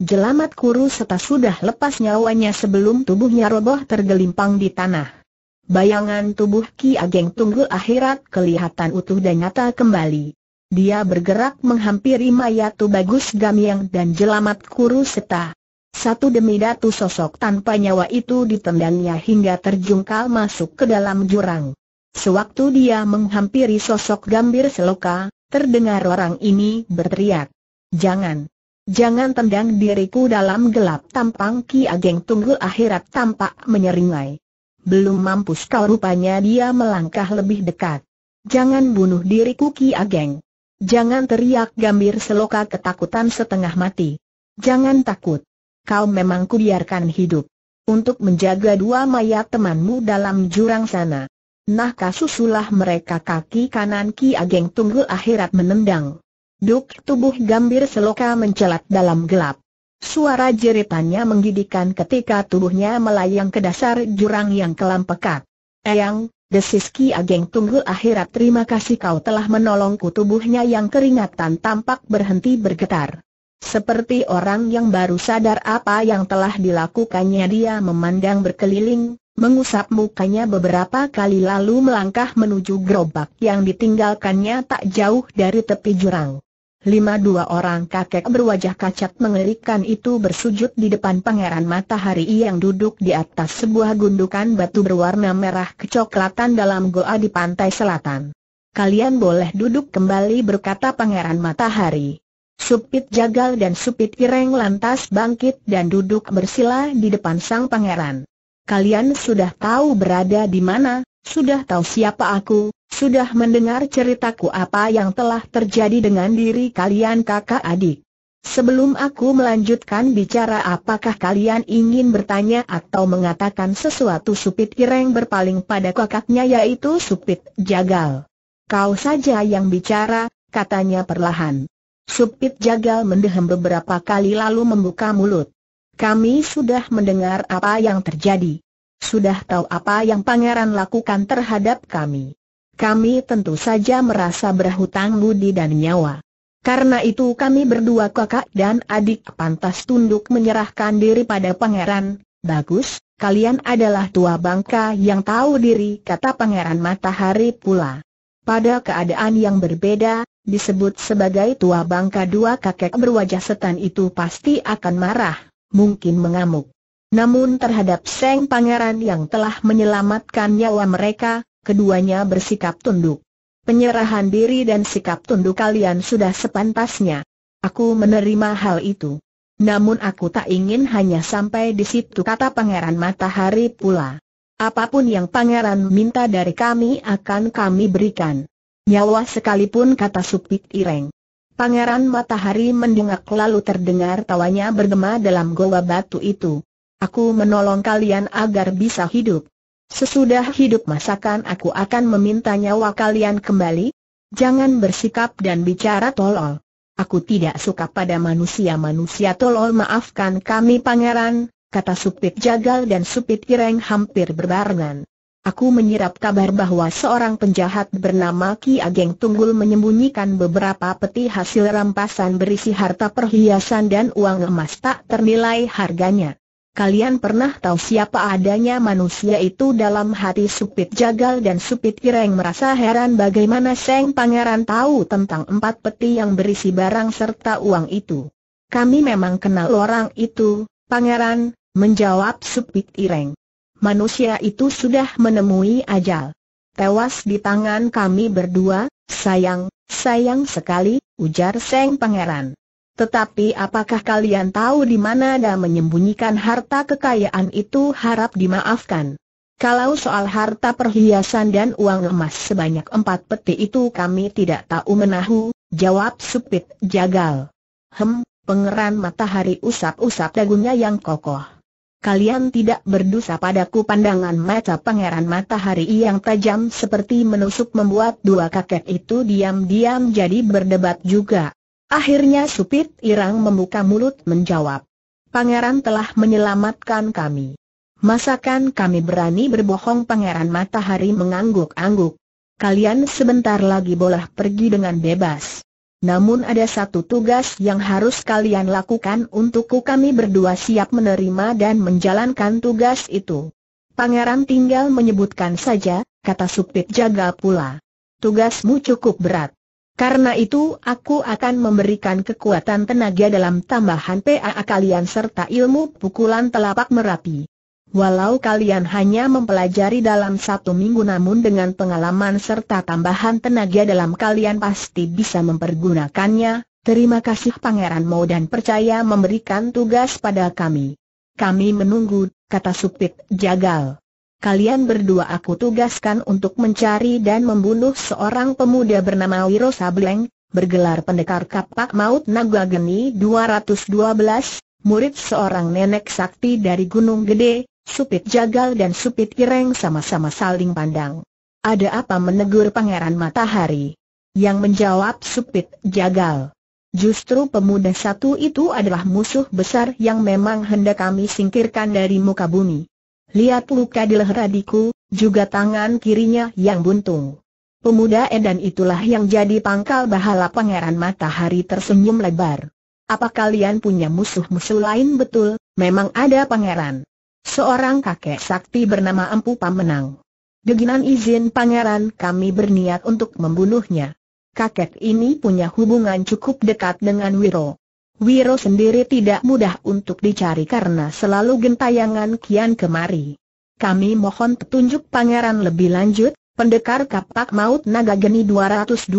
Jelamat Kuruseta sudah lepas nyawanya sebelum tubuhnya roboh tergelimpang di tanah. Bayangan tubuh Ki Ageng Tunggul Akhirat kelihatan utuh dan nyata kembali. Dia bergerak menghampiri mayat Tubagus Gamyang dan Jelamat Kuruseta. Satu demi datu sosok tanpa nyawa itu ditendangnya hingga terjungkal masuk ke dalam jurang. Sewaktu dia menghampiri sosok Gambir Seloka, terdengar orang ini berteriak, "Jangan! Jangan tendang diriku!" Dalam gelap tampang Ki Ageng Tunggul Akhirat tampak menyeringai. "Belum mampus kau!" Rupanya dia melangkah lebih dekat. "Jangan bunuh diriku Ki Ageng! Jangan!" teriak Gambir Seloka ketakutan setengah mati. "Jangan takut! Kau memang kubiarkan hidup untuk menjaga 2 mayat temanmu dalam jurang sana." Nah, kasusulah mereka. Kaki kanan Ki Ageng Tunggul Akhirat menendang. Duk, tubuh Gambir Seloka mencelat dalam gelap. Suara jeritannya menggidikan ketika tubuhnya melayang ke dasar jurang yang kelam pekat. "Eyang!" desis Ki Ageng Tunggul Akhirat. "Terima kasih kau telah menolongku." Tubuhnya yang keringatan tampak berhenti bergetar. Seperti orang yang baru sadar apa yang telah dilakukannya, dia memandang berkeliling, mengusap mukanya beberapa kali lalu melangkah menuju gerobak yang ditinggalkannya tak jauh dari tepi jurang. 5 orang kakek berwajah cacat mengerikan itu bersujud di depan Pangeran Matahari yang duduk di atas sebuah gundukan batu berwarna merah kecoklatan dalam goa di pantai selatan. "Kalian boleh duduk kembali," berkata Pangeran Matahari. Supit Jagal dan Supit Ireng lantas bangkit dan duduk bersila di depan sang pangeran. "Kalian sudah tahu berada di mana, sudah tahu siapa aku, sudah mendengar ceritaku apa yang telah terjadi dengan diri kalian kakak adik. Sebelum aku melanjutkan bicara, apakah kalian ingin bertanya atau mengatakan sesuatu?" Supit Ireng berpaling pada kakaknya yaitu Supit Jagal. "Kau saja yang bicara," katanya perlahan. Supit Jagal mendehem beberapa kali lalu membuka mulut. "Kami sudah mendengar apa yang terjadi. Sudah tahu apa yang pangeran lakukan terhadap kami. Kami tentu saja merasa berhutang budi dan nyawa. Karena itu kami berdua, kakak dan adik, pantas tunduk menyerahkan diri pada pangeran. Bagus, kalian adalah tua bangka yang tahu diri, kata Pangeran Matahari pula. Pada keadaan yang berbeda, disebut sebagai tua bangka dua kakek berwajah setan itu pasti akan marah, mungkin mengamuk. Namun terhadap Seng Pangeran yang telah menyelamatkan nyawa mereka, keduanya bersikap tunduk. Penyerahan diri dan sikap tunduk kalian sudah sepantasnya. Aku menerima hal itu. Namun aku tak ingin hanya sampai di situ, kata Pangeran Matahari pula. Apapun yang pangeran minta dari kami akan kami berikan. Nyawa sekalipun, kata Supit Ireng. Pangeran Matahari mendengak lalu terdengar tawanya bergema dalam goa batu itu. Aku menolong kalian agar bisa hidup. Sesudah hidup masakan aku akan meminta nyawa kalian kembali? Jangan bersikap dan bicara tolol. Aku tidak suka pada manusia-manusia tolol. Maafkan kami pangeran, kata Supit Jagal dan Supit Ireng hampir berbarengan. Aku menyerap kabar bahwa seorang penjahat bernama Ki Ageng Tunggul menyembunyikan beberapa peti hasil rampasan berisi harta perhiasan dan uang emas tak ternilai harganya. Kalian pernah tahu siapa adanya manusia itu? Dalam hati Supit Jagal dan Supit Ireng merasa heran bagaimana Seng Pangeran tahu tentang 4 peti yang berisi barang serta uang itu. Kami memang kenal orang itu, pangeran, menjawab Supit Ireng. Manusia itu sudah menemui ajal. Tewas di tangan kami berdua. Sayang sekali, ujar Seng Pangeran. Tetapi apakah kalian tahu di mana dia menyembunyikan harta kekayaan itu? Harap dimaafkan. Kalau soal harta perhiasan dan uang emas sebanyak 4 peti itu kami tidak tahu menahu, jawab Supit Jagal. Pangeran Matahari usap-usap dagunya yang kokoh. Kalian tidak berdosa padaku. Pandangan mata Pangeran Matahari yang tajam seperti menusuk membuat dua kakek itu diam-diam jadi berdebat juga. Akhirnya Supit Ireng membuka mulut menjawab. Pangeran telah menyelamatkan kami. Masakan kami berani berbohong? Pangeran Matahari mengangguk-angguk. Kalian sebentar lagi boleh pergi dengan bebas. Namun ada satu tugas yang harus kalian lakukan untukku. Kami berdua siap menerima dan menjalankan tugas itu. Pangeran tinggal menyebutkan saja, kata Supit Jagal pula. Tugasmu cukup berat. Karena itu aku akan memberikan kekuatan tenaga dalam tambahan PAA kalian serta ilmu pukulan telapak Merapi. Walau kalian hanya mempelajari dalam 1 minggu, namun dengan pengalaman serta tambahan tenaga dalam kalian pasti bisa mempergunakannya. Terima kasih pangeran mau dan percaya memberikan tugas pada kami. Kami menunggu, kata Supit Jagal. Kalian berdua aku tugaskan untuk mencari dan membunuh seorang pemuda bernama Wiro Sableng, bergelar pendekar kapak maut naga geni 212, murid seorang nenek sakti dari Gunung Gede. Supit Jagal dan Supit Ireng sama-sama saling pandang. Ada apa? menegur Pangeran Matahari. Yang menjawab Supit Jagal. Justru pemuda satu itu adalah musuh besar yang memang hendak kami singkirkan dari muka bumi. Lihat luka di leher adikku, juga tangan kirinya yang buntung. Pemuda edan itulah yang jadi pangkal bahala. Pangeran Matahari tersenyum lebar. Apa kalian punya musuh-musuh lain? Betul, memang ada pangeran. Seorang kakek sakti bernama Empu Pamenang. Dengan izin pangeran kami berniat untuk membunuhnya. Kakek ini punya hubungan cukup dekat dengan Wiro. Wiro sendiri tidak mudah untuk dicari karena selalu gentayangan kian kemari. Kami mohon petunjuk pangeran lebih lanjut. Pendekar kapak maut naga geni 212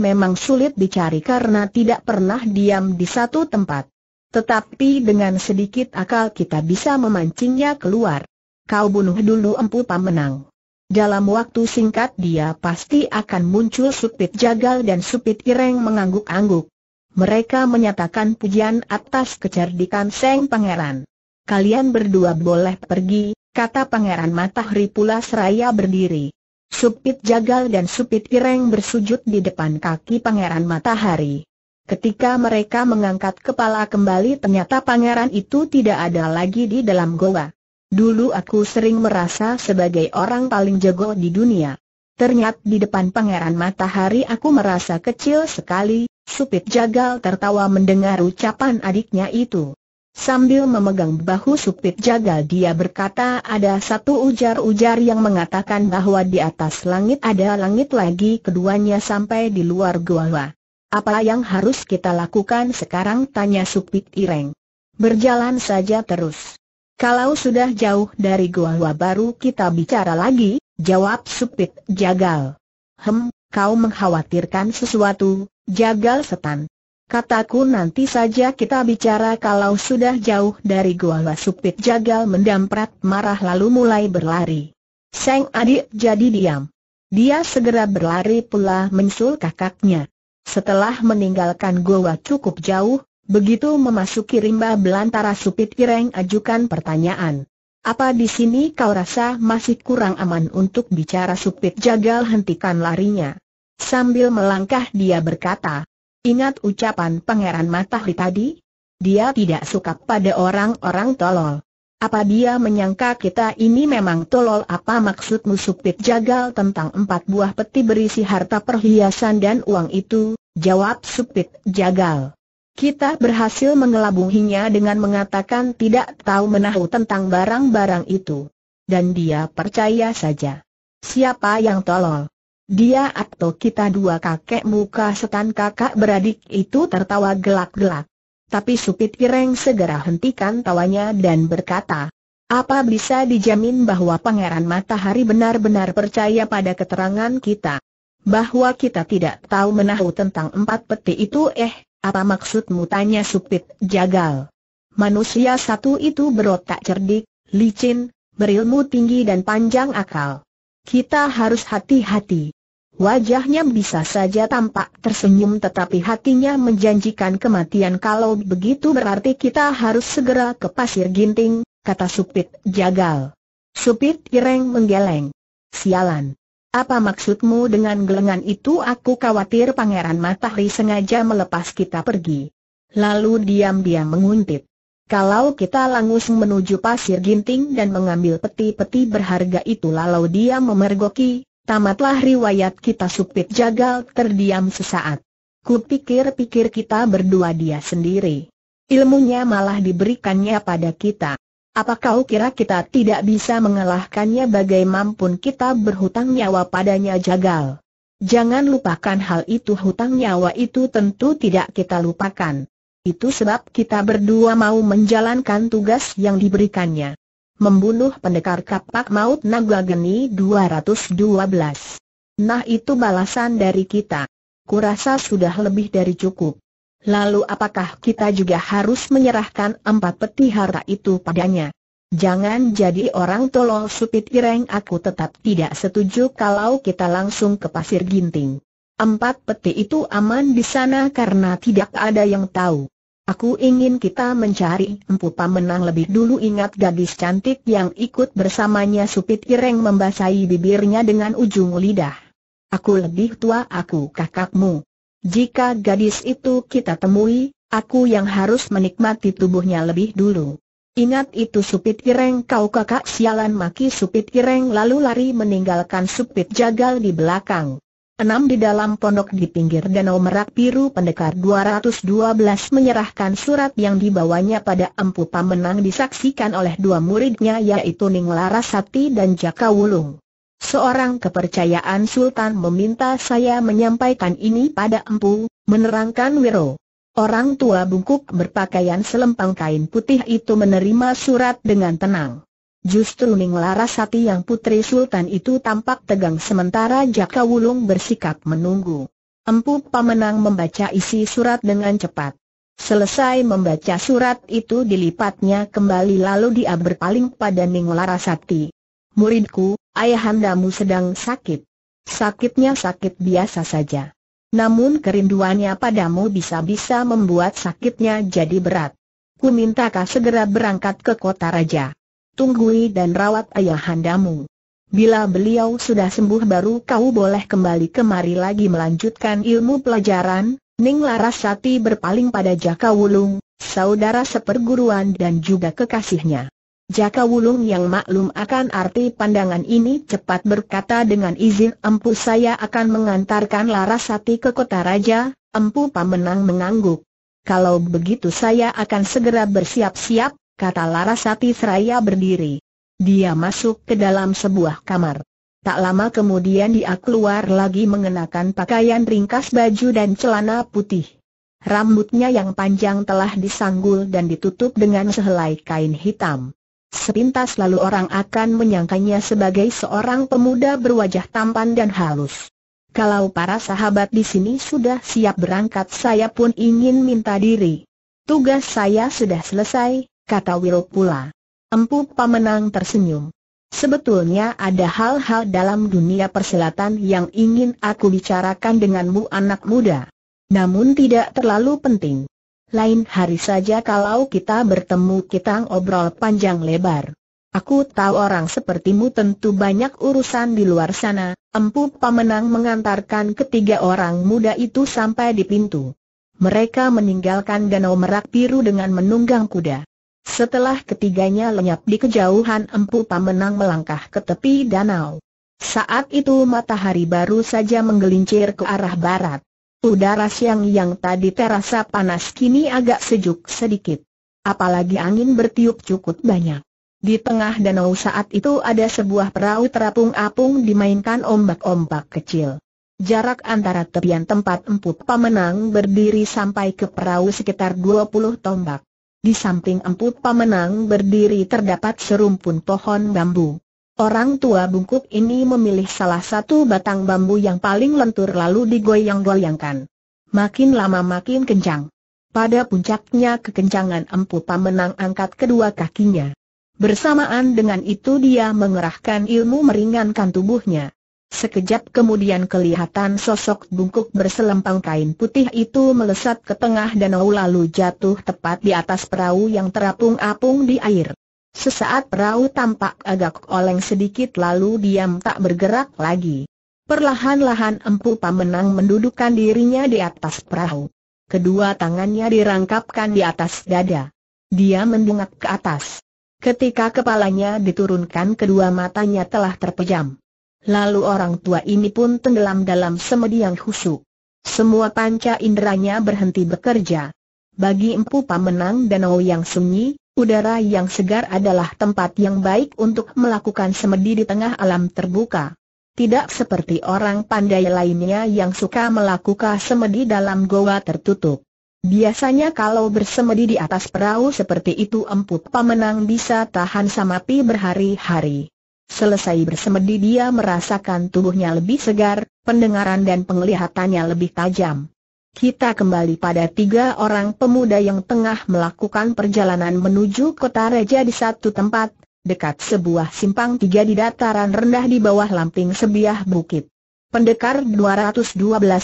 memang sulit dicari karena tidak pernah diam di satu tempat. Tetapi dengan sedikit akal kita bisa memancingnya keluar. Kau bunuh dulu Empu Pamenang. Dalam waktu singkat dia pasti akan muncul. Supit Jagal dan Supit Ireng mengangguk-angguk. Mereka menyatakan pujian atas kecerdikan Seng Pangeran. Kalian berdua boleh pergi, kata Pangeran Matahari pula seraya berdiri. Supit Jagal dan Supit Ireng bersujud di depan kaki Pangeran Matahari. Ketika mereka mengangkat kepala kembali, ternyata pangeran itu tidak ada lagi di dalam goa. Dulu aku sering merasa sebagai orang paling jago di dunia. Ternyata di depan Pangeran Matahari aku merasa kecil sekali, Supit Jagal tertawa mendengar ucapan adiknya itu. Sambil memegang bahu Supit Jagal dia berkata, ada satu ujar-ujar yang mengatakan bahwa di atas langit ada langit lagi, keduanya sampai di luar goa. Apa yang harus kita lakukan sekarang, tanya Supit Ireng. Berjalan saja terus. Kalau sudah jauh dari goa baru kita bicara lagi, jawab Supit Jagal. Kau mengkhawatirkan sesuatu, Jagal Setan. Kataku nanti saja kita bicara kalau sudah jauh dari goa. Supit Jagal mendamprat marah lalu mulai berlari. Sang adik jadi diam. Dia segera berlari pula menyusul kakaknya. Setelah meninggalkan goa cukup jauh, begitu memasuki rimba belantara Supit Ireng ajukan pertanyaan. Apa di sini kau rasa masih kurang aman untuk bicara? Supit Jagal hentikan larinya. Sambil melangkah dia berkata, ingat ucapan Pangeran Matahari tadi? Dia tidak suka pada orang-orang tolol. Apa dia menyangka kita ini memang tolol? Apa maksudmu Supit Jagal tentang 4 buah peti berisi harta perhiasan dan uang itu? Jawab Supit Jagal. Kita berhasil mengelabuhinya dengan mengatakan tidak tahu menahu tentang barang-barang itu. Dan dia percaya saja. Siapa yang tolol? Dia atau kita? Dua kakek muka setan kakak beradik itu tertawa gelak-gelak. Tapi Supit Ireng segera hentikan tawanya dan berkata, apa bisa dijamin bahwa Pangeran Matahari benar-benar percaya pada keterangan kita? Bahwa kita tidak tahu menahu tentang 4 peti itu? Apa maksudmu, tanya Supit Jagal. Manusia satu itu berotak cerdik, licin, berilmu tinggi dan panjang akal. Kita harus hati-hati. Wajahnya bisa saja tampak tersenyum tetapi hatinya menjanjikan kematian. Kalau begitu berarti kita harus segera ke Pasir Ginting, kata Supit Jagal. Supit Ireng menggeleng. Sialan. Apa maksudmu dengan gelengan itu? Aku khawatir Pangeran Matahari sengaja melepas kita pergi. Lalu diam-diam menguntit. Kalau kita langsung menuju Pasir Ginting dan mengambil peti-peti berharga itu lalu dia memergoki, tamatlah riwayat kita. Supit Jagal terdiam sesaat. Kupikir-pikir kita berdua dia sendiri. Ilmunya malah diberikannya pada kita. Apa kau kira kita tidak bisa mengalahkannya? Bagaimanapun kita berhutang nyawa padanya, Jagal. Jangan lupakan hal itu. Hutang nyawa itu tentu tidak kita lupakan. Itu sebab kita berdua mau menjalankan tugas yang diberikannya. Membunuh pendekar kapak maut naga geni 212. Nah itu balasan dari kita. Kurasa sudah lebih dari cukup. Lalu apakah kita juga harus menyerahkan 4 peti harta itu padanya? Jangan jadi orang tolol Supit Ireng. Aku tetap tidak setuju kalau kita langsung ke Pasir Ginting. 4 peti itu aman di sana karena tidak ada yang tahu. Aku ingin kita mencari Empu Pamenang lebih dulu. Ingat gadis cantik yang ikut bersamanya? Supit Ireng membasahi bibirnya dengan ujung lidah. Aku lebih tua, aku kakakmu. Jika gadis itu kita temui, aku yang harus menikmati tubuhnya lebih dulu. Ingat itu Supit Ireng. Kau kakak sialan, maki Supit Ireng lalu lari meninggalkan Supit Jagal di belakang. 6 Di dalam pondok di pinggir Danau Merak Biru, pendekar 212 menyerahkan surat yang dibawanya pada Empu Pamenang disaksikan oleh 2 muridnya yaitu Ning Larasati dan Jaka Wulung. Seorang kepercayaan Sultan meminta saya menyampaikan ini pada Empu, menerangkan Wiro. Orang tua bungkuk berpakaian selempang kain putih itu menerima surat dengan tenang. Justru Ning Larasati yang putri Sultan itu tampak tegang sementara Jaka Wulung bersikap menunggu. Empu Pamenang membaca isi surat dengan cepat. Selesai membaca surat itu dilipatnya kembali lalu dia berpaling pada Ning Larasati. Muridku, ayahandamu sedang sakit. Sakitnya sakit biasa saja. Namun kerinduannya padamu bisa-bisa membuat sakitnya jadi berat. Ku minta kau segera berangkat ke kota raja. Tunggui dan rawat ayahandamu. Bila beliau sudah sembuh baru kau boleh kembali kemari lagi melanjutkan ilmu pelajaran. Ning Larasati berpaling pada Jaka Wulung, saudara seperguruan dan juga kekasihnya. Jaka Wulung yang maklum akan arti pandangan ini cepat berkata, dengan izin Empu saya akan mengantarkan Larasati ke kota raja, Empu Pamenang mengangguk. Kalau begitu saya akan segera bersiap-siap, kata Larasati seraya berdiri. Dia masuk ke dalam sebuah kamar. Tak lama kemudian dia keluar lagi mengenakan pakaian ringkas baju dan celana putih. Rambutnya yang panjang telah disanggul dan ditutup dengan sehelai kain hitam. Sepintas lalu orang akan menyangkanya sebagai seorang pemuda berwajah tampan dan halus. Kalau para sahabat di sini sudah siap berangkat, saya pun ingin minta diri. Tugas saya sudah selesai, kata Wiro pula. Empu Pamenang tersenyum. Sebetulnya ada hal-hal dalam dunia persilatan yang ingin aku bicarakan denganmu anak muda. Namun tidak terlalu penting. Lain hari saja kalau kita bertemu kita obrol panjang lebar. Aku tahu orang sepertimu tentu banyak urusan di luar sana. Empu Pamenang mengantarkan ketiga orang muda itu sampai di pintu. Mereka meninggalkan Danau Merak Biru dengan menunggang kuda. Setelah ketiganya lenyap di kejauhan, Empu Pamenang melangkah ke tepi danau. Saat itu matahari baru saja menggelincir ke arah barat. Udara siang yang tadi terasa panas kini agak sejuk sedikit. Apalagi angin bertiup cukup banyak. Di tengah danau saat itu ada sebuah perahu terapung-apung dimainkan ombak-ombak kecil. Jarak antara tepian tempat Empu Pamenang berdiri sampai ke perahu sekitar 20 tombak. Di samping Empu Pamenang berdiri terdapat serumpun pohon bambu. Orang tua bungkuk ini memilih salah satu batang bambu yang paling lentur lalu digoyang-goyangkan. Makin lama makin kencang. Pada puncaknya kekencangan Empu Pamenang angkat kedua kakinya. Bersamaan dengan itu dia mengerahkan ilmu meringankan tubuhnya. Sekejap kemudian kelihatan sosok bungkuk berselempang kain putih itu melesat ke tengah danau lalu jatuh tepat di atas perahu yang terapung-apung di air. Sesaat perahu tampak agak oleng sedikit lalu diam tak bergerak lagi. Perlahan-lahan Empu Pamenang mendudukkan dirinya di atas perahu. Kedua tangannya dirangkapkan di atas dada. Dia mendongak ke atas. Ketika kepalanya diturunkan kedua matanya telah terpejam. Lalu orang tua ini pun tenggelam dalam semedi yang khusyuk. Semua panca inderanya berhenti bekerja. Bagi Empu Pamenang danau yang sunyi, udara yang segar adalah tempat yang baik untuk melakukan semedi di tengah alam terbuka. Tidak seperti orang pandai lainnya yang suka melakukan semedi dalam goa tertutup. Biasanya kalau bersemedi di atas perahu seperti itu Empu Pamenang bisa tahan samapi berhari-hari. Selesai bersemedi dia merasakan tubuhnya lebih segar, pendengaran dan penglihatannya lebih tajam. Kita kembali pada tiga orang pemuda yang tengah melakukan perjalanan menuju kota raja di satu tempat, dekat sebuah simpang tiga di dataran rendah di bawah lamping sebiah bukit. Pendekar 212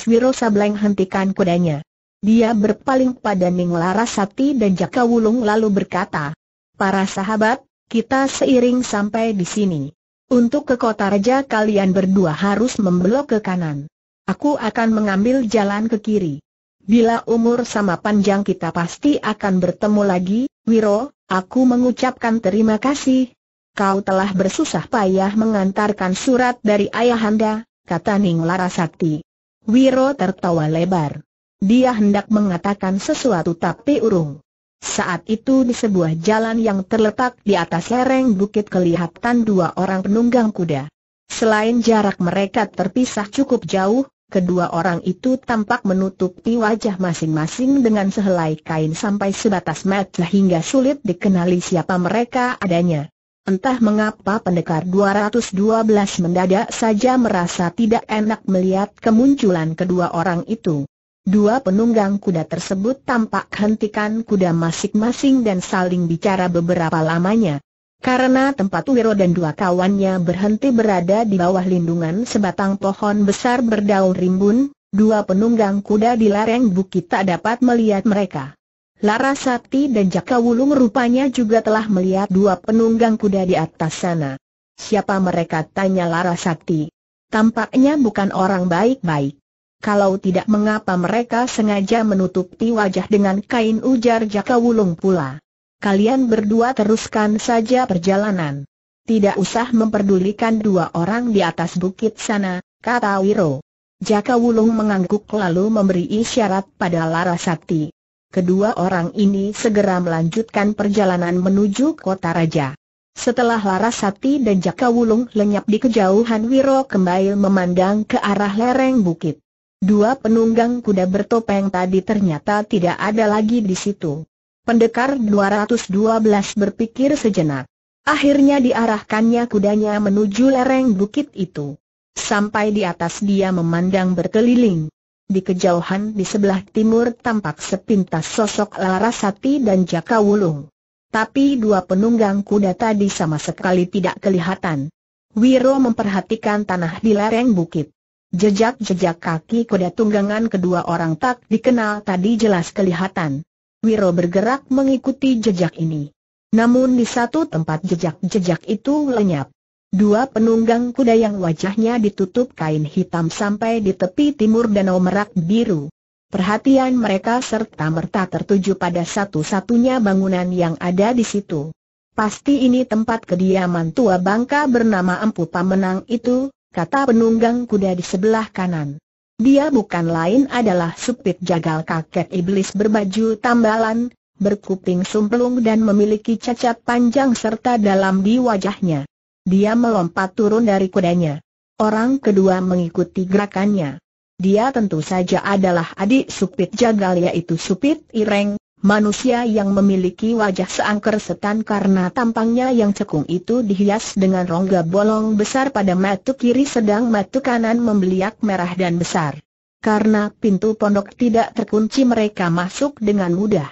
Wiro Sableng hentikan kudanya. Dia berpaling pada Ning Larasati dan Jaka Wulung lalu berkata, "Para sahabat, kita seiring sampai di sini. Untuk ke kota raja kalian berdua harus membelok ke kanan. Aku akan mengambil jalan ke kiri. Bila umur sama panjang kita pasti akan bertemu lagi, Wiro, aku mengucapkan terima kasih. Kau telah bersusah payah mengantarkan surat dari ayahanda," kata Ning Larasati. Wiro tertawa lebar. Dia hendak mengatakan sesuatu tapi urung. Saat itu di sebuah jalan yang terletak di atas lereng bukit kelihatan dua orang penunggang kuda. Selain jarak mereka terpisah cukup jauh, kedua orang itu tampak menutupi wajah masing-masing dengan sehelai kain sampai sebatas mata hingga sulit dikenali siapa mereka adanya. Entah mengapa pendekar 212 mendadak saja merasa tidak enak melihat kemunculan kedua orang itu. Dua penunggang kuda tersebut tampak hentikan kuda masing-masing dan saling bicara beberapa lamanya. Karena tempat Wiro dan dua kawannya berhenti berada di bawah lindungan sebatang pohon besar berdaun rimbun, dua penunggang kuda di lereng bukit tak dapat melihat mereka. Larasati dan Jaka Wulung rupanya juga telah melihat dua penunggang kuda di atas sana. "Siapa mereka?" tanya Larasati. "Tampaknya bukan orang baik-baik. Kalau tidak mengapa mereka sengaja menutupi wajah dengan kain," ujar Jaka Wulung pula. "Kalian berdua teruskan saja perjalanan. Tidak usah memperdulikan dua orang di atas bukit sana," kata Wiro. Jaka Wulung mengangguk lalu memberi isyarat pada Larasati. Kedua orang ini segera melanjutkan perjalanan menuju kota raja. Setelah Larasati dan Jaka Wulung lenyap di kejauhan, Wiro Kembail memandang ke arah lereng bukit. Dua penunggang kuda bertopeng tadi ternyata tidak ada lagi di situ. Pendekar 212 berpikir sejenak. Akhirnya diarahkannya kudanya menuju lereng bukit itu. Sampai di atas dia memandang berkeliling. Di kejauhan di sebelah timur tampak sepintas sosok Larasati dan Jaka Wulung. Tapi dua penunggang kuda tadi sama sekali tidak kelihatan. Wiro memperhatikan tanah di lereng bukit. Jejak-jejak kaki kuda tunggangan kedua orang tak dikenal tadi jelas kelihatan. Wiro bergerak mengikuti jejak ini. Namun di satu tempat jejak-jejak itu lenyap. Dua penunggang kuda yang wajahnya ditutup kain hitam sampai di tepi timur Danau Merak Biru. Perhatian mereka serta-merta tertuju pada satu-satunya bangunan yang ada di situ. Pasti ini tempat kediaman tua bangka bernama Empu Pamenang itu, kata penunggang kuda di sebelah kanan. Dia bukan lain adalah Supit Jagal, kakek iblis berbaju tambalan, berkuping sumplung dan memiliki cacat panjang serta dalam di wajahnya. Dia melompat turun dari kudanya. Orang kedua mengikuti gerakannya. Dia tentu saja adalah adik Supit Jagal, yaitu Supit Ireng, manusia yang memiliki wajah seangker setan karena tampangnya yang cekung itu dihias dengan rongga bolong besar pada mata kiri sedang mata kanan membeliak merah dan besar. Karena pintu pondok tidak terkunci mereka masuk dengan mudah.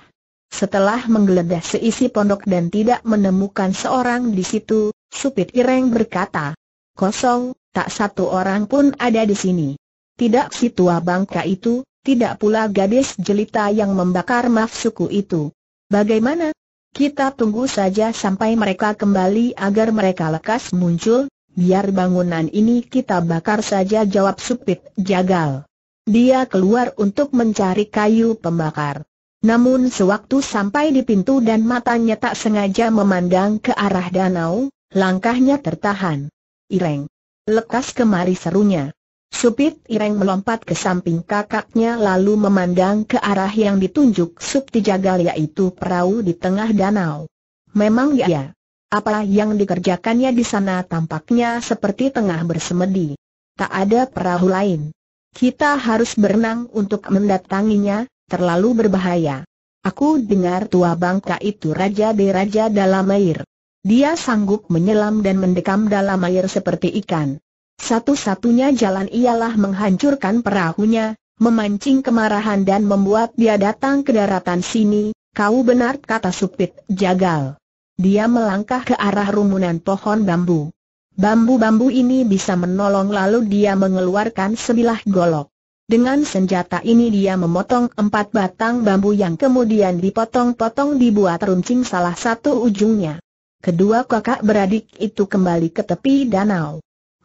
Setelah menggeledah seisi pondok dan tidak menemukan seorang di situ, Supit Ireng berkata, "Kosong, tak satu orang pun ada di sini. Tidak si tua bangka itu, tidak pula gadis jelita yang membakar nafsuku itu. Bagaimana? Kita tunggu saja sampai mereka kembali agar mereka lekas muncul, biar bangunan ini kita bakar saja," jawab Supit Jagal. Dia keluar untuk mencari kayu pembakar. Namun sewaktu sampai di pintu dan matanya tak sengaja memandang ke arah danau, langkahnya tertahan. "Ireng, lekas kemari," serunya. Supit Ireng melompat ke samping kakaknya lalu memandang ke arah yang ditunjuk Supit Jagal, yaitu perahu di tengah danau. Memang ya, apa yang dikerjakannya di sana tampaknya seperti tengah bersemedi. Tak ada perahu lain. Kita harus berenang untuk mendatanginya, terlalu berbahaya. Aku dengar tua bangka itu raja deraja dalam air. Dia sanggup menyelam dan mendekam dalam air seperti ikan. Satu-satunya jalan ialah menghancurkan perahunya, memancing kemarahan dan membuat dia datang ke daratan sini. "Kau benar," kata Supit Jagal. Dia melangkah ke arah rumunan pohon bambu. Bambu-bambu ini bisa menolong, lalu dia mengeluarkan sebilah golok. Dengan senjata ini dia memotong 4 batang bambu yang kemudian dipotong-potong dibuat runcing salah satu ujungnya. Kedua kakak beradik itu kembali ke tepi danau.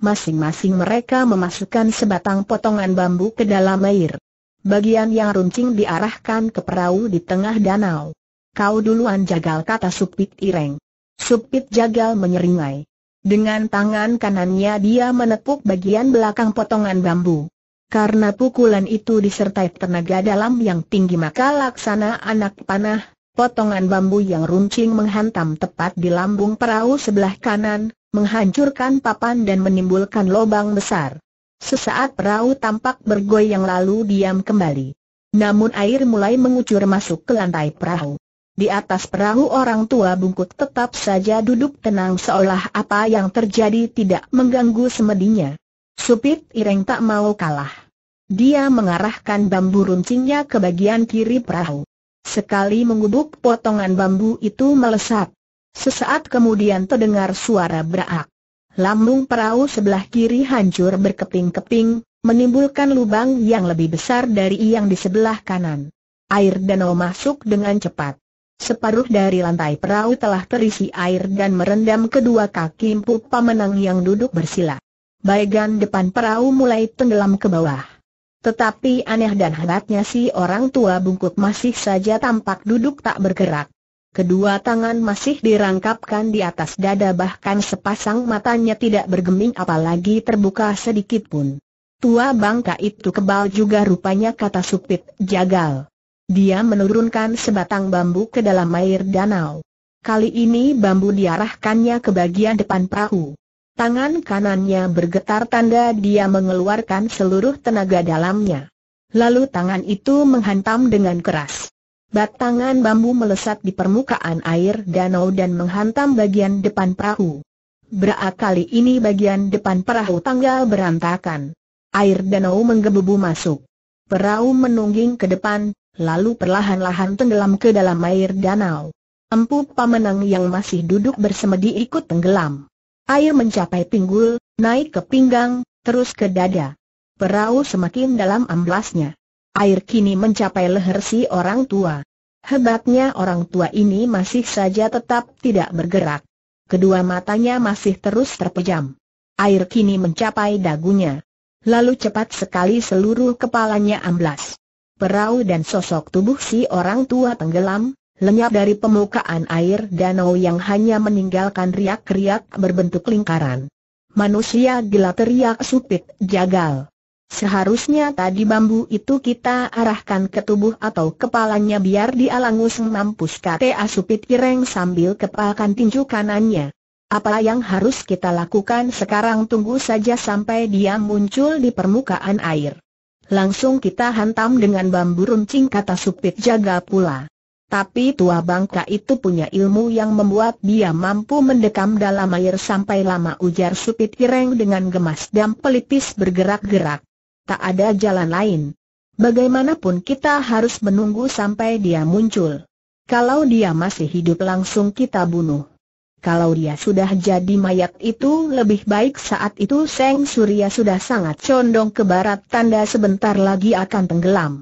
Masing-masing mereka memasukkan sebatang potongan bambu ke dalam air. Bagian yang runcing diarahkan ke perahu di tengah danau. "Kau duluan, Jagal," kata Supit Ireng. Supit Jagal menyeringai. Dengan tangan kanannya dia menepuk bagian belakang potongan bambu. Karena pukulan itu disertai tenaga dalam yang tinggi maka laksana anak panah. Potongan bambu yang runcing menghantam tepat di lambung perahu sebelah kanan, menghancurkan papan dan menimbulkan lubang besar. Sesaat perahu tampak bergoyang lalu diam kembali. Namun air mulai mengucur masuk ke lantai perahu. Di atas perahu orang tua bungkuk tetap saja duduk tenang seolah apa yang terjadi tidak mengganggu semedinya. Supit Ireng tak mau kalah. Dia mengarahkan bambu runcingnya ke bagian kiri perahu. Sekali menggubuk, potongan bambu itu melesat. Sesaat kemudian terdengar suara beraak. Lambung perahu sebelah kiri hancur berkeping-keping, menimbulkan lubang yang lebih besar dari yang di sebelah kanan. Air danau masuk dengan cepat. Separuh dari lantai perahu telah terisi air dan merendam kedua kaki Empu Pamenang yang duduk bersila. Bagian depan perahu mulai tenggelam ke bawah. Tetapi aneh dan hebatnya si orang tua bungkuk masih saja tampak duduk tak bergerak. Kedua tangan masih dirangkapkan di atas dada, bahkan sepasang matanya tidak bergeming apalagi terbuka sedikit pun. Tua bangka itu kebal juga rupanya, kata Supit Jagal. Dia menurunkan sebatang bambu ke dalam air danau. Kali ini bambu diarahkannya ke bagian depan perahu. Tangan kanannya bergetar tanda dia mengeluarkan seluruh tenaga dalamnya. Lalu tangan itu menghantam dengan keras. Batangan bambu melesat di permukaan air danau dan menghantam bagian depan perahu. Berak kali ini bagian depan perahu tanggal berantakan. Air danau menggebu-gebu masuk. Perahu menungging ke depan, lalu perlahan-lahan tenggelam ke dalam air danau. Empu Pamenang yang masih duduk bersemedi ikut tenggelam. Air mencapai pinggul, naik ke pinggang, terus ke dada. Perahu semakin dalam amblasnya. Air kini mencapai leher si orang tua. Hebatnya orang tua ini masih saja tetap tidak bergerak. Kedua matanya masih terus terpejam. Air kini mencapai dagunya. Lalu cepat sekali seluruh kepalanya amblas. Perahu dan sosok tubuh si orang tua tenggelam, lenyap dari permukaan air danau yang hanya meninggalkan riak-riak berbentuk lingkaran. Manusia gila, teriak Supit Jagal. Seharusnya tadi bambu itu kita arahkan ke tubuh atau kepalanya biar dia langsung mampus, kata Supit Ireng sambil kepalkan tinju kanannya. Apa yang harus kita lakukan sekarang? Tunggu saja sampai dia muncul di permukaan air. Langsung kita hantam dengan bambu runcing, kata Supit Jagal pula. Tapi tua bangka itu punya ilmu yang membuat dia mampu mendekam dalam air sampai lama, ujar Supit Ireng dengan gemas dan pelipis bergerak-gerak. Tak ada jalan lain. Bagaimanapun kita harus menunggu sampai dia muncul. Kalau dia masih hidup langsung kita bunuh. Kalau dia sudah jadi mayat itu lebih baik. Saat itu Seng Surya sudah sangat condong ke barat, tanda sebentar lagi akan tenggelam.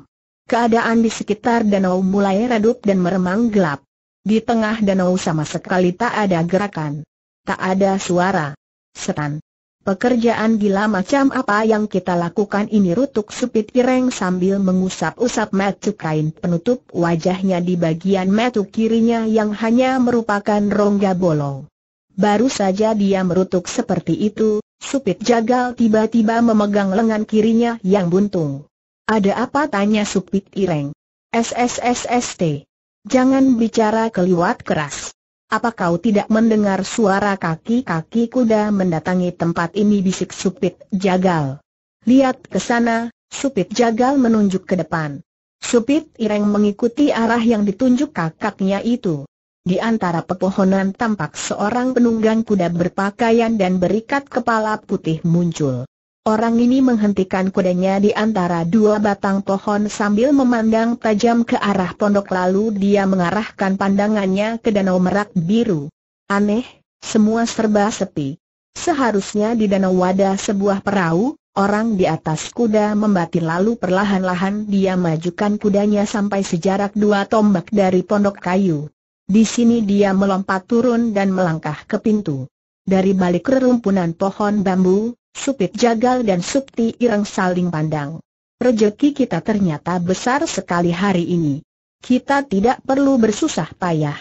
Keadaan di sekitar danau mulai redup dan meremang gelap. Di tengah danau sama sekali tak ada gerakan. Tak ada suara. Setan. Pekerjaan gila macam apa yang kita lakukan ini, rutuk Supit Ireng sambil mengusap-usap matu kain penutup wajahnya di bagian matu kirinya yang hanya merupakan rongga bolong. Baru saja dia merutuk seperti itu, Supit Jagal tiba-tiba memegang lengan kirinya yang buntung. Ada apa? Tanya Supit Ireng. SSSST. Jangan bicara keliwat keras. Apa kau tidak mendengar suara kaki-kaki kuda mendatangi tempat ini? Bisik Supit Jagal. Lihat ke sana. Supit Jagal menunjuk ke depan. Supit Ireng mengikuti arah yang ditunjuk kakaknya itu. Di antara pepohonan tampak seorang penunggang kuda berpakaian dan berikat kepala putih muncul. Orang ini menghentikan kudanya di antara dua batang pohon sambil memandang tajam ke arah pondok, lalu dia mengarahkan pandangannya ke Danau Merak Biru. Aneh, semua serba sepi. Seharusnya di danau ada sebuah perahu. Orang di atas kuda membatin, lalu perlahan-lahan dia majukan kudanya sampai sejarak 2 tombak dari pondok kayu. Di sini dia melompat turun dan melangkah ke pintu. Dari balik rerumpunan pohon bambu, Supit Jagal dan Supit Ireng saling pandang. Rezeki kita ternyata besar sekali hari ini. Kita tidak perlu bersusah payah.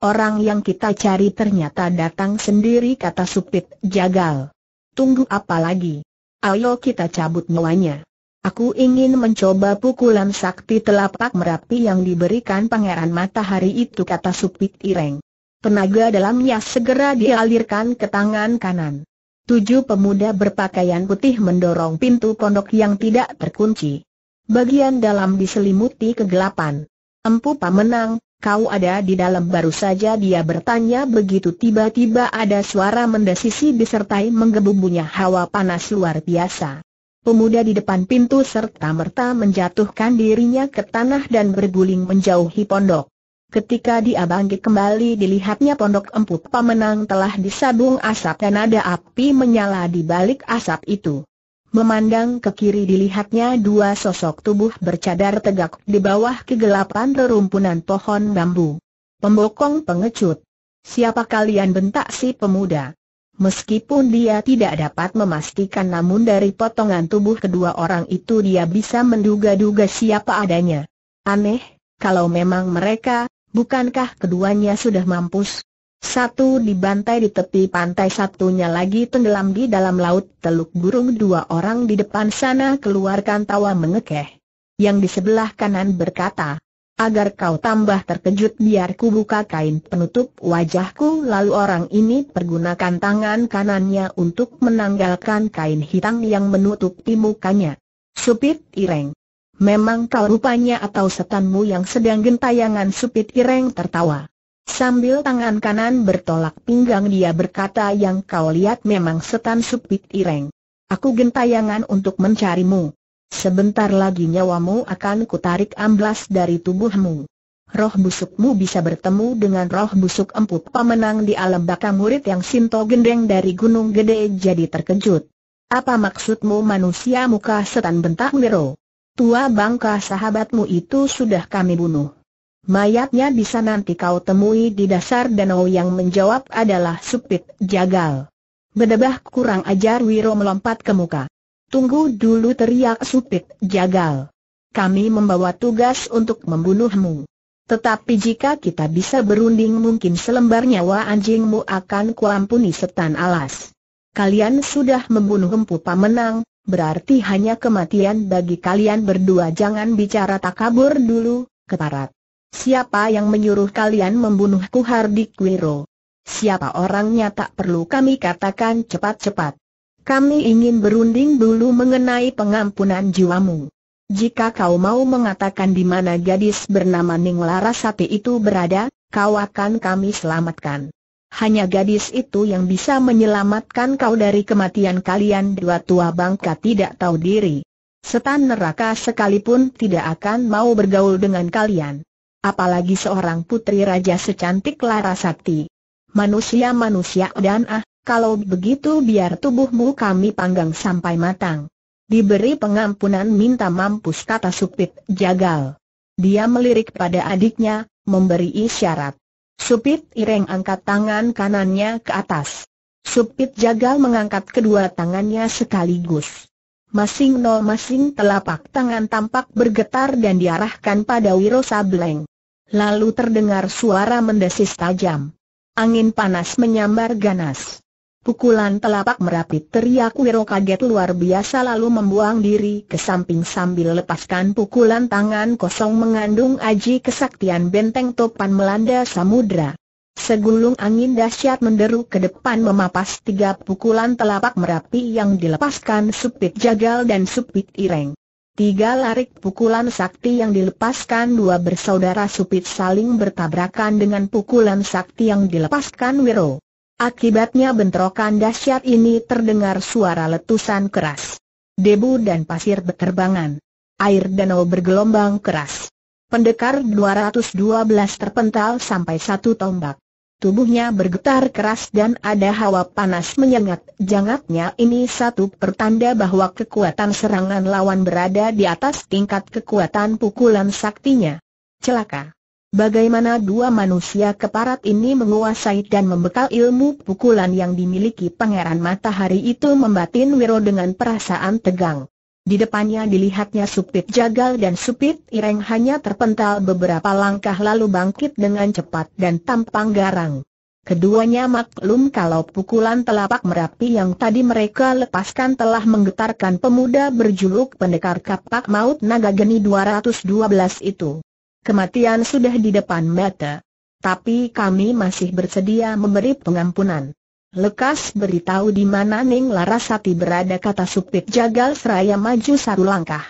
Orang yang kita cari ternyata datang sendiri, kata Supit Jagal. Tunggu apa lagi? Ayo kita cabut nyawanya. Aku ingin mencoba pukulan sakti telapak Merapi yang diberikan Pangeran Matahari itu, kata Supit Ireng. Tenaga dalamnya segera dialirkan ke tangan kanan. 7 pemuda berpakaian putih mendorong pintu pondok yang tidak terkunci. Bagian dalam diselimuti kegelapan. Empu Pamenang, kau ada di dalam? Baru saja dia bertanya begitu tiba-tiba ada suara mendesisi disertai menggebu-gebunya hawa panas luar biasa. Pemuda di depan pintu serta-merta menjatuhkan dirinya ke tanah dan berguling menjauhi pondok. Ketika dia bangkit kembali, dilihatnya pondok Empu Pamenang telah disabung asap dan ada api menyala di balik asap itu. Memandang ke kiri, dilihatnya 2 sosok tubuh bercadar tegak di bawah kegelapan rerumpunan pohon bambu. Pembokong pengecut. Siapa kalian? Bentak si pemuda. Meskipun dia tidak dapat memastikan, namun dari potongan tubuh kedua orang itu dia bisa menduga-duga siapa adanya. Aneh, kalau memang mereka. Bukankah keduanya sudah mampus? Satu dibantai di tepi pantai, satunya lagi tenggelam di dalam laut Teluk Burung. Dua orang di depan sana keluarkan tawa mengekeh. Yang di sebelah kanan berkata, "Agar kau tambah terkejut, biar ku buka kain penutup wajahku." Lalu orang ini pergunakan tangan kanannya untuk menanggalkan kain hitam yang menutupi mukanya. "Supit Ireng, memang kau rupanya atau setanmu yang sedang gentayangan?" Supit Ireng tertawa. Sambil tangan kanan bertolak pinggang dia berkata, "Yang kau lihat memang setan Supit Ireng. Aku gentayangan untuk mencarimu. Sebentar lagi nyawamu akan kutarik amblas dari tubuhmu. Roh busukmu bisa bertemu dengan roh busuk Empu Pamenang di alam baka murid yang Sinto Gendeng dari Gunung Gede jadi terkejut." "Apa maksudmu manusia muka setan?" bentak Wiro. "Tua bangka sahabatmu itu sudah kami bunuh. Mayatnya bisa nanti kau temui di dasar danau." Yang menjawab adalah Supit Jagal. "Bedebah, kurang ajar!" Wiro melompat ke muka. "Tunggu dulu!" teriak Supit Jagal. "Kami membawa tugas untuk membunuhmu. Tetapi jika kita bisa berunding, mungkin selembar nyawa anjingmu akan kuampuni." "Setan alas, kalian sudah membunuh Empu Pamenang, berarti hanya kematian bagi kalian berdua." "Jangan bicara takabur dulu, keparat. Siapa yang menyuruh kalian membunuhku?" hardik Wiro. "Siapa orangnya tak perlu kami katakan. Cepat-cepat. Kami ingin berunding dulu mengenai pengampunan jiwamu. Jika kau mau mengatakan di mana gadis bernama Ning Larasati itu berada, kau akan kami selamatkan. Hanya gadis itu yang bisa menyelamatkan kau dari kematian." "Kalian dua tua bangka tidak tahu diri. Setan neraka sekalipun tidak akan mau bergaul dengan kalian. Apalagi seorang putri raja secantik Larasati. Manusia-manusia dan kalau begitu biar tubuhmu kami panggang sampai matang. Diberi pengampunan minta mampus," kata Supit Jagal. Dia melirik pada adiknya, memberi isyarat. Supit Ireng angkat tangan kanannya ke atas. Supit Jagal mengangkat kedua tangannya sekaligus. Masing-masing telapak tangan tampak bergetar dan diarahkan pada Wiro Sableng. Lalu terdengar suara mendesis tajam. "Angin panas menyambar ganas. Pukulan telapak merapi!" teriak Wiro kaget luar biasa, lalu membuang diri ke samping sambil lepaskan pukulan tangan kosong mengandung aji kesaktian benteng topan melanda samudra. Segulung angin dahsyat menderu ke depan memapas tiga pukulan telapak merapi yang dilepaskan Supit Jagal dan Supit Ireng. Tiga larik pukulan sakti yang dilepaskan dua bersaudara Supit saling bertabrakan dengan pukulan sakti yang dilepaskan Wiro. Akibatnya bentrokan dahsyat ini terdengar suara letusan keras. Debu dan pasir berterbangan. Air danau bergelombang keras. Pendekar 212 terpental sampai satu tombak. Tubuhnya bergetar keras dan ada hawa panas menyengat-jangatnya. Ini satu pertanda bahwa kekuatan serangan lawan berada di atas tingkat kekuatan pukulan saktinya. Celaka! Bagaimana dua manusia keparat ini menguasai dan membekal ilmu pukulan yang dimiliki Pangeran Matahari itu, membatin Wiro dengan perasaan tegang. Di depannya dilihatnya Supit Jagal dan Supit Ireng hanya terpental beberapa langkah lalu bangkit dengan cepat dan tampang garang. Keduanya maklum kalau pukulan telapak merapi yang tadi mereka lepaskan telah menggetarkan pemuda berjuluk Pendekar Kapak Maut Naga Geni 212 itu. "Kematian sudah di depan mata. Tapi kami masih bersedia memberi pengampunan. Lekas beritahu di mana Ning Larasati berada," kata Supit Jagal seraya maju satu langkah.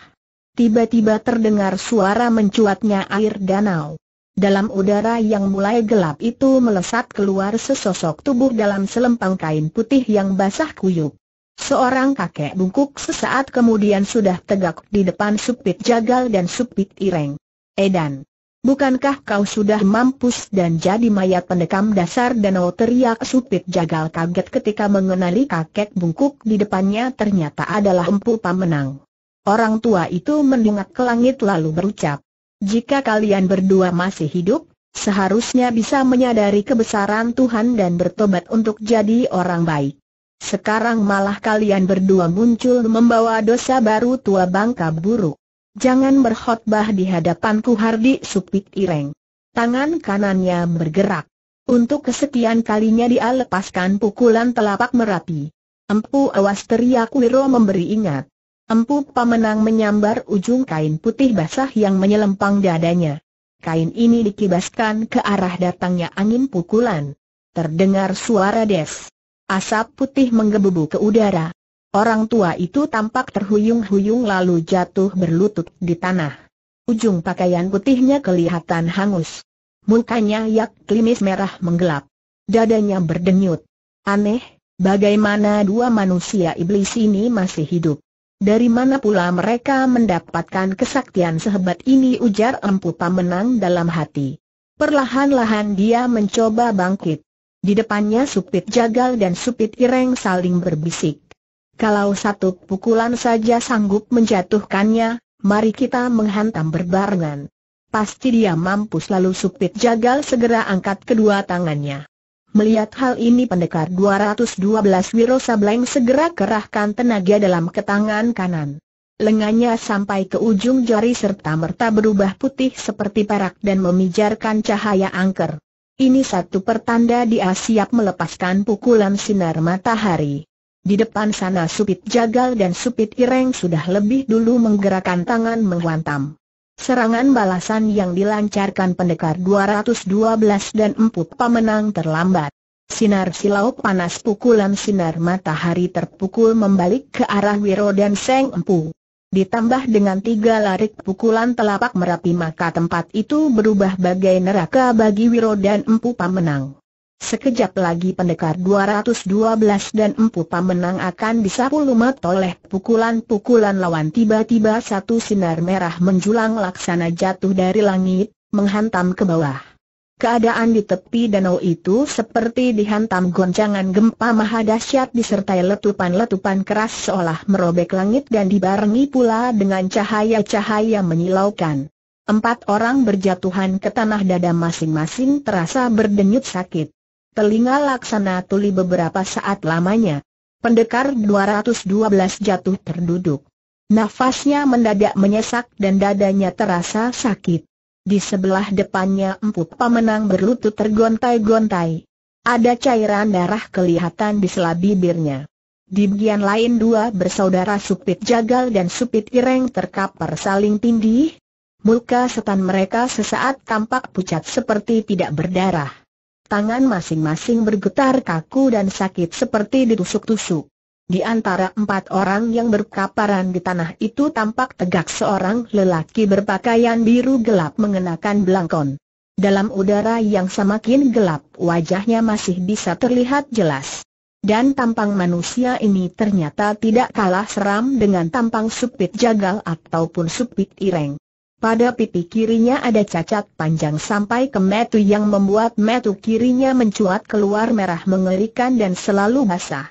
Tiba-tiba terdengar suara mencuatnya air danau. Dalam udara yang mulai gelap itu melesat keluar sesosok tubuh dalam selempang kain putih yang basah kuyup. Seorang kakek bungkuk sesaat kemudian sudah tegak di depan Supit Jagal dan Supit Ireng. "Edan, bukankah kau sudah mampus dan jadi mayat pendekam dasar danau?" teriak Supit Jagal kaget ketika mengenali kakek bungkuk di depannya ternyata adalah Empu Pamenang. Orang tua itu mendengat ke langit lalu berucap, "Jika kalian berdua masih hidup, seharusnya bisa menyadari kebesaran Tuhan dan bertobat untuk jadi orang baik. Sekarang malah kalian berdua muncul membawa dosa baru, tua bangka buruk. Jangan berkhotbah di hadapanku!" hardik Supit Ireng. Tangan kanannya bergerak. Untuk kesekian kalinya dia lepaskan pukulan telapak Merapi. "Empu awas!" teriak Wiro memberi ingat. Empu Pamenang menyambar ujung kain putih basah yang menyelempang dadanya. Kain ini dikibaskan ke arah datangnya angin pukulan. Terdengar suara des. Asap putih menggebu ke udara. Orang tua itu tampak terhuyung-huyung lalu jatuh berlutut di tanah. Ujung pakaian putihnya kelihatan hangus. Mukanya klimis merah menggelap. Dadanya berdenyut. Aneh, bagaimana dua manusia iblis ini masih hidup? Dari mana pula mereka mendapatkan kesaktian sehebat ini, ujar Empu Pamenang dalam hati. Perlahan-lahan dia mencoba bangkit. Di depannya Supit Jagal dan Supit Ireng saling berbisik. Kalau satu pukulan saja sanggup menjatuhkannya, mari kita menghantam berbarengan. Pasti dia mampus. Lalu Supit Jagal segera angkat kedua tangannya. Melihat hal ini pendekar 212 Wiro Sableng segera kerahkan tenaga dalam ke tangan kanan. Lengannya sampai ke ujung jari serta merta berubah putih seperti perak dan memijarkan cahaya angker. Ini satu pertanda dia siap melepaskan pukulan sinar matahari. Di depan sana Supit Jagal dan Supit Ireng sudah lebih dulu menggerakkan tangan menghantam. Serangan balasan yang dilancarkan pendekar 212 dan Empu Pamenang terlambat. Sinar silau panas pukulan sinar matahari terpukul membalik ke arah Wiro dan Seng Empu. Ditambah dengan tiga larik pukulan telapak Merapi, maka tempat itu berubah bagai neraka bagi Wiro dan Empu Pamenang. Sekejap lagi pendekar 212 dan Empu Pamenang akan disapu lumat oleh pukulan-pukulan lawan. Tiba-tiba satu sinar merah menjulang laksana jatuh dari langit, menghantam ke bawah. Keadaan di tepi danau itu seperti dihantam goncangan gempa mahadahsyat disertai letupan-letupan keras seolah merobek langit dan dibarengi pula dengan cahaya-cahaya menyilaukan. Empat orang berjatuhan ke tanah, dada masing-masing terasa berdenyut sakit. Telinga laksana tuli beberapa saat lamanya. Pendekar 212 jatuh terduduk. Nafasnya mendadak menyesak dan dadanya terasa sakit. Di sebelah depannya Empu Pamenang berlutut tergontai-gontai. Ada cairan darah kelihatan di sela bibirnya. Di bagian lain dua bersaudara Supit Jagal dan Supit Ireng terkapar saling tindih. Muka setan mereka sesaat tampak pucat seperti tidak berdarah. Tangan masing-masing bergetar kaku dan sakit seperti ditusuk-tusuk. Di antara empat orang yang berkaparan di tanah itu tampak tegak seorang lelaki berpakaian biru gelap mengenakan belangkon. Dalam udara yang semakin gelap, wajahnya masih bisa terlihat jelas. Dan tampang manusia ini ternyata tidak kalah seram dengan tampang Supit Jagal ataupun Supit Ireng. Pada pipi kirinya ada cacat panjang sampai ke metu yang membuat metu kirinya mencuat keluar merah mengerikan dan selalu basah.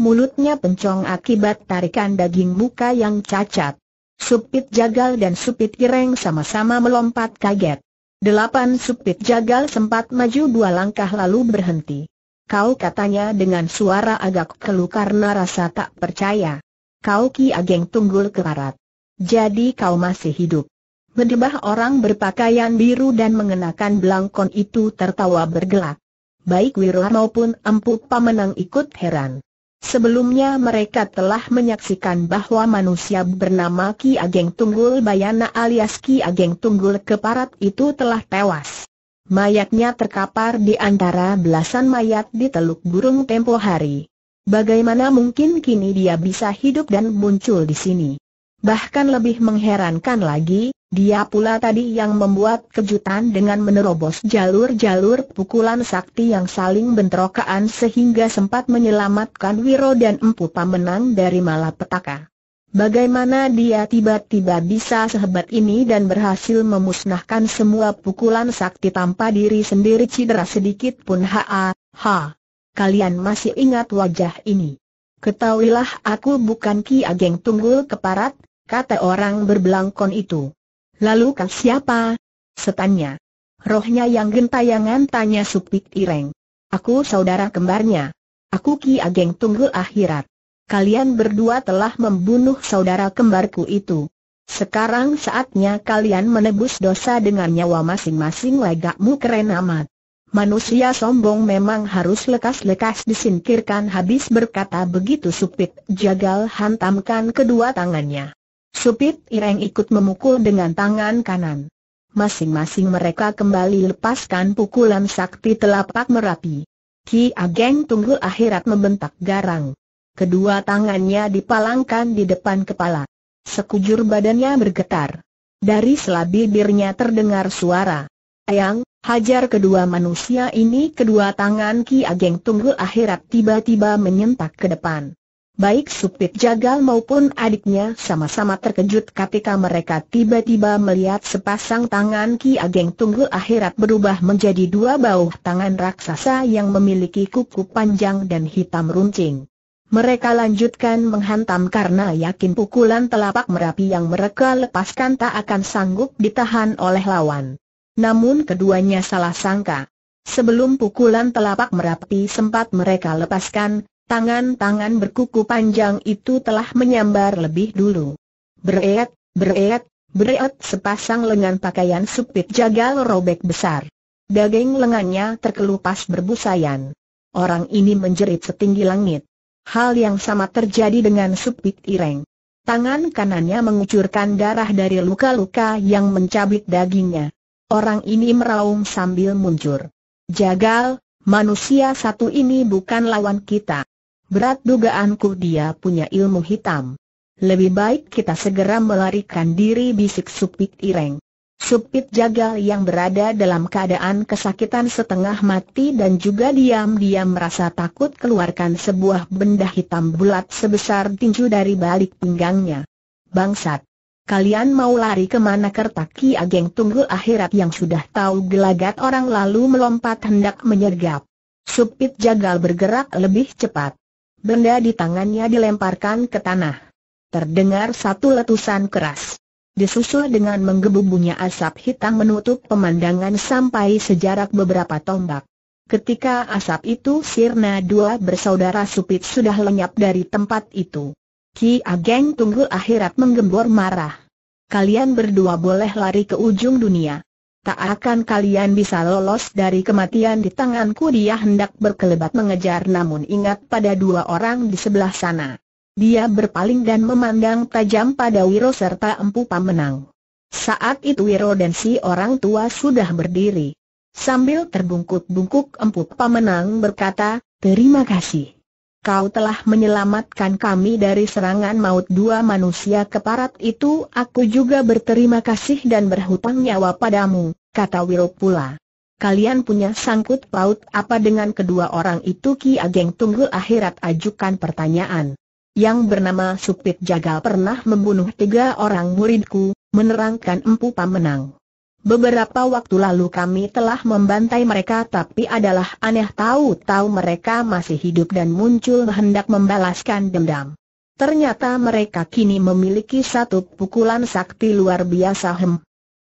Mulutnya pencong akibat tarikan daging muka yang cacat. Supit Jagal dan Supit Ireng sama-sama melompat kaget. Delapan Supit Jagal sempat maju dua langkah lalu berhenti. "Kau?" katanya dengan suara agak keluh karena rasa tak percaya. "Kau Ki Ageng Tunggul Akhirat. Jadi kau masih hidup." Bedebah orang berpakaian biru dan mengenakan belangkon itu tertawa bergelak. Baik Wiro maupun Empu Pamenang ikut heran. Sebelumnya mereka telah menyaksikan bahwa manusia bernama Ki Ageng Tunggul Bayana alias Ki Ageng Tunggul Akhirat itu telah tewas. Mayatnya terkapar di antara belasan mayat di Teluk Burung tempo hari. Bagaimana mungkin kini dia bisa hidup dan muncul di sini? Bahkan lebih mengherankan lagi, dia pula tadi yang membuat kejutan dengan menerobos jalur-jalur pukulan sakti yang saling bentrokaan sehingga sempat menyelamatkan Wiro dan Empu Pamenang dari malapetaka. Bagaimana dia tiba-tiba bisa sehebat ini dan berhasil memusnahkan semua pukulan sakti tanpa diri sendiri cedera sedikit pun? Kalian masih ingat wajah ini? "Ketahuilah, aku bukan Ki Ageng Tunggul Akhirat," kata orang berbelangkon itu. "Lalu kau siapa?" "Setannya." "Rohnya yang gentayangan?" tanya Supit Ireng. "Aku saudara kembarnya. Aku Ki Ageng Tunggul Akhirat. Kalian berdua telah membunuh saudara kembarku itu. Sekarang saatnya kalian menebus dosa dengan nyawa masing-masing." "Lagakmu keren amat. Manusia sombong memang harus lekas-lekas disingkirkan. Habis berkata begitu, Supit Jagal hantamkan kedua tangannya. Supit Ireng ikut memukul dengan tangan kanan. Masing-masing mereka kembali lepaskan pukulan sakti telapak Merapi. Ki Ageng Tunggul Akhirat membentak garang. Kedua tangannya dipalangkan di depan kepala. Sekujur badannya bergetar. Dari sela bibirnya terdengar suara, "Ayang, hajar kedua manusia ini!" Kedua tangan Ki Ageng Tunggul Akhirat tiba-tiba menyentak ke depan. Baik Supit Jagal maupun adiknya sama-sama terkejut ketika mereka tiba-tiba melihat sepasang tangan Ki Ageng Tunggul Akhirat berubah menjadi dua bauh tangan raksasa yang memiliki kuku panjang dan hitam runcing. Mereka lanjutkan menghantam karena yakin pukulan telapak Merapi yang mereka lepaskan tak akan sanggup ditahan oleh lawan. Namun keduanya salah sangka. Sebelum pukulan telapak Merapi sempat mereka lepaskan, tangan-tangan berkuku panjang itu telah menyambar lebih dulu. Breet, breet, breet, sepasang lengan pakaian Supit Jagal robek besar. Daging lengannya terkelupas berbusayan. Orang ini menjerit setinggi langit. Hal yang sama terjadi dengan Supit Ireng. Tangan kanannya mengucurkan darah dari luka-luka yang mencabik dagingnya. Orang ini meraung sambil muncur. "Jagal, manusia satu ini bukan lawan kita. Berat dugaanku dia punya ilmu hitam. Lebih baik kita segera melarikan diri," bisik Supit Ireng. Supit Jagal yang berada dalam keadaan kesakitan setengah mati dan juga diam-diam merasa takut keluarkan sebuah benda hitam bulat sebesar tinju dari balik pinggangnya. "Bangsat, kalian mau lari kemana?" Kertak Ki Ageng Tunggul Akhirat yang sudah tahu gelagat orang lalu melompat hendak menyergap. Supit Jagal bergerak lebih cepat. Benda di tangannya dilemparkan ke tanah. Terdengar satu letusan keras. Disusul dengan menggebubunya asap hitam menutup pemandangan sampai sejarak beberapa tombak. Ketika asap itu sirna, dua bersaudara Supit sudah lenyap dari tempat itu. Ki Ageng Tunggul Akhirat menggembor marah. "Kalian berdua boleh lari ke ujung dunia. Tak akan kalian bisa lolos dari kematian di tanganku." Dia hendak berkelebat mengejar namun ingat pada dua orang di sebelah sana. Dia berpaling dan memandang tajam pada Wiro serta Empu Pamenang. Saat itu Wiro dan si orang tua sudah berdiri. Sambil terbungkuk-bungkuk Empu Pamenang berkata, "Terima kasih. Kau telah menyelamatkan kami dari serangan maut dua manusia keparat itu." "Aku juga berterima kasih dan berhutang nyawa padamu," kata Wiro pula. "Kalian punya sangkut paut apa dengan kedua orang itu?" Ki Ageng Tunggul Akhirat ajukan pertanyaan. "Yang bernama Supit Jagal pernah membunuh tiga orang muridku," menerangkan Empu Pamenang. "Beberapa waktu lalu kami telah membantai mereka, tapi adalah aneh tahu-tahu mereka masih hidup dan muncul hendak membalaskan dendam. Ternyata mereka kini memiliki satu pukulan sakti luar biasa.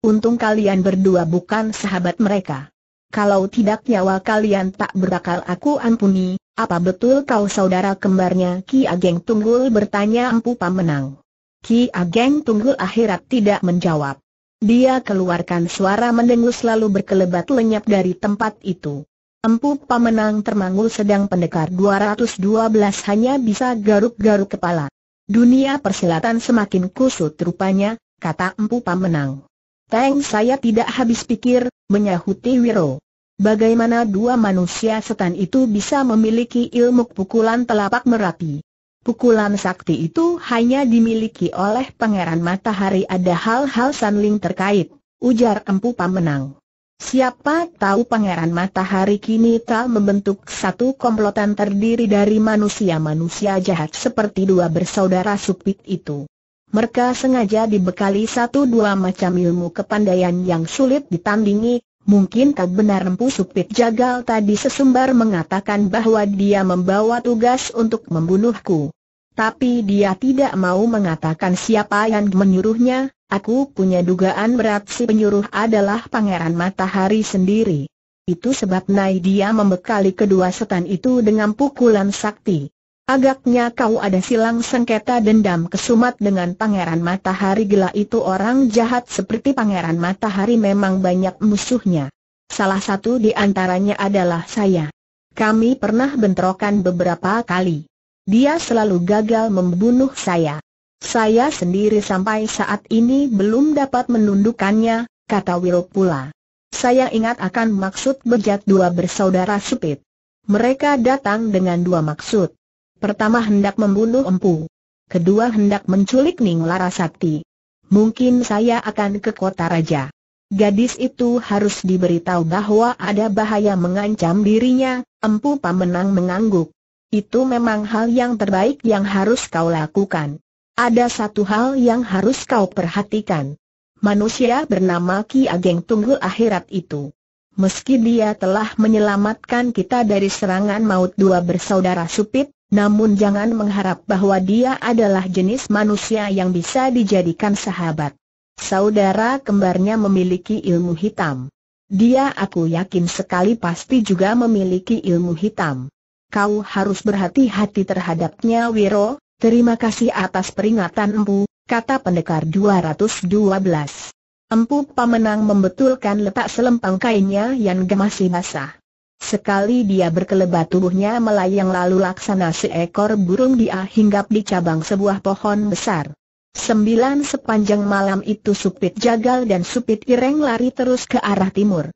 Untung kalian berdua bukan sahabat mereka. Kalau tidak nyawa kalian tak berakal aku ampuni." "Apa betul kau saudara kembarnya?" Ki Ageng Tunggul bertanya Empu Pamenang. Ki Ageng Tunggul Akhirat tidak menjawab. Dia keluarkan suara mendengus lalu berkelebat lenyap dari tempat itu. Empu Pamenang termanggul sedang pendekar 212 hanya bisa garuk-garuk kepala. "Dunia persilatan semakin kusut rupanya," kata Empu Pamenang. "Teng, saya tidak habis pikir," menyahuti Wiro. "Bagaimana dua manusia setan itu bisa memiliki ilmu pukulan telapak Merapi? Pukulan sakti itu hanya dimiliki oleh Pangeran Matahari. Ada hal-hal sanling terkait," ujar Empu Pamenang. "Siapa tahu Pangeran Matahari kini telah membentuk satu komplotan terdiri dari manusia-manusia jahat seperti dua bersaudara Supit itu. Mereka sengaja dibekali satu dua macam ilmu kepandaian yang sulit ditandingi." "Mungkinkah benar?" Empu Supit Jagal tadi sesumbar mengatakan bahwa dia membawa tugas untuk membunuhku. Tapi dia tidak mau mengatakan siapa yang menyuruhnya. "Aku punya dugaan berat si penyuruh adalah Pangeran Matahari sendiri. Itu sebabnya dia membekali kedua setan itu dengan pukulan sakti. Agaknya kau ada silang sengketa dendam kesumat dengan Pangeran Matahari." "Gila, itu orang jahat seperti Pangeran Matahari memang banyak musuhnya. Salah satu di antaranya adalah saya. Kami pernah bentrokan beberapa kali. Dia selalu gagal membunuh saya. Saya sendiri sampai saat ini belum dapat menundukkannya, kata Wiro pula. Saya ingat akan maksud bejat dua bersaudara Supit. Mereka datang dengan dua maksud. Pertama hendak membunuh Empu. Kedua hendak menculik Ning Larasati. Mungkin saya akan ke kota raja. Gadis itu harus diberitahu bahwa ada bahaya mengancam dirinya. Empu Pamenang mengangguk. Itu memang hal yang terbaik yang harus kau lakukan. Ada satu hal yang harus kau perhatikan. Manusia bernama Ki Ageng Tunggul Akhirat itu, meski dia telah menyelamatkan kita dari serangan maut dua bersaudara Supit, namun jangan mengharap bahwa dia adalah jenis manusia yang bisa dijadikan sahabat. Saudara kembarnya memiliki ilmu hitam. Dia aku yakin sekali pasti juga memiliki ilmu hitam. Kau harus berhati-hati terhadapnya, Wiro. Terima kasih atas peringatan Empu, kata pendekar 212. Empu Pamenang membetulkan letak selempang kainnya yang masih basah. Sekali dia berkelebat, tubuhnya melayang lalu laksana seekor burung dia hinggap di cabang sebuah pohon besar. Sembilan sepanjang malam itu Supit Jagal dan Supit Ireng lari terus ke arah timur.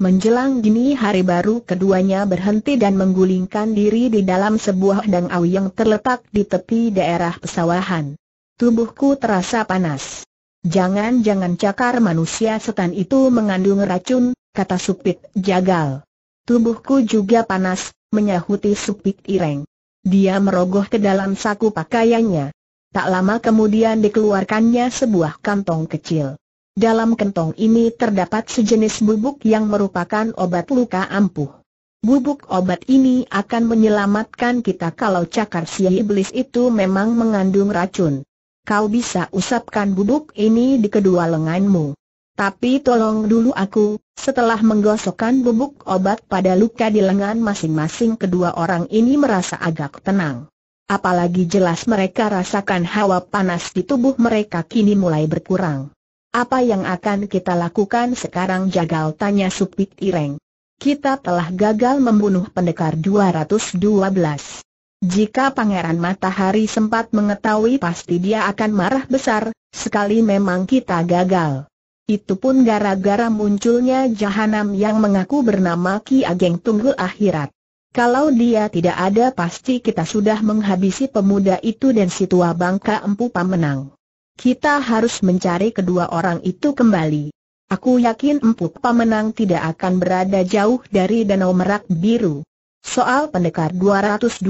Menjelang dini hari baru keduanya berhenti dan menggulingkan diri di dalam sebuah dangau yang terletak di tepi daerah pesawahan. Tubuhku terasa panas. Jangan-jangan cakar manusia setan itu mengandung racun, kata Supit Jagal. Tubuhku juga panas, menyahuti Supit Ireng. Dia merogoh ke dalam saku pakaiannya. Tak lama kemudian dikeluarkannya sebuah kantong kecil. Dalam kantong ini terdapat sejenis bubuk yang merupakan obat luka ampuh. Bubuk obat ini akan menyelamatkan kita kalau cakar si iblis itu memang mengandung racun. Kau bisa usapkan bubuk ini di kedua lenganmu. Tapi tolong dulu aku. Setelah menggosokkan bubuk obat pada luka di lengan masing-masing, kedua orang ini merasa agak tenang. Apalagi jelas mereka rasakan hawa panas di tubuh mereka kini mulai berkurang. Apa yang akan kita lakukan sekarang, Jagal? Tanya Supit Ireng. Kita telah gagal membunuh pendekar 212. Jika Pangeran Matahari sempat mengetahui, pasti dia akan marah besar. Sekali memang kita gagal. Itu pun gara-gara munculnya jahanam yang mengaku bernama Ki Ageng Tunggul Akhirat. Kalau dia tidak ada, pasti kita sudah menghabisi pemuda itu dan si tua bangka Empu Pamenang. Kita harus mencari kedua orang itu kembali. Aku yakin Empu Pamenang tidak akan berada jauh dari Danau Merak Biru. Soal pendekar 212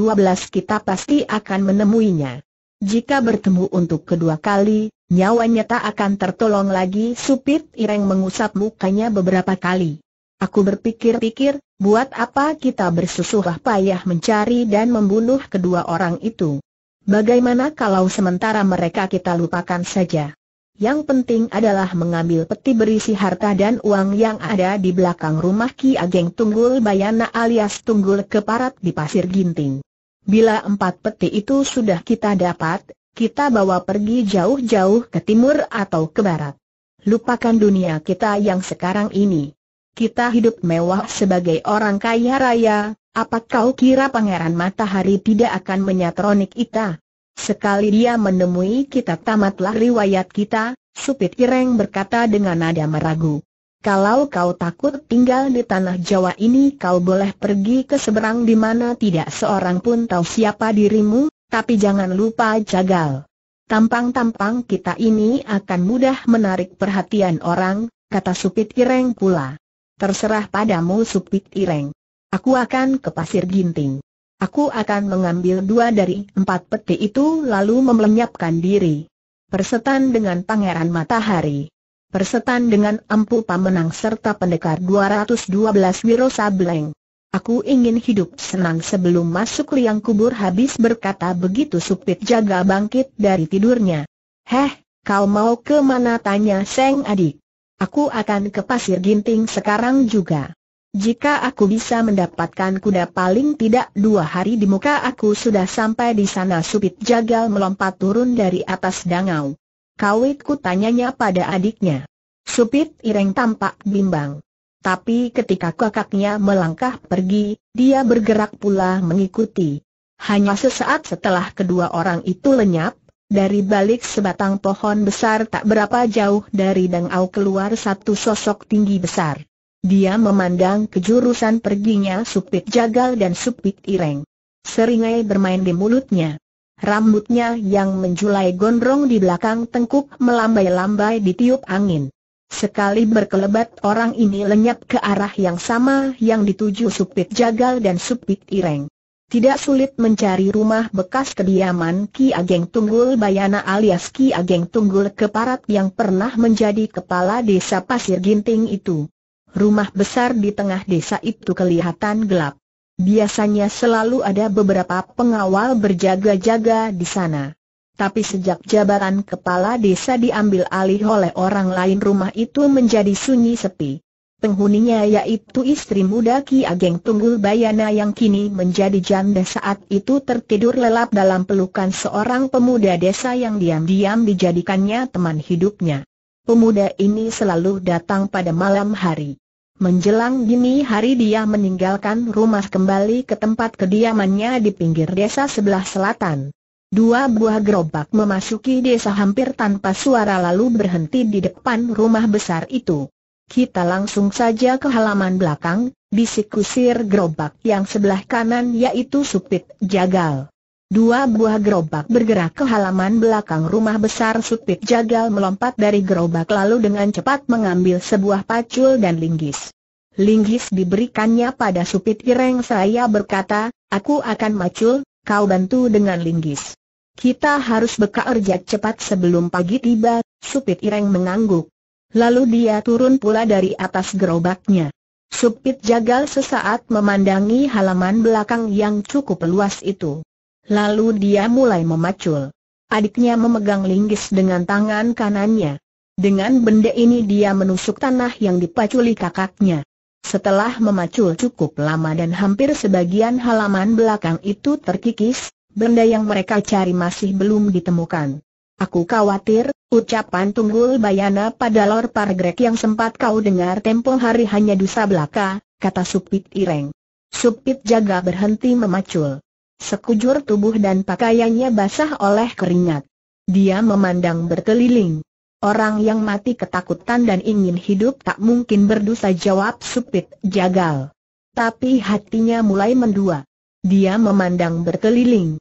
kita pasti akan menemuinya. Jika bertemu untuk kedua kali, nyawanya tak akan tertolong lagi. Supit Ireng mengusap mukanya beberapa kali. Aku berpikir-pikir, buat apa kita bersusah payah mencari dan membunuh kedua orang itu? Bagaimana kalau sementara mereka kita lupakan saja? Yang penting adalah mengambil peti berisi harta dan uang yang ada di belakang rumah Ki Ageng Tunggul Bayana alias Tunggul Keparat di Pasir Ginting. Bila empat peti itu sudah kita dapat, kita bawa pergi jauh-jauh ke timur atau ke barat. Lupakan dunia kita yang sekarang ini. Kita hidup mewah sebagai orang kaya raya. Apa kau kira Pangeran Matahari tidak akan menyatronik kita? Sekali dia menemui kita, tamatlah riwayat kita. Supit Ireng berkata dengan nada meragu. Kalau kau takut tinggal di tanah Jawa ini, kau boleh pergi ke seberang di mana tidak seorang pun tahu siapa dirimu. Tapi jangan lupa, Jagal. Tampang-tampang kita ini akan mudah menarik perhatian orang, kata Supit Ireng pula. Terserah padamu, Supit Ireng. Aku akan ke Pasir Ginting. Aku akan mengambil dua dari empat peti itu lalu melenyapkan diri. Persetan dengan Pangeran Matahari. Persetan dengan Empu Pamenang serta pendekar 212 Wiro Sableng. Aku ingin hidup senang sebelum masuk liang kubur. Habis berkata begitu, Supit Jagal bangkit dari tidurnya. Heh, kau mau ke mana? Tanya Seng Adik. Aku akan ke Pasir Ginting sekarang juga. Jika aku bisa mendapatkan kuda, paling tidak 2 hari di muka aku sudah sampai di sana. Supit Jagal melompat turun dari atas dangau. Kawitku, tanyanya pada adiknya. Supit Ireng tampak bimbang. Tapi ketika kakaknya melangkah pergi, dia bergerak pula mengikuti. Hanya sesaat setelah kedua orang itu lenyap, dari balik sebatang pohon besar tak berapa jauh dari dangau keluar satu sosok tinggi besar. Dia memandang ke jurusan perginya Supit Jagal dan Supit Ireng. Seringai bermain di mulutnya. Rambutnya yang menjulai gondrong di belakang tengkuk melambai-lambai ditiup angin. Sekali berkelebat orang ini lenyap ke arah yang sama yang dituju Supit Jagal dan Supit Ireng. Tidak sulit mencari rumah bekas kediaman Ki Ageng Tunggul Bayana alias Ki Ageng Tunggul Keparat yang pernah menjadi kepala desa Pasir Ginting itu. Rumah besar di tengah desa itu kelihatan gelap. Biasanya selalu ada beberapa pengawal berjaga-jaga di sana. Tapi sejak jabatan kepala desa diambil alih oleh orang lain, rumah itu menjadi sunyi sepi. Penghuninya yaitu istri muda Ki Ageng Tunggul Bayana yang kini menjadi janda saat itu tertidur lelap dalam pelukan seorang pemuda desa yang diam-diam dijadikannya teman hidupnya. Pemuda ini selalu datang pada malam hari. Menjelang dini hari dia meninggalkan rumah kembali ke tempat kediamannya di pinggir desa sebelah selatan. Dua buah gerobak memasuki desa hampir tanpa suara lalu berhenti di depan rumah besar itu. "Kita langsung saja ke halaman belakang," bisik kusir gerobak yang sebelah kanan yaitu Supit Jagal. Dua buah gerobak bergerak ke halaman belakang rumah besar. Supit Jagal melompat dari gerobak lalu dengan cepat mengambil sebuah pacul dan linggis. Linggis diberikannya pada Supit Ireng seraya berkata, "Aku akan macul, kau bantu dengan linggis. Kita harus bekerja cepat sebelum pagi tiba." Supit Ireng mengangguk. Lalu dia turun pula dari atas gerobaknya. Supit Jagal sesaat memandangi halaman belakang yang cukup luas itu. Lalu dia mulai memacul. Adiknya memegang linggis dengan tangan kanannya. Dengan benda ini dia menusuk tanah yang dipaculi kakaknya. Setelah memacul cukup lama dan hampir sebagian halaman belakang itu terkikis, benda yang mereka cari masih belum ditemukan. "Aku khawatir," ucapan Tunggul Bayana pada Lor Pargreg, "yang sempat kau dengar tempo hari hanya dusa belaka," kata Supit Ireng. Supit Jaga berhenti memacul. Sekujur tubuh dan pakaiannya basah oleh keringat. Dia memandang berkeliling. "Orang yang mati ketakutan dan ingin hidup tak mungkin berdosa," jawab Supit Jagal. Tapi hatinya mulai mendua. Dia memandang berkeliling.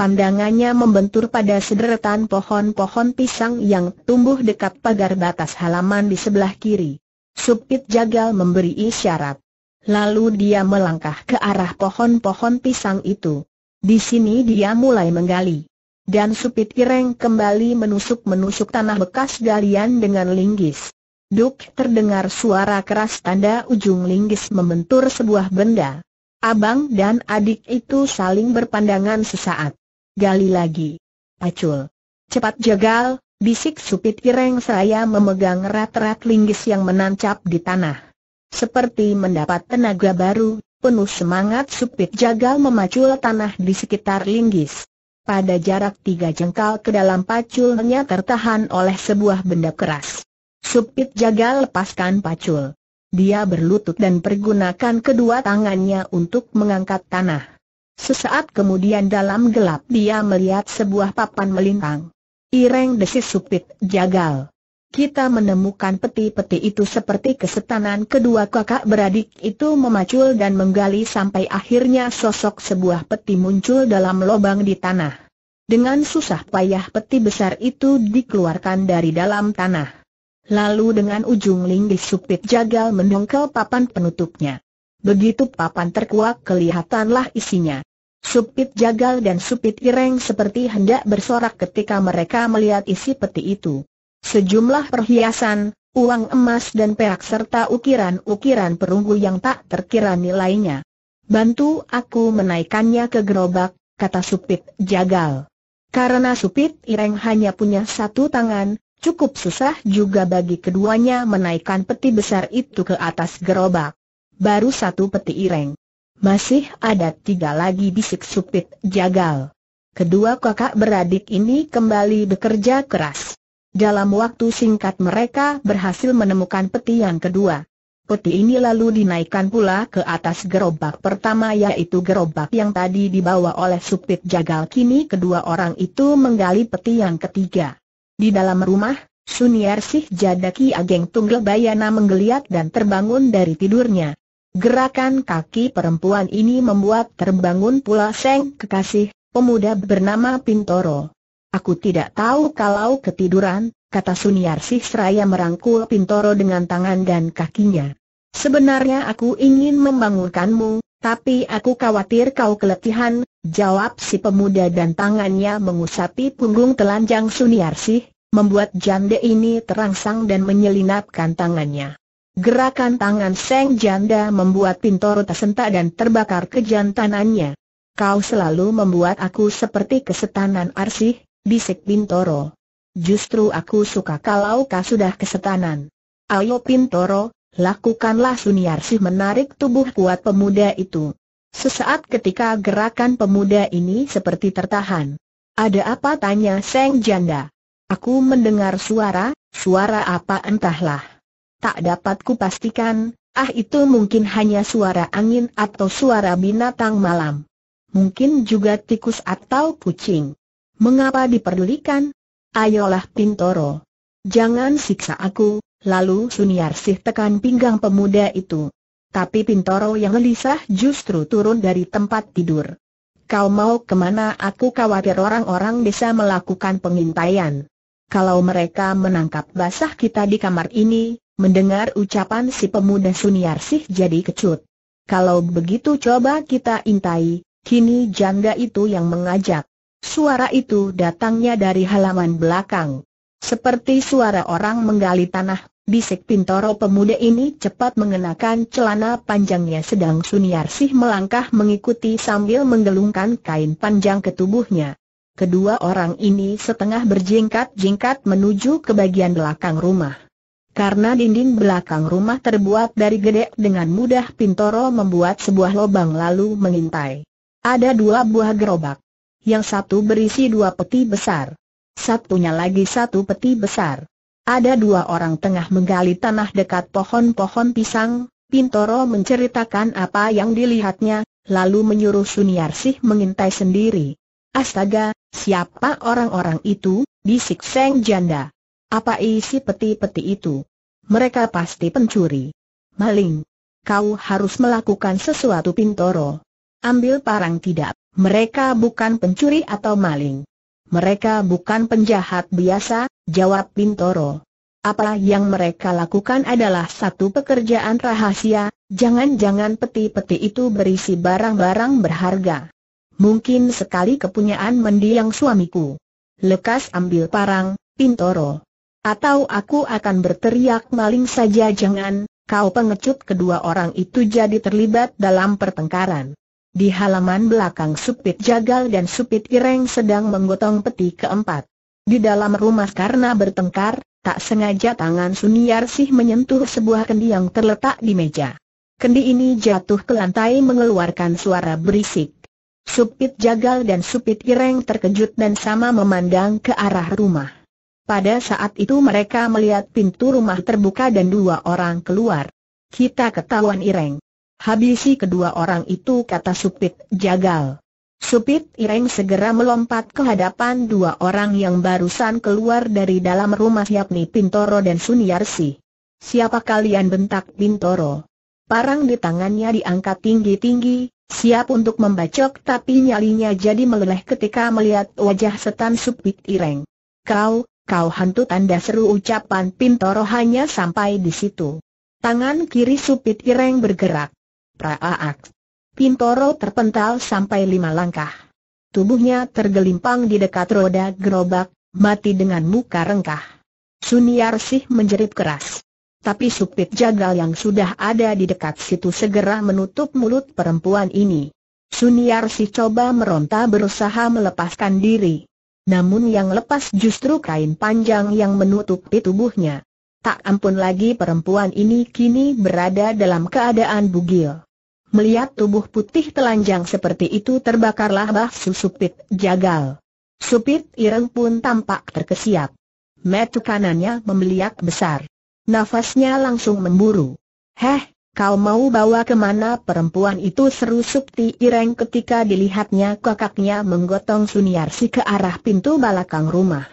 Pandangannya membentur pada sederetan pohon-pohon pisang yang tumbuh dekat pagar batas halaman di sebelah kiri. Supit Jagal memberi isyarat. Lalu dia melangkah ke arah pohon-pohon pisang itu. Di sini dia mulai menggali. Dan Supit Ireng kembali menusuk-menusuk tanah bekas galian dengan linggis. Duk, terdengar suara keras tanda ujung linggis membentur sebuah benda. Abang dan adik itu saling berpandangan sesaat. "Gali lagi. Pacul. Cepat Jagal," bisik Supit Ireng seraya memegang erat-erat linggis yang menancap di tanah. Seperti mendapat tenaga baru, penuh semangat Supit Jagal memacul tanah di sekitar linggis. Pada jarak 3 jengkal ke dalam paculnya tertahan oleh sebuah benda keras. Supit Jagal lepaskan pacul. Dia berlutut dan pergunakan kedua tangannya untuk mengangkat tanah. Sesaat kemudian dalam gelap dia melihat sebuah papan melintang. "Ireng," desis Supit Jagal, "kita menemukan peti-peti itu seperti kesetanan kedua kakak beradik itu memacul dan menggali sampai akhirnya sosok sebuah peti muncul dalam lubang di tanah. Dengan susah payah peti besar itu dikeluarkan dari dalam tanah. Lalu dengan ujung linggis Supit Jagal mendongkel papan penutupnya. Begitu papan terkuak kelihatanlah isinya." Supit Jagal dan Supit Ireng seperti hendak bersorak ketika mereka melihat isi peti itu. Sejumlah perhiasan, uang emas dan perak serta ukiran-ukiran perunggu yang tak terkira nilainya. "Bantu aku menaikkannya ke gerobak," kata Supit Jagal. Karena Supit Ireng hanya punya satu tangan, cukup susah juga bagi keduanya menaikkan peti besar itu ke atas gerobak. "Baru satu peti Ireng. Masih ada 3 lagi," bisik Supit Jagal. Kedua kakak beradik ini kembali bekerja keras. Dalam waktu singkat mereka berhasil menemukan peti yang kedua. Peti ini lalu dinaikkan pula ke atas gerobak pertama, yaitu gerobak yang tadi dibawa oleh Supit Jagal. Kini kedua orang itu menggali peti yang ketiga. Di dalam rumah, Suniarsih Jadaki Ageng Tunggul Bayana menggeliat dan terbangun dari tidurnya. Gerakan kaki perempuan ini membuat terbangun pula Seng Kekasih, pemuda bernama Pintoro. "Aku tidak tahu kalau ketiduran," kata Suniarsih seraya merangkul Pintoro dengan tangan dan kakinya. "Sebenarnya aku ingin membangunkanmu, tapi aku khawatir kau keletihan," jawab si pemuda dan tangannya mengusapi punggung telanjang Suniarsih, membuat janda ini terangsang dan menyelinapkan tangannya. Gerakan tangan Seng Janda membuat Pintoro tersentak dan terbakar kejantanannya. "Kau selalu membuat aku seperti kesetanan, Arsih," bisik Pintoro. "Justru aku suka kalau kau sudah kesetanan." "Ayo Pintoro, lakukanlah!" Suniarsih menarik tubuh kuat pemuda itu. Sesaat ketika gerakan pemuda ini seperti tertahan. "Ada apa?" tanya Seng Janda. "Aku mendengar suara apa entahlah. Tak dapat kupastikan, itu mungkin hanya suara angin atau suara binatang malam. Mungkin juga tikus atau kucing. Mengapa diperdulikan? Ayolah Pintoro. Jangan siksa aku." Lalu Suniarsih tekan pinggang pemuda itu. Tapi Pintoro yang gelisah justru turun dari tempat tidur. "Kau mau kemana?" "Aku khawatir orang-orang desa melakukan pengintaian. Kalau mereka menangkap basah kita di kamar ini." Mendengar ucapan si pemuda, Suniarsih jadi kecut. "Kalau begitu coba kita intai." Kini janda itu yang mengajak. Suara itu datangnya dari halaman belakang. "Seperti suara orang menggali tanah," bisik Pintoro. Pemuda ini cepat mengenakan celana panjangnya sedang Suniarsih melangkah mengikuti sambil menggelungkan kain panjang ke tubuhnya. Kedua orang ini setengah berjingkat-jingkat menuju ke bagian belakang rumah. Karena dinding belakang rumah terbuat dari gedek, dengan mudah Pintoro membuat sebuah lubang lalu mengintai. Ada dua buah gerobak. Yang satu berisi dua peti besar. Satunya lagi satu peti besar. Ada dua orang tengah menggali tanah dekat pohon-pohon pisang. Pintoro menceritakan apa yang dilihatnya, lalu menyuruh Suniarsih mengintai sendiri. "Astaga, siapa orang-orang itu?" bisik Seng Janda. "Apa isi peti-peti itu? Mereka pasti pencuri. Maling. Kau harus melakukan sesuatu Pintoro. Ambil parang." "Tidak, mereka bukan pencuri atau maling. Mereka bukan penjahat biasa," jawab Pintoro. "Apa yang mereka lakukan adalah satu pekerjaan rahasia. Jangan-jangan peti-peti itu berisi barang-barang berharga. Mungkin sekali kepunyaan mendiang suamiku. Lekas ambil parang, Pintoro. Atau aku akan berteriak maling saja." "Jangan, kau pengecut!" Kedua orang itu jadi terlibat dalam pertengkaran. Di halaman belakang Supit Jagal dan Supit Ireng sedang menggotong peti keempat. Di dalam rumah karena bertengkar, tak sengaja tangan Suniarsih menyentuh sebuah kendi yang terletak di meja. Kendi ini jatuh ke lantai mengeluarkan suara berisik. Supit Jagal dan Supit Ireng terkejut dan sama memandang ke arah rumah. Pada saat itu mereka melihat pintu rumah terbuka dan dua orang keluar. "Kita ketahuan Ireng. Habisi kedua orang itu," kata Supit Jagal. Supit Ireng segera melompat ke hadapan dua orang yang barusan keluar dari dalam rumah, yakni Pintoro dan Suniarsih. "Siapa kalian?" bentak Pintoro. Parang di tangannya diangkat tinggi-tinggi, siap untuk membacok, tapi nyalinya jadi meleleh ketika melihat wajah setan Supit Ireng. Kau hantu tanda seru!" ucapan Pintoro hanya sampai di situ. Tangan kiri Supit Ireng bergerak. Praak! Pintoro terpental sampai 5 langkah. Tubuhnya tergelimpang di dekat roda gerobak, mati dengan muka rengkah. Suniarsih menjerit keras. Tapi Supit Jagal yang sudah ada di dekat situ segera menutup mulut perempuan ini. Suniarsih coba meronta berusaha melepaskan diri. Namun yang lepas justru kain panjang yang menutupi tubuhnya. Tak ampun lagi perempuan ini kini berada dalam keadaan bugil. Melihat tubuh putih telanjang seperti itu terbakarlah bahsu Supit Jagal. Supit Ireng pun tampak terkesiap. Mata kanannya membeliak besar. Nafasnya langsung memburu. "Heh, kau mau bawa kemana perempuan itu?" seru Supit Ireng ketika dilihatnya kakaknya menggotong Suniarsi ke arah pintu belakang rumah.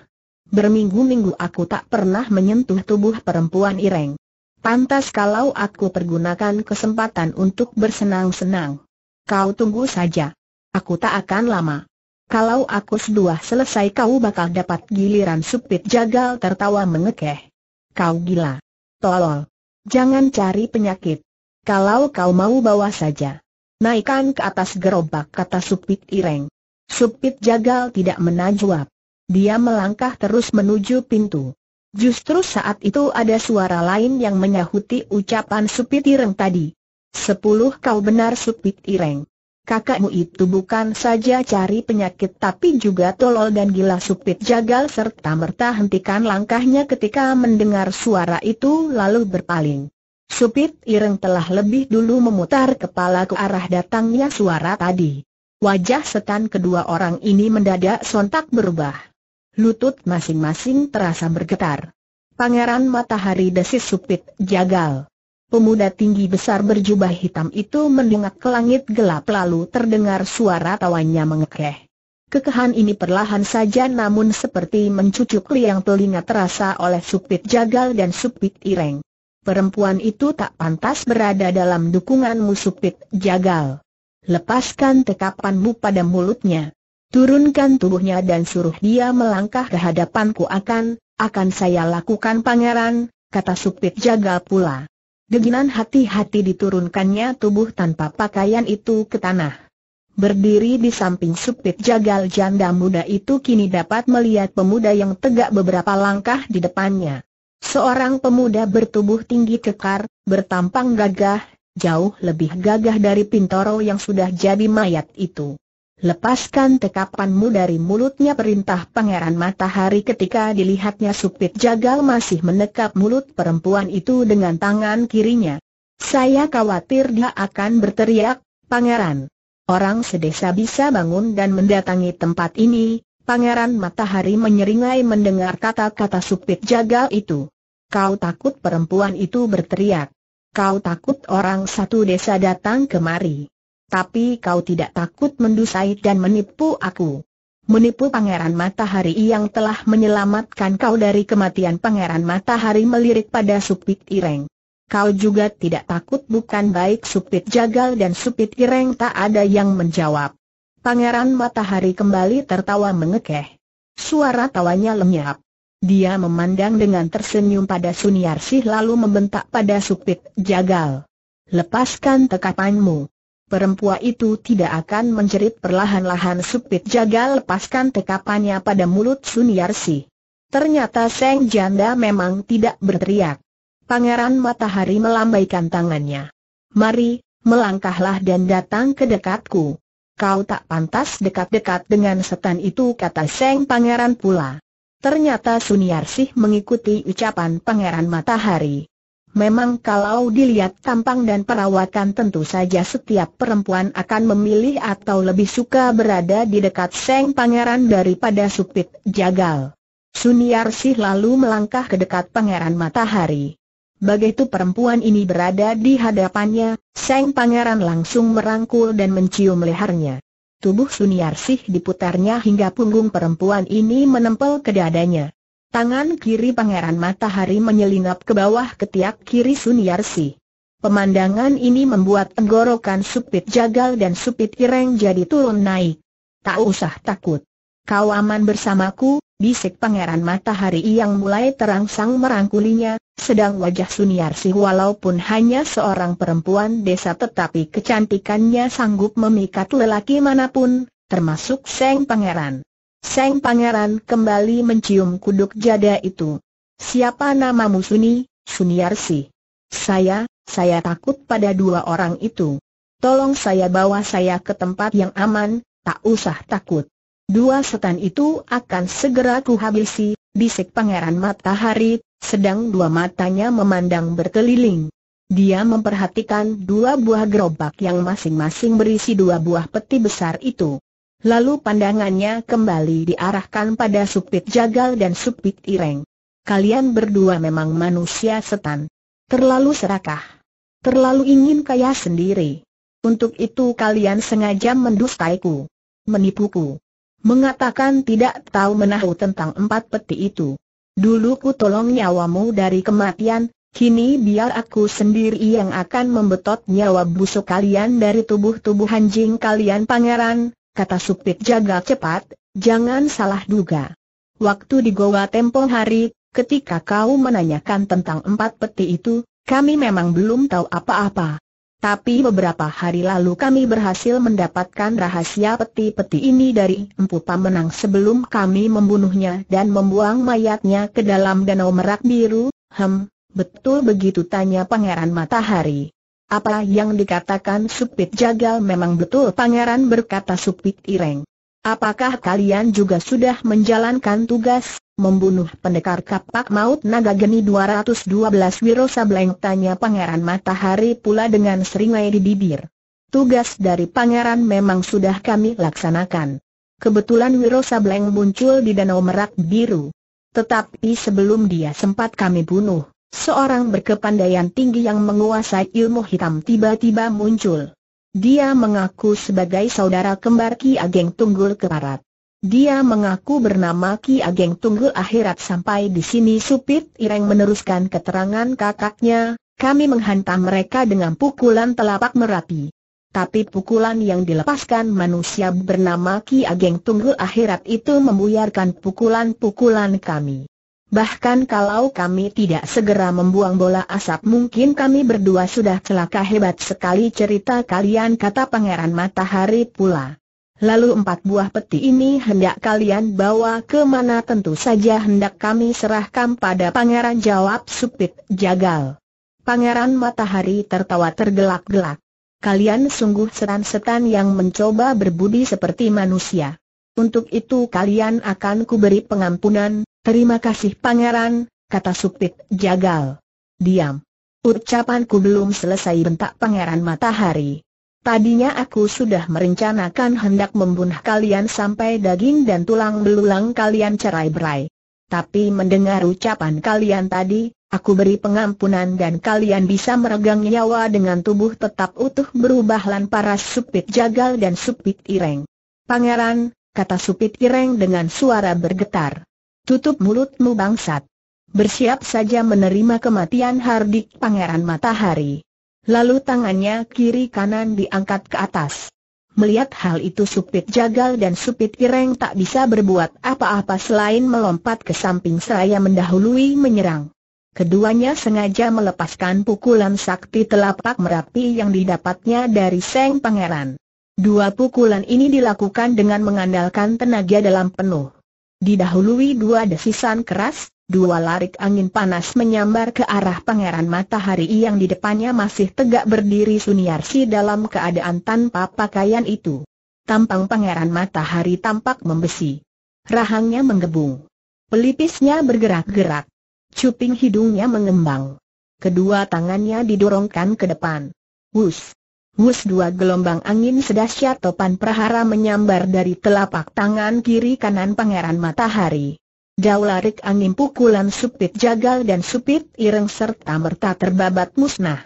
"Berminggu-minggu aku tak pernah menyentuh tubuh perempuan Ireng. Pantas kalau aku pergunakan kesempatan untuk bersenang-senang. Kau tunggu saja. Aku tak akan lama. Kalau aku sudah selesai kau bakal dapat giliran." Supit Jagal tertawa mengekeh. "Kau gila. Tolol. Jangan cari penyakit. Kalau kau mau bawa saja, naikkan ke atas gerobak," kata Supit Ireng. Supit Jagal tidak menjawab. Dia melangkah terus menuju pintu. Justru saat itu ada suara lain yang menyahuti ucapan Supit Ireng tadi. "10 kau benar Supit Ireng. Kakakmu itu bukan saja cari penyakit tapi juga tolol dan gila." Supit Jagal serta-merta hentikan langkahnya ketika mendengar suara itu lalu berpaling. Supit Ireng telah lebih dulu memutar kepala ke arah datangnya suara tadi. Wajah setan kedua orang ini mendadak sontak berubah. Lutut masing-masing terasa bergetar. "Pangeran Matahari," desis Supit Jagal. Pemuda tinggi besar berjubah hitam itu menengak ke langit gelap lalu terdengar suara tawanya mengekeh. Kekehan ini perlahan saja namun seperti mencucuk liang telinga terasa oleh Supit Jagal dan Supit Ireng. "Perempuan itu tak pantas berada dalam dukunganmu Supit Jagal. Lepaskan tekapanmu pada mulutnya. Turunkan tubuhnya dan suruh dia melangkah ke hadapanku." Akan saya lakukan pangeran," kata Supit Jagal pula. Deginan hati-hati diturunkannya tubuh tanpa pakaian itu ke tanah. Berdiri di samping Supit Jagal, janda muda itu kini dapat melihat pemuda yang tegak beberapa langkah di depannya. Seorang pemuda bertubuh tinggi kekar, bertampang gagah, jauh lebih gagah dari Pintoro yang sudah jadi mayat itu. "Lepaskan tekapanmu dari mulutnya," perintah Pangeran Matahari. Ketika dilihatnya Supit Jagal masih menekap mulut perempuan itu dengan tangan kirinya. "Saya khawatir dia akan berteriak, Pangeran. Orang sedesa bisa bangun dan mendatangi tempat ini." Pangeran Matahari menyeringai mendengar kata-kata Supit Jagal itu. "Kau takut perempuan itu berteriak. Kau takut orang satu desa datang kemari. Tapi kau tidak takut mendusai dan menipu aku. Menipu Pangeran Matahari yang telah menyelamatkan kau dari kematian." Pangeran Matahari melirik pada Supit Ireng. "Kau juga tidak takut bukan?" Baik Supit Jagal dan Supit Ireng tak ada yang menjawab. Pangeran Matahari kembali tertawa mengekeh. Suara tawanya lenyap. Dia memandang dengan tersenyum pada Suniarsih lalu membentak pada Supit Jagal. "Lepaskan tekapanmu. Perempuan itu tidak akan menjerit." Perlahan-lahan Supit Jagal lepaskan tekapannya pada mulut Suniarsi. Ternyata sang janda memang tidak berteriak. Pangeran Matahari melambaikan tangannya. "Mari, melangkahlah dan datang ke dekatku. Kau tak pantas dekat-dekat dengan setan itu," kata sang pangeran pula. Ternyata Suniarsi mengikuti ucapan Pangeran Matahari. Memang kalau dilihat tampang dan perawakan tentu saja setiap perempuan akan memilih atau lebih suka berada di dekat sang pangeran daripada Supit Jagal. Suniarsih lalu melangkah ke dekat Pangeran Matahari. Begitu perempuan ini berada di hadapannya, sang pangeran langsung merangkul dan mencium lehernya. Tubuh Suniarsih diputarnya hingga punggung perempuan ini menempel ke dadanya. Tangan kiri Pangeran Matahari menyelinap ke bawah ketiak kiri Suniarsi. Pemandangan ini membuat tenggorokan Supit Jagal dan Supit Ireng jadi turun naik. "Tak usah takut. Kau aman bersamaku," bisik Pangeran Matahari yang mulai terangsang merangkulinya, sedang wajah Suniarsi walaupun hanya seorang perempuan desa tetapi kecantikannya sanggup memikat lelaki manapun, termasuk sang pangeran. Sang pangeran kembali mencium kuduk jada itu. "Siapa namamu?" Suniarsi. Saya takut pada dua orang itu. Tolong saya bawa saya ke tempat yang aman." "Tak usah takut. Dua setan itu akan segera kuhabisi," bisik Pangeran Matahari, sedang dua matanya memandang berkeliling. Dia memperhatikan dua buah gerobak yang masing-masing berisi dua buah peti besar itu. Lalu pandangannya kembali diarahkan pada Supit Jagal dan Supit Ireng. "Kalian berdua memang manusia setan. Terlalu serakah. Terlalu ingin kaya sendiri. Untuk itu kalian sengaja mendustaiku, menipuku, mengatakan tidak tahu menahu tentang empat peti itu. Dulu ku tolong nyawamu dari kematian, kini biar aku sendiri yang akan membetot nyawa busuk kalian dari tubuh-tubuh anjing kalian. Pangeran, kata Supit Jagal cepat, jangan salah duga. Waktu di goa tempo hari, ketika kau menanyakan tentang empat peti itu, kami memang belum tahu apa-apa. Tapi beberapa hari lalu kami berhasil mendapatkan rahasia peti-peti ini dari Empu Pamenang sebelum kami membunuhnya dan membuang mayatnya ke dalam Danau Merak Biru. Betul begitu, tanya Pangeran Matahari. Apa yang dikatakan Supit Jagal memang betul, Pangeran, berkata Supit Ireng. Apakah kalian juga sudah menjalankan tugas, membunuh pendekar kapak maut naga geni 212 Wiro Sableng, tanya Pangeran Matahari pula dengan seringai di bibir. Tugas dari Pangeran memang sudah kami laksanakan. Kebetulan Wiro Sableng muncul di Danau Merak Biru. Tetapi sebelum dia sempat kami bunuh, seorang berkepandaian tinggi yang menguasai ilmu hitam tiba-tiba muncul. Dia mengaku sebagai saudara kembar Ki Ageng Tunggul Akhirat. Dia mengaku bernama Ki Ageng Tunggul Akhirat. Sampai di sini Supit Ireng meneruskan keterangan kakaknya, kami menghantam mereka dengan pukulan telapak Merapi. Tapi pukulan yang dilepaskan manusia bernama Ki Ageng Tunggul Akhirat itu membuyarkan pukulan-pukulan kami. Bahkan kalau kami tidak segera membuang bola asap, mungkin kami berdua sudah celaka. Hebat sekali cerita kalian, kata Pangeran Matahari pula. Lalu empat buah peti ini hendak kalian bawa ke mana? Tentu saja hendak kami serahkan pada Pangeran, jawab Supit Jagal. Pangeran Matahari tertawa tergelak-gelak. Kalian sungguh setan-setan yang mencoba berbudi seperti manusia. Untuk itu kalian akan kuberi pengampunan. Terima kasih Pangeran, kata Supit Jagal. Diam. Ucapanku belum selesai, bentak Pangeran Matahari. Tadinya aku sudah merencanakan hendak membunuh kalian sampai daging dan tulang belulang kalian cerai-berai. Tapi mendengar ucapan kalian tadi, aku beri pengampunan dan kalian bisa meregang nyawa dengan tubuh tetap utuh. Berubah lantaran Supit Jagal dan Supit Ireng. Pangeran, kata Supit Ireng dengan suara bergetar. Tutup mulutmu bangsat. Bersiap saja menerima kematian, hardik Pangeran Matahari. Lalu tangannya kiri kanan diangkat ke atas. Melihat hal itu Supit Jagal dan Supit Ireng tak bisa berbuat apa-apa selain melompat ke samping seraya mendahului menyerang. Keduanya sengaja melepaskan pukulan sakti telapak Merapi yang didapatnya dari Seng Pangeran. Dua pukulan ini dilakukan dengan mengandalkan tenaga dalam penuh. Didahului dua desisan keras, dua larik angin panas menyambar ke arah Pangeran Matahari yang di depannya masih tegak berdiri Suniarsi dalam keadaan tanpa pakaian itu. Tampang Pangeran Matahari tampak membesi. Rahangnya menggebung. Pelipisnya bergerak-gerak. Cuping hidungnya mengembang. Kedua tangannya didorongkan ke depan. Wus! Wus, dua gelombang angin sedahsyat topan prahara menyambar dari telapak tangan kiri kanan Pangeran Matahari. Jauh larik angin pukulan Supit Jagal dan Supit Ireng serta merta terbabat musnah.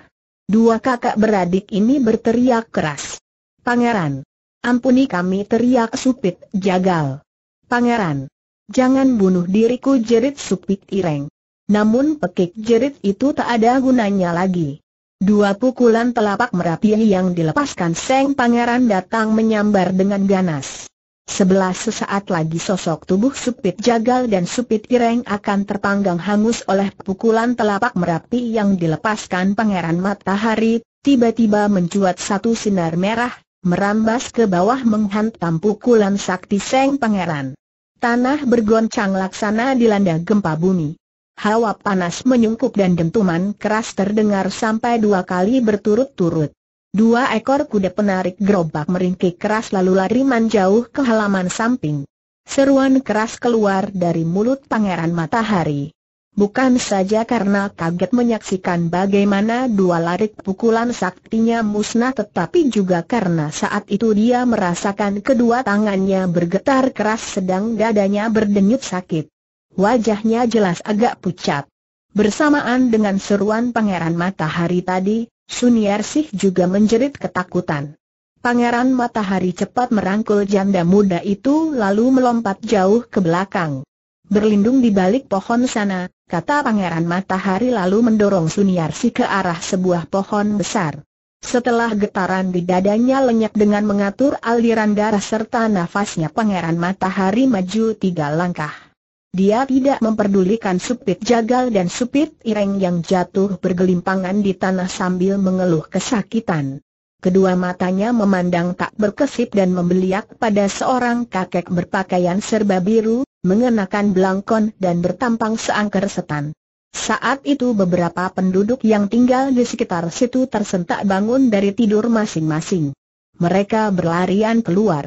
Dua kakak beradik ini berteriak keras. Pangeran, ampuni kami, teriak Supit Jagal. Pangeran, jangan bunuh diriku, jerit Supit Ireng. Namun pekik jerit itu tak ada gunanya lagi. Dua pukulan telapak Merapi yang dilepaskan Seng Pangeran datang menyambar dengan ganas. Sesaat lagi sosok tubuh Supit Jagal dan Supit Ireng akan terpanggang hangus oleh pukulan telapak Merapi yang dilepaskan Pangeran Matahari. Tiba-tiba mencuat satu sinar merah, merambas ke bawah menghantam pukulan sakti Seng Pangeran. Tanah bergoncang laksana dilanda gempa bumi. Hawa panas menyungkup dan dentuman keras terdengar sampai dua kali berturut-turut. Dua ekor kuda penarik gerobak meringkik keras lalu lari menjauh ke halaman samping. Seruan keras keluar dari mulut Pangeran Matahari. Bukan saja karena kaget menyaksikan bagaimana dua larik pukulan saktinya musnah, tetapi juga karena saat itu dia merasakan kedua tangannya bergetar keras sedang dadanya berdenyut sakit. Wajahnya jelas agak pucat. Bersamaan dengan seruan Pangeran Matahari tadi, Sun Yarsih juga menjerit ketakutan. Pangeran Matahari cepat merangkul janda muda itu lalu melompat jauh ke belakang. "Berlindung di balik pohon sana," kata Pangeran Matahari lalu mendorong Sun Yarsih ke arah sebuah pohon besar. Setelah getaran di dadanya lenyap dengan mengatur aliran darah serta nafasnya, Pangeran Matahari maju 3 langkah. Dia tidak memperdulikan Supit Jagal dan Supit Ireng yang jatuh bergelimpangan di tanah sambil mengeluh kesakitan. Kedua matanya memandang tak berkesip dan membeliak pada seorang kakek berpakaian serba biru, mengenakan belangkon dan bertampang seangker setan. Saat itu beberapa penduduk yang tinggal di sekitar situ tersentak bangun dari tidur masing-masing. Mereka berlarian keluar.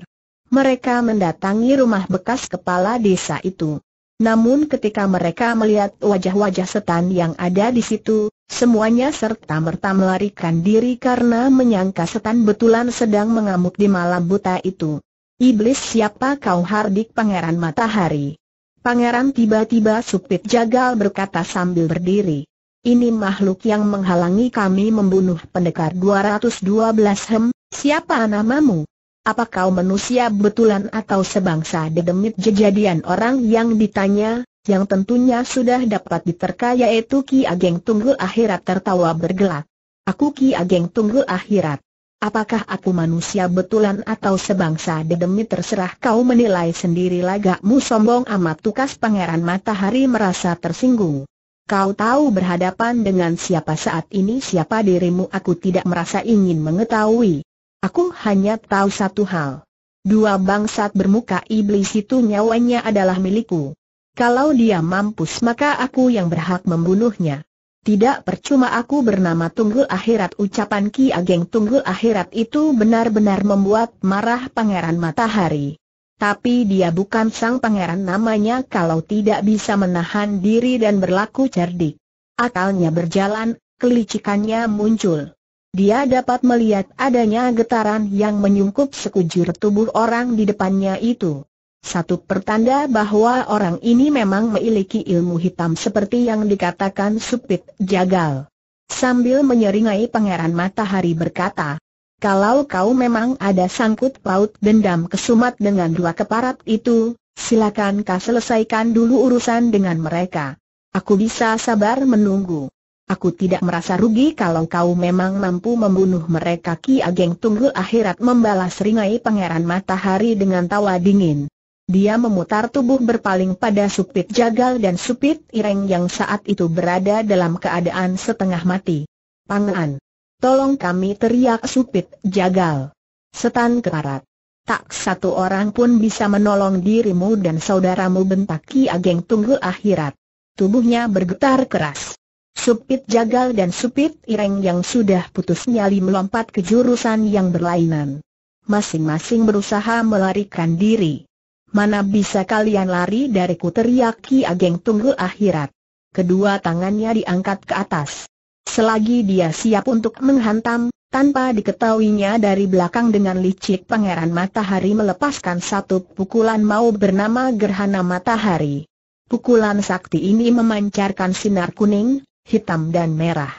Mereka mendatangi rumah bekas kepala desa itu. Namun ketika mereka melihat wajah-wajah setan yang ada di situ, semuanya serta-merta melarikan diri karena menyangka setan betulan sedang mengamuk di malam buta itu. "Iblis, siapa kau?" hardik Pangeran Matahari. "Pangeran," tiba-tiba Supit Jagal berkata sambil berdiri, "ini makhluk yang menghalangi kami membunuh pendekar 212 Hem, siapa namamu? Apa kau manusia betulan atau sebangsa dedemit?" Kejadian orang yang ditanya, yang tentunya sudah dapat diterka, yaitu Ki Ageng Tunggul Akhirat, tertawa bergelak. "Aku Ki Ageng Tunggul Akhirat. Apakah aku manusia betulan atau sebangsa dedemit? Terserah kau menilai sendiri." "Lagakmu sombong amat," tukas Pangeran Matahari merasa tersinggung. "Kau tahu berhadapan dengan siapa saat ini?" "Siapa dirimu?" "Aku tidak merasa ingin mengetahui. Aku hanya tahu satu hal. 2 bangsat bermuka iblis itu nyawanya adalah milikku. Kalau dia mampus maka aku yang berhak membunuhnya. Tidak percuma aku bernama Tunggul Akhirat." Ucapan Ki Ageng Tunggul Akhirat itu benar-benar membuat marah Pangeran Matahari. Tapi dia bukan sang pangeran namanya kalau tidak bisa menahan diri dan berlaku cerdik. Akalnya berjalan, kelicikannya muncul. Dia dapat melihat adanya getaran yang menyungkup sekujur tubuh orang di depannya itu. Satu pertanda bahwa orang ini memang memiliki ilmu hitam seperti yang dikatakan Supit Jagal. Sambil menyeringai Pangeran Matahari berkata, "Kalau kau memang ada sangkut paut dendam kesumat dengan 2 keparat itu, silakan kau selesaikan dulu urusan dengan mereka. Aku bisa sabar menunggu. Aku tidak merasa rugi kalau kau memang mampu membunuh mereka." Ki Ageng Tunggul Akhirat membalas ringai Pangeran Matahari dengan tawa dingin. Dia memutar tubuh berpaling pada Supit Jagal dan Supit Ireng yang saat itu berada dalam keadaan setengah mati. "Pangeran, tolong kami!" teriak Supit Jagal. "Setan keparat, tak satu orang pun bisa menolong dirimu dan saudaramu!" bentak Ki Ageng Tunggul Akhirat. Tubuhnya bergetar keras. Supit Jagal dan Supit Ireng yang sudah putus nyali melompat ke jurusan yang berlainan. Masing-masing berusaha melarikan diri. "Mana bisa kalian lari dariku!" teriak Ki Ageng Tunggul Akhirat. Kedua tangannya diangkat ke atas. Selagi dia siap untuk menghantam, tanpa diketahuinya dari belakang dengan licik Pangeran Matahari melepaskan satu pukulan mau bernama Gerhana Matahari. Pukulan sakti ini memancarkan sinar kuning, hitam dan merah.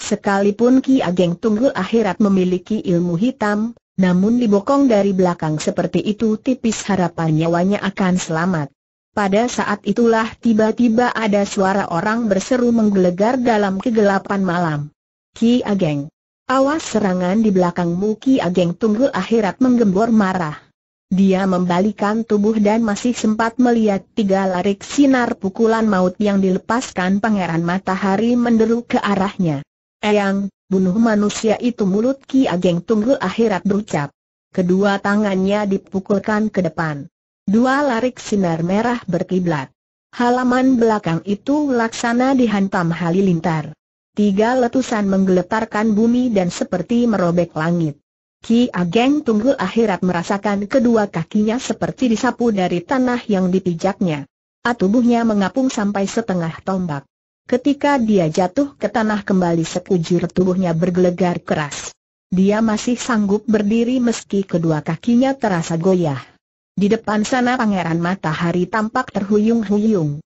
Sekalipun Ki Ageng Tunggul Akhirat memiliki ilmu hitam, namun dibokong dari belakang seperti itu tipis harapan nyawanya akan selamat. Pada saat itulah tiba-tiba ada suara orang berseru menggelegar dalam kegelapan malam. "Ki Ageng, awas serangan di belakangmu!" Ki Ageng Tunggul Akhirat menggembor marah. Dia membalikan tubuh dan masih sempat melihat 3 larik sinar pukulan maut yang dilepaskan Pangeran Matahari menderu ke arahnya. "Eyang, bunuh manusia itu!" mulut Ki Ageng Tunggul Akhirat berucap. Kedua tangannya dipukulkan ke depan. 2 larik sinar merah berkiblat. Halaman belakang itu laksana dihantam halilintar. 3 letusan menggeletarkan bumi dan seperti merobek langit. Ki Ageng Tunggul Akhirat merasakan kedua kakinya seperti disapu dari tanah yang dipijaknya. Tubuhnya mengapung sampai setengah tombak. Ketika dia jatuh ke tanah kembali sekujur tubuhnya bergelegar keras. Dia masih sanggup berdiri meski kedua kakinya terasa goyah. Di depan sana Pangeran Matahari tampak terhuyung-huyung.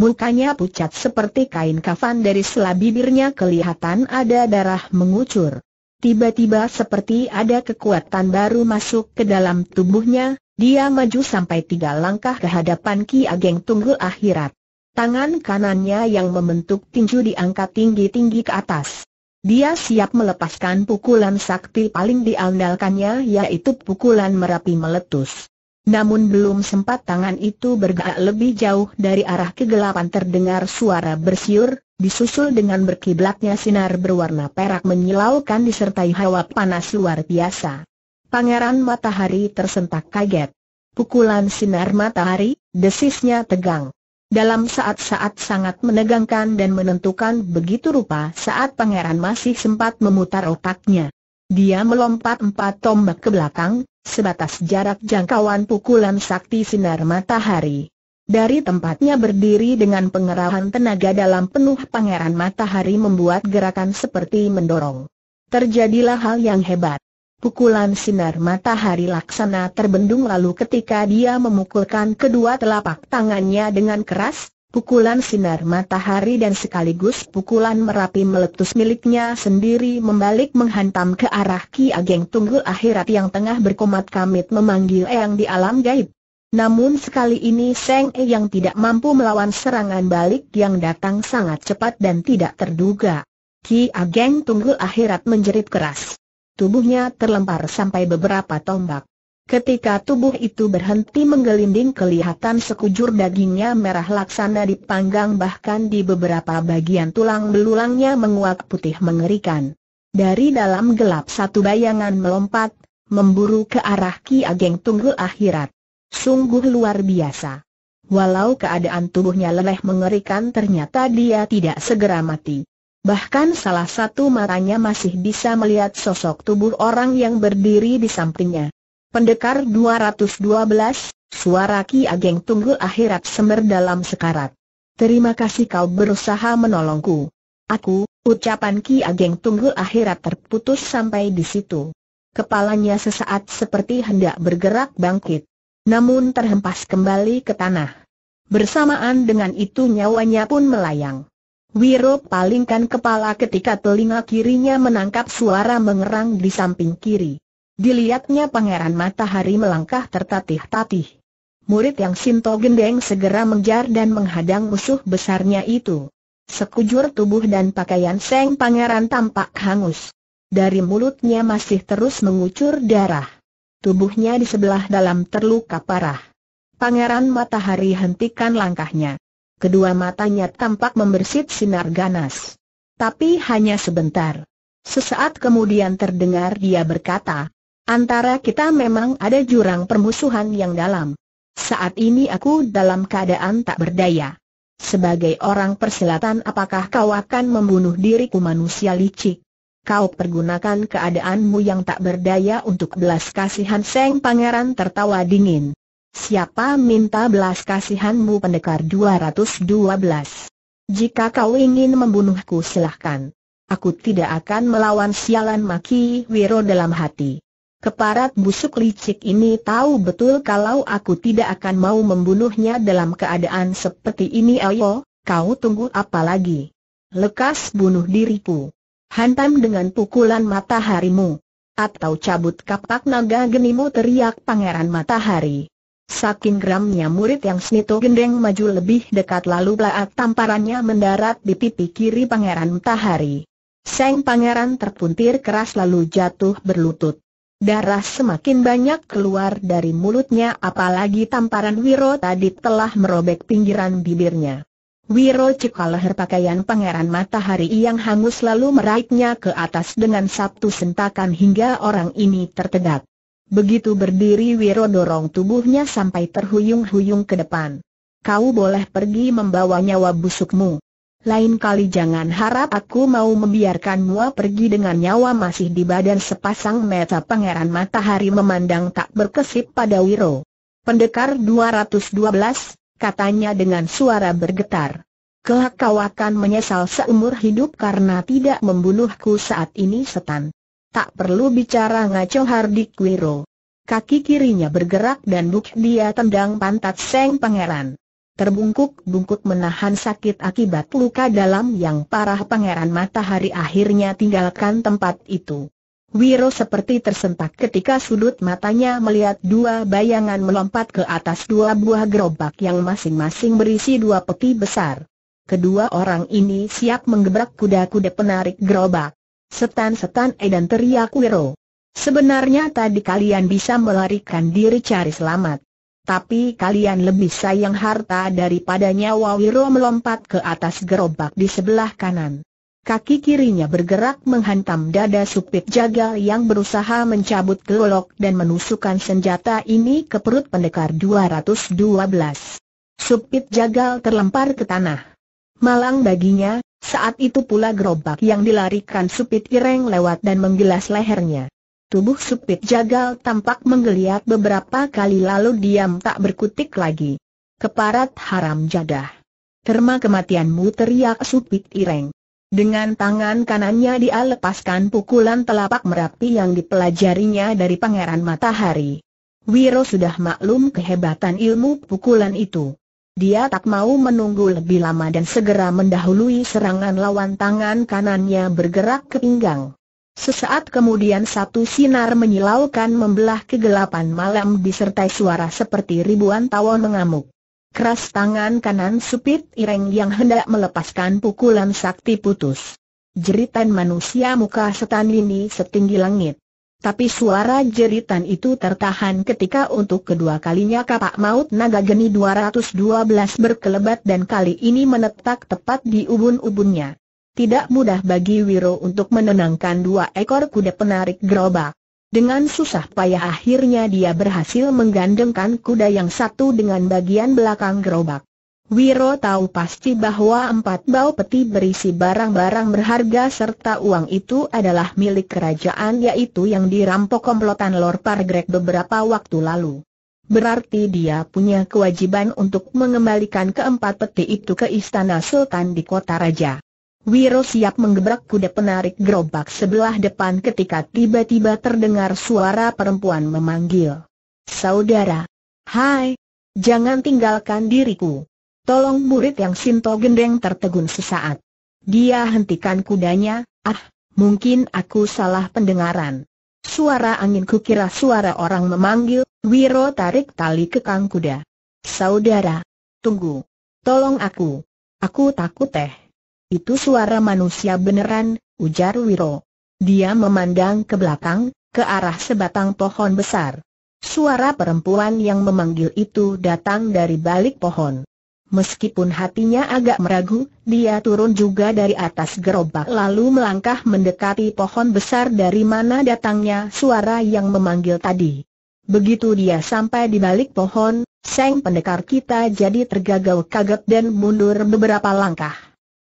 Mukanya pucat seperti kain kafan, dari sela bibirnya kelihatan ada darah mengucur. Tiba-tiba seperti ada kekuatan baru masuk ke dalam tubuhnya, dia maju sampai 3 langkah ke hadapan Ki Ageng Tunggul Akhirat. Tangan kanannya yang membentuk tinju diangkat tinggi-tinggi ke atas. Dia siap melepaskan pukulan sakti paling diandalkannya, yaitu pukulan Merapi Meletus. Namun belum sempat tangan itu bergerak lebih jauh, dari arah kegelapan terdengar suara bersiul, disusul dengan berkiblatnya sinar berwarna perak menyilaukan disertai hawa panas luar biasa. Pangeran Matahari tersentak kaget. Pukulan sinar matahari, desisnya tegang. Dalam saat-saat sangat menegangkan dan menentukan, begitu rupa saat pangeran masih sempat memutar otaknya. Dia melompat 4 tombak ke belakang, sebatas jarak jangkauan pukulan sakti sinar matahari. Dari tempatnya berdiri dengan pengerahan tenaga dalam penuh, pangeran matahari membuat gerakan seperti mendorong. Terjadilah hal yang hebat. Pukulan sinar matahari laksana terbendung, lalu ketika dia memukulkan kedua telapak tangannya dengan keras, pukulan sinar matahari dan sekaligus pukulan Merapi Meletus miliknya sendiri membalik menghantam ke arah Ki Ageng Tunggul Akhirat yang tengah berkomat-kamit memanggil Eyang di alam gaib. Namun sekali ini Seng Eyang tidak mampu melawan serangan balik yang datang sangat cepat dan tidak terduga. Ki Ageng Tunggul Akhirat menjerit keras. Tubuhnya terlempar sampai beberapa tombak. Ketika tubuh itu berhenti menggelinding, kelihatan sekujur dagingnya merah laksana dipanggang, bahkan di beberapa bagian tulang belulangnya menguap putih mengerikan. Dari dalam gelap satu bayangan melompat, memburu ke arah Ki Ageng Tunggul Akhirat. Sungguh luar biasa. Walau keadaan tubuhnya leleh mengerikan, ternyata dia tidak segera mati. Bahkan salah satu matanya masih bisa melihat sosok tubuh orang yang berdiri di sampingnya. Pendekar 212, suara Ki Ageng Tunggul Akhirat semer dalam sekarat. Terima kasih kau berusaha menolongku. Aku, ucapan Ki Ageng Tunggul Akhirat terputus sampai di situ. Kepalanya sesaat seperti hendak bergerak bangkit, namun terhempas kembali ke tanah. Bersamaan dengan itu nyawanya pun melayang. Wiro palingkan kepala ketika telinga kirinya menangkap suara mengerang di samping kiri. Dilihatnya pangeran matahari melangkah tertatih-tatih. Murid yang Sinto Gendeng segera mengejar dan menghadang musuh besarnya itu. Sekujur tubuh dan pakaian Seng Pangeran tampak hangus. Dari mulutnya masih terus mengucur darah. Tubuhnya di sebelah dalam terluka parah. Pangeran matahari hentikan langkahnya. Kedua matanya tampak membersit sinar ganas. Tapi hanya sebentar. Sesaat kemudian terdengar dia berkata, "Antara kita memang ada jurang permusuhan yang dalam. Saat ini aku dalam keadaan tak berdaya. Sebagai orang persilatan, apakah kau akan membunuh diriku, manusia licik? Kau pergunakan keadaanmu yang tak berdaya untuk belas kasihan." Seng Pangeran tertawa dingin. "Siapa minta belas kasihanmu, pendekar 212? Jika kau ingin membunuhku silahkan. Aku tidak akan melawan." Sialan, maki Wiro dalam hati. Keparat busuk licik ini tahu betul kalau aku tidak akan mau membunuhnya dalam keadaan seperti ini. "Ayo, kau tunggu apa lagi? Lekas bunuh diriku. Hantam dengan pukulan mataharimu. Atau cabut kapak naga genimu," teriak pangeran matahari. Saking geramnya murid yang Sinto Gendeng maju lebih dekat, lalu belaat tamparannya mendarat di pipi kiri pangeran matahari. Seng Pangeran terpuntir keras lalu jatuh berlutut. Darah semakin banyak keluar dari mulutnya, apalagi tamparan Wiro tadi telah merobek pinggiran bibirnya. Wiro cekal leher pakaian pangeran matahari yang hangus, lalu meraiknya ke atas dengan satu sentakan hingga orang ini tertegak. Begitu berdiri, Wiro dorong tubuhnya sampai terhuyung-huyung ke depan. "Kau boleh pergi membawa nyawa busukmu. Lain kali jangan harap aku mau membiarkanmu pergi dengan nyawa masih di badan." Sepasang mata pangeran matahari memandang tak berkesip pada Wiro. "Pendekar 212, katanya dengan suara bergetar. "Kelak kau akan menyesal seumur hidup karena tidak membunuhku saat ini, setan." Tak perlu bicara ngaco, hardik Wiro. Kaki kirinya bergerak dan buk dia tendang pantat Seng Pangeran. terbungkuk-bungkuk menahan sakit akibat luka dalam yang parah. Pangeran Matahari akhirnya tinggalkan tempat itu. Wiro seperti tersentak ketika sudut matanya melihat dua bayangan melompat ke atas dua buah gerobak yang masing-masing berisi dua peti besar. Kedua orang ini siap menggebrak kuda-kuda penarik gerobak. "Setan-setan!" edan teriak Wiro. "Sebenarnya tadi kalian bisa melarikan diri cari selamat. Tapi kalian lebih sayang harta daripada nyawa." Wiro melompat ke atas gerobak di sebelah kanan. Kaki kirinya bergerak menghantam dada Supit Jagal yang berusaha mencabut golok dan menusukkan senjata ini ke perut pendekar 212. Supit Jagal terlempar ke tanah. Malang baginya, saat itu pula gerobak yang dilarikan Supit Ireng lewat dan menggilas lehernya. Tubuh Supit Jagal tampak menggeliat beberapa kali lalu diam tak berkutik lagi. "Keparat haram jadah. Terma kematianmu!" teriak Supit Ireng. Dengan tangan kanannya dia lepaskan pukulan telapak merapi yang dipelajarinya dari Pangeran Matahari. Wiro sudah maklum kehebatan ilmu pukulan itu. Dia tak mau menunggu lebih lama dan segera mendahului serangan lawan. Tangan kanannya bergerak ke pinggang. Sesaat kemudian satu sinar menyilaukan membelah kegelapan malam disertai suara seperti ribuan tawon mengamuk. Keras tangan kanan Supit Ireng yang hendak melepaskan pukulan sakti putus. Jeritan manusia muka setan ini setinggi langit. Tapi suara jeritan itu tertahan ketika untuk kedua kalinya kapak maut naga geni 212 berkelebat dan kali ini menetak tepat di ubun-ubunnya. Tidak mudah bagi Wiro untuk menenangkan dua ekor kuda penarik gerobak. Dengan susah payah akhirnya dia berhasil menggandengkan kuda yang satu dengan bagian belakang gerobak. Wiro tahu pasti bahwa empat bau peti berisi barang-barang berharga serta uang itu adalah milik kerajaan, yaitu yang dirampok komplotan Lor Pargreg beberapa waktu lalu. Berarti dia punya kewajiban untuk mengembalikan keempat peti itu ke istana Sultan di kota raja. Wiro siap menggebrak kuda penarik gerobak sebelah depan ketika tiba-tiba terdengar suara perempuan memanggil. "Saudara, hai, jangan tinggalkan diriku. Tolong!" Murid yang Sinto Gendeng tertegun sesaat. Dia hentikan kudanya. "Ah, mungkin aku salah pendengaran. Suara angin, kukira suara orang memanggil." Wiro tarik tali kekang kuda. "Saudara, tunggu. Tolong aku. Aku takut." "Itu suara manusia beneran," ujar Wiro. Dia memandang ke belakang, ke arah sebatang pohon besar. Suara perempuan yang memanggil itu datang dari balik pohon. Meskipun hatinya agak meragu, dia turun juga dari atas gerobak lalu melangkah mendekati pohon besar dari mana datangnya suara yang memanggil tadi. Begitu dia sampai di balik pohon, sang pendekar kita jadi tergagap kaget dan mundur beberapa langkah.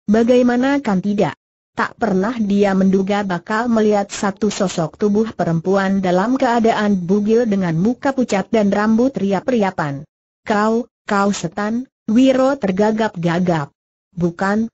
Bagaimana kan tidak? Tak pernah dia menduga bakal melihat satu sosok tubuh perempuan dalam keadaan bugil dengan muka pucat dan rambut riap-riapan. Kau setan?" Wiro tergagap-gagap. Bukan.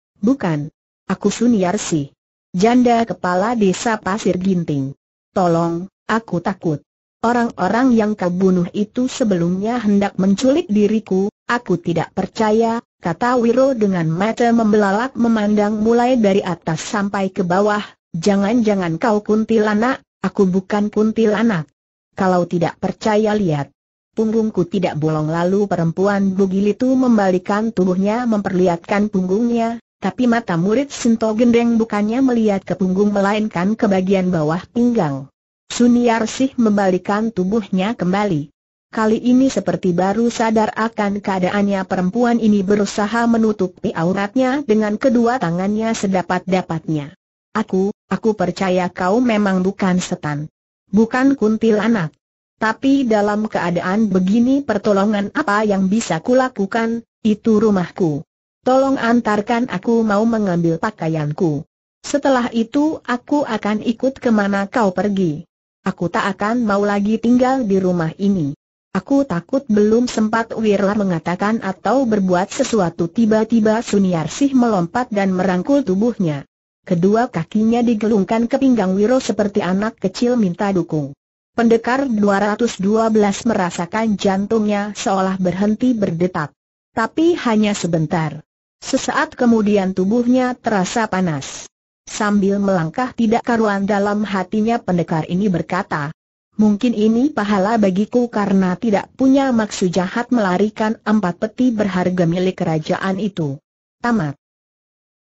Aku Suniarsi, janda kepala desa Pasir Ginting. Tolong, aku takut. Orang-orang yang kau bunuh itu sebelumnya hendak menculik diriku." "Aku tidak percaya," kata Wiro dengan mata membelalak memandang mulai dari atas sampai ke bawah. "Jangan-jangan kau kuntilanak?" "Aku bukan kuntilanak. Kalau tidak percaya lihat. Punggungku tidak bolong." Lalu perempuan bugil itu membalikan tubuhnya memperlihatkan punggungnya, tapi mata murid Sinto Gendeng bukannya melihat ke punggung melainkan ke bagian bawah pinggang. Suniarsih membalikan tubuhnya kembali. Kali ini seperti baru sadar akan keadaannya perempuan ini berusaha menutupi auratnya dengan kedua tangannya sedapat-dapatnya. Aku percaya kau memang bukan setan. Bukan kuntilanak. Tapi dalam keadaan begini pertolongan apa yang bisa kulakukan? Itu rumahku. Tolong antarkan aku mau mengambil pakaianku. Setelah itu aku akan ikut kemana kau pergi. Aku tak akan mau lagi tinggal di rumah ini. Aku takut." Belum sempat Wiro mengatakan atau berbuat sesuatu, tiba-tiba Suniarsih melompat dan merangkul tubuhnya. Kedua kakinya digelungkan ke pinggang Wiro seperti anak kecil minta dukung. Pendekar 212 merasakan jantungnya seolah berhenti berdetak. Tapi hanya sebentar. Sesaat kemudian tubuhnya terasa panas. Sambil melangkah tidak karuan dalam hatinya pendekar ini berkata, mungkin ini pahala bagiku karena tidak punya maksud jahat melarikan 4 peti berharga milik kerajaan itu. Tamat.